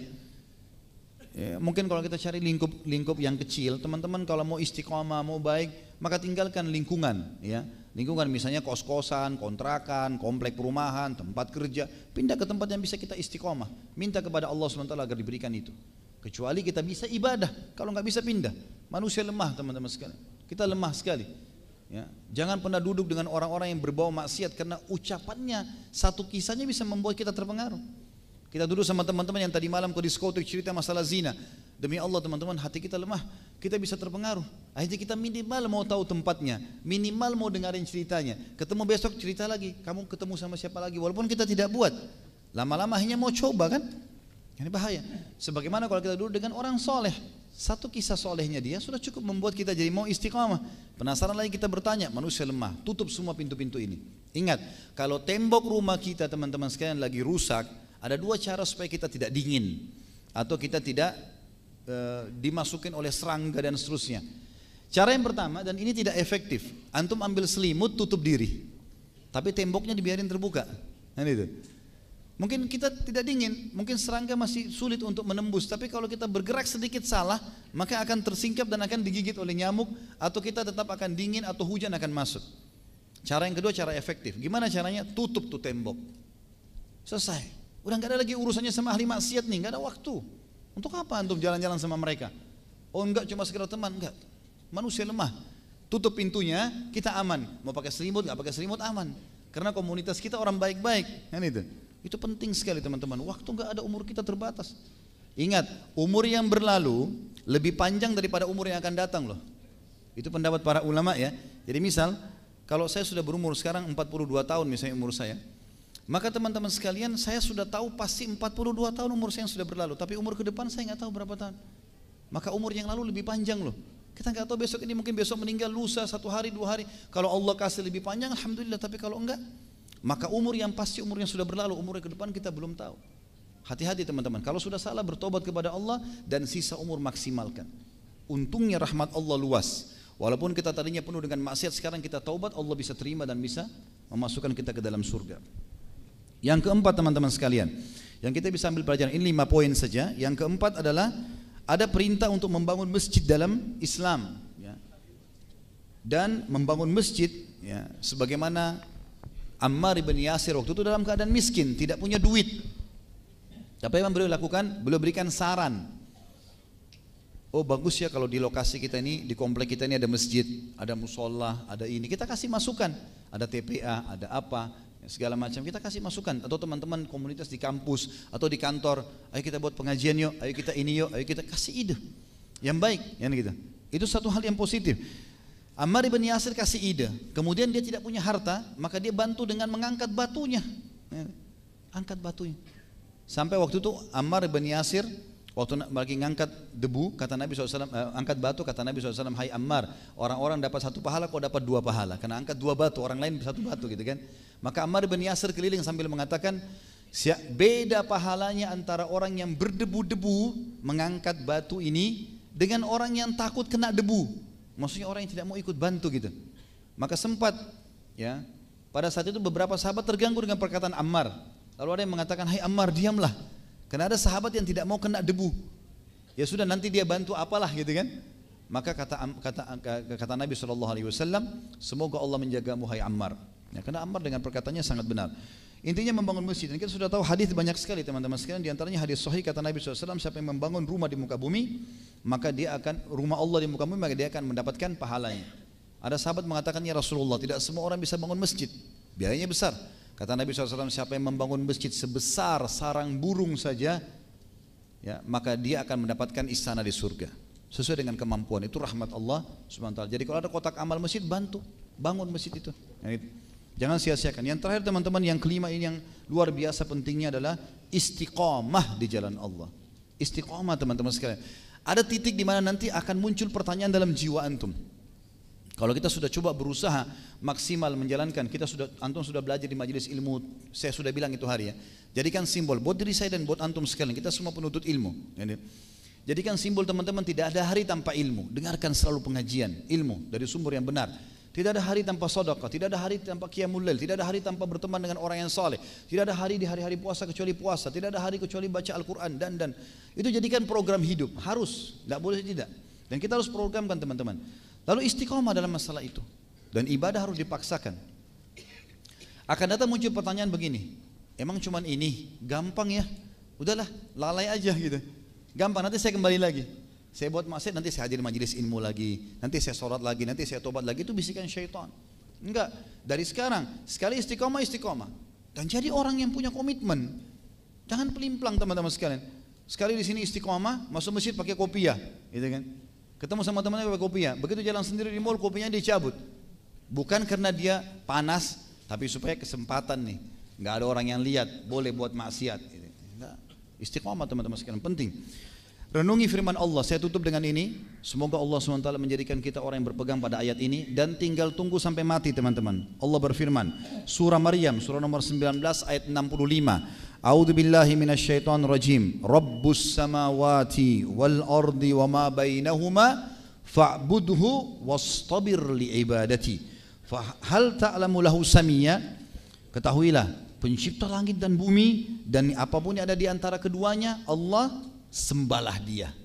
Ya, mungkin kalau kita cari lingkup-lingkup yang kecil, teman-teman kalau mau istiqomah, mau baik, maka tinggalkan lingkungan ya. Lingkungan misalnya kos-kosan, kontrakan, komplek perumahan, tempat kerja, pindah ke tempat yang bisa kita istiqomah, minta kepada Allah subhanahu wa taala agar diberikan itu. Kecuali kita bisa ibadah, kalau nggak bisa pindah. Manusia lemah, teman-teman sekalian. Kita lemah sekali. Ya. Jangan pernah duduk dengan orang-orang yang berbau maksiat, karena ucapannya, satu kisahnya bisa membuat kita terpengaruh. Kita duduk sama teman-teman yang tadi malam ke diskotik cerita masalah zina. Demi Allah teman-teman, hati kita lemah, kita bisa terpengaruh. Akhirnya kita minimal mau tahu tempatnya, minimal mau dengarin ceritanya. Ketemu besok cerita lagi, kamu ketemu sama siapa lagi, walaupun kita tidak buat. Lama-lama hanya mau coba kan? Ini bahaya. Sebagaimana kalau kita duduk dengan orang soleh, satu kisah solehnya dia sudah cukup membuat kita jadi mau istiqamah. Penasaran lagi kita bertanya, manusia lemah, tutup semua pintu-pintu ini. Ingat, kalau tembok rumah kita teman-teman sekalian lagi rusak, ada dua cara supaya kita tidak dingin atau kita tidak e, dimasukin oleh serangga dan seterusnya. Cara yang pertama, dan ini tidak efektif, antum ambil selimut tutup diri, tapi temboknya dibiarin terbuka. Nah, itu. Mungkin kita tidak dingin, mungkin serangga masih sulit untuk menembus, tapi kalau kita bergerak sedikit salah, maka akan tersingkap dan akan digigit oleh nyamuk, atau kita tetap akan dingin atau hujan akan masuk. Cara yang kedua, cara efektif. Gimana caranya? Tutup tuh tembok. Selesai. Udah nggak ada lagi urusannya sama ahli maksiat nih, nggak ada waktu. Untuk apa antum jalan-jalan sama mereka? Oh enggak, cuma sekedar teman, enggak. Manusia lemah. Tutup pintunya, kita aman. Mau pakai selimut, nggak pakai selimut, aman. Karena komunitas kita orang baik-baik. Kan itu. Itu penting sekali teman-teman. Waktu nggak ada, umur kita terbatas. Ingat, umur yang berlalu lebih panjang daripada umur yang akan datang loh. Itu pendapat para ulama ya. Jadi misal, kalau saya sudah berumur sekarang empat puluh dua tahun misalnya umur saya, maka teman-teman sekalian, saya sudah tahu pasti empat puluh dua tahun umur saya yang sudah berlalu, tapi umur ke depan saya nggak tahu berapa tahun. Maka umur yang lalu lebih panjang loh. Kita nggak tahu besok ini, mungkin besok meninggal, lusa, satu hari, dua hari. Kalau Allah kasih lebih panjang, alhamdulillah. Tapi kalau enggak, maka umur yang pasti umur yang sudah berlalu, umur yang ke depan kita belum tahu. Hati-hati teman-teman. Kalau sudah salah, bertobat kepada Allah dan sisa umur maksimalkan. Untungnya rahmat Allah luas. Walaupun kita tadinya penuh dengan maksiat, sekarang kita taubat, Allah bisa terima dan bisa memasukkan kita ke dalam surga. Yang keempat teman-teman sekalian, yang kita bisa ambil pelajaran, ini lima poin saja. Yang keempat adalah ada perintah untuk membangun masjid dalam Islam ya. Dan membangun masjid ya, sebagaimana Ammar bin Yasir waktu itu dalam keadaan miskin, tidak punya duit. Tapi memang beliau lakukan, beliau berikan saran. Oh bagus ya kalau di lokasi kita ini, di komplek kita ini ada masjid, ada musola, ada ini. Kita kasih masukan, ada T P A, ada apa segala macam, kita kasih masukan. Atau teman-teman komunitas di kampus atau di kantor, ayo kita buat pengajian yuk, ayo kita ini yuk, ayo kita kasih ide yang baik yang gitu. Itu satu hal yang positif. Ammar bin Yasir kasih ide, kemudian dia tidak punya harta, maka dia bantu dengan mengangkat batunya, angkat batunya. Sampai waktu itu Ammar bin Yasir waktu lagi ngangkat debu, kata Nabi shallallahu alaihi wasallam, eh, angkat batu, kata Nabi shallallahu alaihi wasallam, hai Ammar, orang-orang dapat satu pahala, kau dapat dua pahala, karena angkat dua batu, orang lain satu batu gitu kan. Maka Ammar bin Yasir keliling sambil mengatakan, beda pahalanya antara orang yang berdebu-debu mengangkat batu ini dengan orang yang takut kena debu. Maksudnya orang yang tidak mau ikut bantu gitu. Maka sempat ya, pada saat itu beberapa sahabat terganggu dengan perkataan Ammar. Lalu ada yang mengatakan, hai Ammar, diamlah. Karena ada sahabat yang tidak mau kena debu. Ya sudah, nanti dia bantu apalah gitu kan. Maka kata kata kata Nabi shallallahu alaihi wasallam, semoga Allah menjagamu hai Ammar. Ya, karena Ammar dengan perkataannya sangat benar. Intinya membangun masjid. Dan kita sudah tahu hadis banyak sekali teman-teman sekalian. Di antaranya hadis sahih, kata Nabi shallallahu alaihi wasallam, siapa yang membangun rumah di muka bumi, maka dia akan, rumah Allah di muka bumi, maka dia akan mendapatkan pahalanya. Ada sahabat mengatakan, ya Rasulullah, tidak semua orang bisa bangun masjid, biayanya besar. Kata Nabi shallallahu alaihi wasallam, siapa yang membangun masjid sebesar sarang burung saja, ya, maka dia akan mendapatkan istana di surga. Sesuai dengan kemampuan. Itu rahmat Allah subhanahu wa taala. Jadi kalau ada kotak amal masjid, bantu bangun masjid itu. Yang itu. Jangan sia-siakan. Yang terakhir teman-teman, yang kelima ini yang luar biasa pentingnya adalah istiqamah di jalan Allah. Istiqomah teman-teman sekalian. Ada titik di mana nanti akan muncul pertanyaan dalam jiwa antum. Kalau kita sudah coba berusaha maksimal menjalankan, kita sudah, antum sudah belajar di majelis ilmu, saya sudah bilang itu hari ya. Jadikan simbol buat diri saya dan buat antum sekalian, kita semua penuntut ilmu. Jadikan simbol teman-teman, tidak ada hari tanpa ilmu. Dengarkan selalu pengajian ilmu dari sumber yang benar. Tidak ada hari tanpa sedekah, tidak ada hari tanpa qiyamul lail, tidak ada hari tanpa berteman dengan orang yang saleh, tidak ada hari di hari-hari puasa kecuali puasa, tidak ada hari kecuali baca Al-Qur'an dan dan itu jadikan program hidup, harus, tidak boleh tidak. Dan kita harus programkan teman-teman. Lalu istiqomah dalam masalah itu dan ibadah harus dipaksakan. Akan datang muncul pertanyaan begini, emang cuman ini, gampang ya? Udahlah, lalai aja gitu. Gampang, nanti saya kembali lagi. Saya buat maksiat, nanti saya hadir majelis ilmu lagi, nanti saya sholat lagi, nanti saya tobat lagi. Itu bisikan syaitan. Enggak, dari sekarang, sekali istiqomah, istiqomah. Dan jadi orang yang punya komitmen. Jangan pelimplang teman-teman sekalian. Sekali di sini istiqomah, masuk masjid pakai kopiah, gitu kan? Ketemu sama temannya pakai kopiah. Begitu jalan sendiri di mall, kopiahnya dicabut. Bukan karena dia panas, tapi supaya kesempatan nih, enggak ada orang yang lihat, boleh buat maksiat. Enggak, istiqomah teman-teman sekalian penting. Renungi firman Allah, saya tutup dengan ini. Semoga Allah subhanahu wa taala menjadikan kita orang yang berpegang pada ayat ini. Dan tinggal tunggu sampai mati teman-teman. Allah berfirman, surah Maryam, surah nomor sembilan belas ayat enam puluh lima. A'udhu billahi minasyaitan rajim. Rabbus samawati wal ardi wa ma bainahuma fa'budhu wastabir li ibadati. Fahal ta'lamu lahu samia. Ketahuilah, pencipta langit dan bumi dan apapun yang ada di antara keduanya, Allah, sembahlah dia.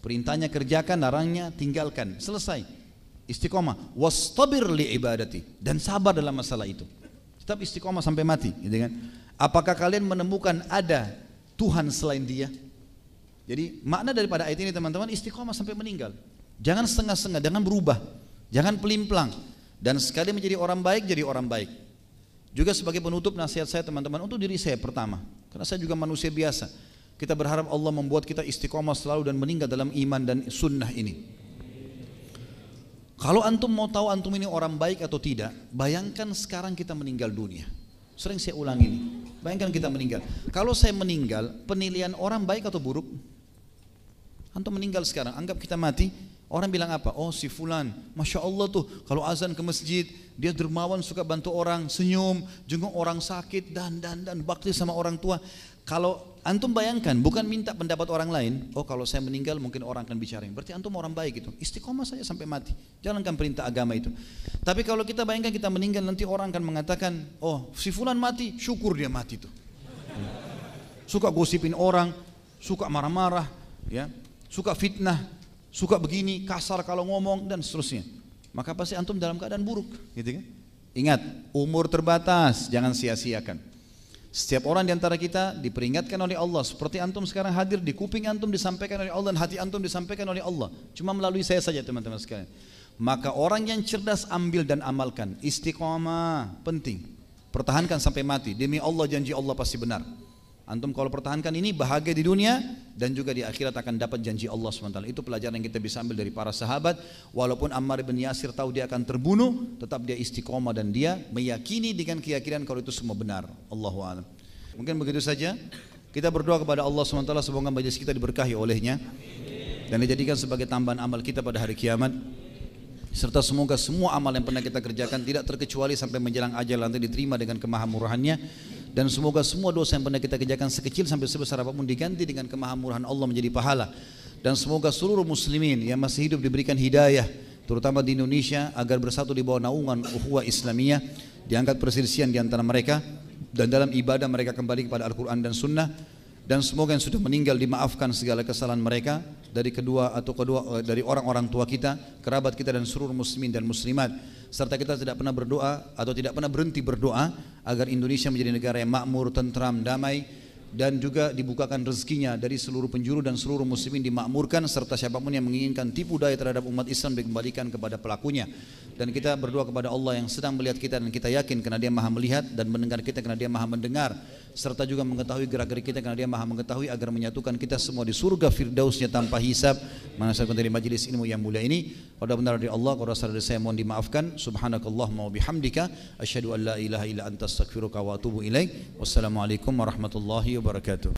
Perintahnya kerjakan, larangnya tinggalkan. Selesai. Istiqomah, wastabir li ibadati, dan sabar dalam masalah itu. Tetap istiqomah sampai mati, gitu kan? Apakah kalian menemukan ada Tuhan selain dia? Jadi makna daripada ayat ini teman-teman, istiqomah sampai meninggal. Jangan setengah-setengah, jangan berubah, jangan pelimplang. Dan sekali menjadi orang baik, jadi orang baik. Juga sebagai penutup nasihat saya teman-teman, untuk diri saya pertama, karena saya juga manusia biasa. Kita berharap Allah membuat kita istiqomah selalu dan meninggal dalam iman dan sunnah ini. Kalau antum mau tahu antum ini orang baik atau tidak, bayangkan sekarang kita meninggal dunia. Sering saya ulang ini. Bayangkan kita meninggal. Kalau saya meninggal, penilaian orang baik atau buruk? Antum meninggal sekarang, anggap kita mati. Orang bilang apa? Oh si fulan, Masya Allah tuh kalau azan ke masjid, dia dermawan, suka bantu orang, senyum, jenguk orang sakit, dan dan dan bakti sama orang tua. Kalau antum bayangkan, bukan minta pendapat orang lain. Oh kalau saya meninggal mungkin orang akan bicarain. Berarti antum orang baik itu. Istiqomah saja sampai mati. Jalankan perintah agama itu. Tapi kalau kita bayangkan kita meninggal, nanti orang akan mengatakan, oh si fulan mati, syukur dia mati tuh. Suka gosipin orang, suka marah-marah, ya, suka fitnah, suka begini, kasar kalau ngomong dan seterusnya. Maka pasti antum dalam keadaan buruk, gitu kan? Ingat, umur terbatas, jangan sia-siakan. Setiap orang di antara kita diperingatkan oleh Allah, seperti antum sekarang hadir, di kuping antum disampaikan oleh Allah dan hati antum disampaikan oleh Allah. Cuma melalui saya saja teman-teman sekalian. Maka orang yang cerdas ambil dan amalkan. Istiqomah penting. Pertahankan sampai mati. Demi Allah, janji Allah pasti benar. Antum kalau pertahankan ini, bahagia di dunia dan juga di akhirat akan dapat janji Allah subhanahu wa taala. Itu pelajaran yang kita bisa ambil dari para sahabat. Walaupun Ammar bin Yasir tahu dia akan terbunuh, tetap dia istiqomah dan dia meyakini dengan keyakinan kalau itu semua benar. Allahu a'lam. Mungkin begitu saja. Kita berdoa kepada Allah subhanahu wa taala semoga majelis kita diberkahi olehnya dan dijadikan sebagai tambahan amal kita pada hari kiamat. Serta semoga semua amal yang pernah kita kerjakan tidak terkecuali sampai menjelang ajal nanti diterima dengan kemahamurahannya. Dan semoga semua dosa yang pernah kita kerjakan sekecil sampai sebesar apapun diganti dengan kemahamurahan Allah menjadi pahala. Dan semoga seluruh muslimin yang masih hidup diberikan hidayah, terutama di Indonesia, agar bersatu di bawah naungan ukhuwah Islamiyah, diangkat perselisihan di antara mereka, dan dalam ibadah mereka kembali kepada Al-Quran dan Sunnah. Dan semoga yang sudah meninggal dimaafkan segala kesalahan mereka dari kedua atau kedua dari orang-orang tua kita, kerabat kita dan seluruh muslimin dan muslimat. Serta kita tidak pernah berdoa atau tidak pernah berhenti berdoa agar Indonesia menjadi negara yang makmur, tentram, damai, dan juga dibukakan rezekinya dari seluruh penjuru dan seluruh muslimin dimakmurkan, serta siapapun yang menginginkan tipu daya terhadap umat Islam dikembalikan kepada pelakunya. Dan kita berdoa kepada Allah yang sedang melihat kita dan kita yakin karena dia maha melihat, dan mendengar kita karena dia maha mendengar, serta juga mengetahui gerak-gerik kita karena dia maha mengetahui, agar menyatukan kita semua di surga firdausnya tanpa hisab. Manasakan dari majelis ilmu yang mulia ini, pada benar dari Allah, kalau salah dari saya mohon dimaafkan. Subhanakallahumma wa bihamdika, asyhadu an la ilaha illa anta astaghfiruka wa atubu ilaik. Wassalamualaikum warahmatullahi wabarakatuh.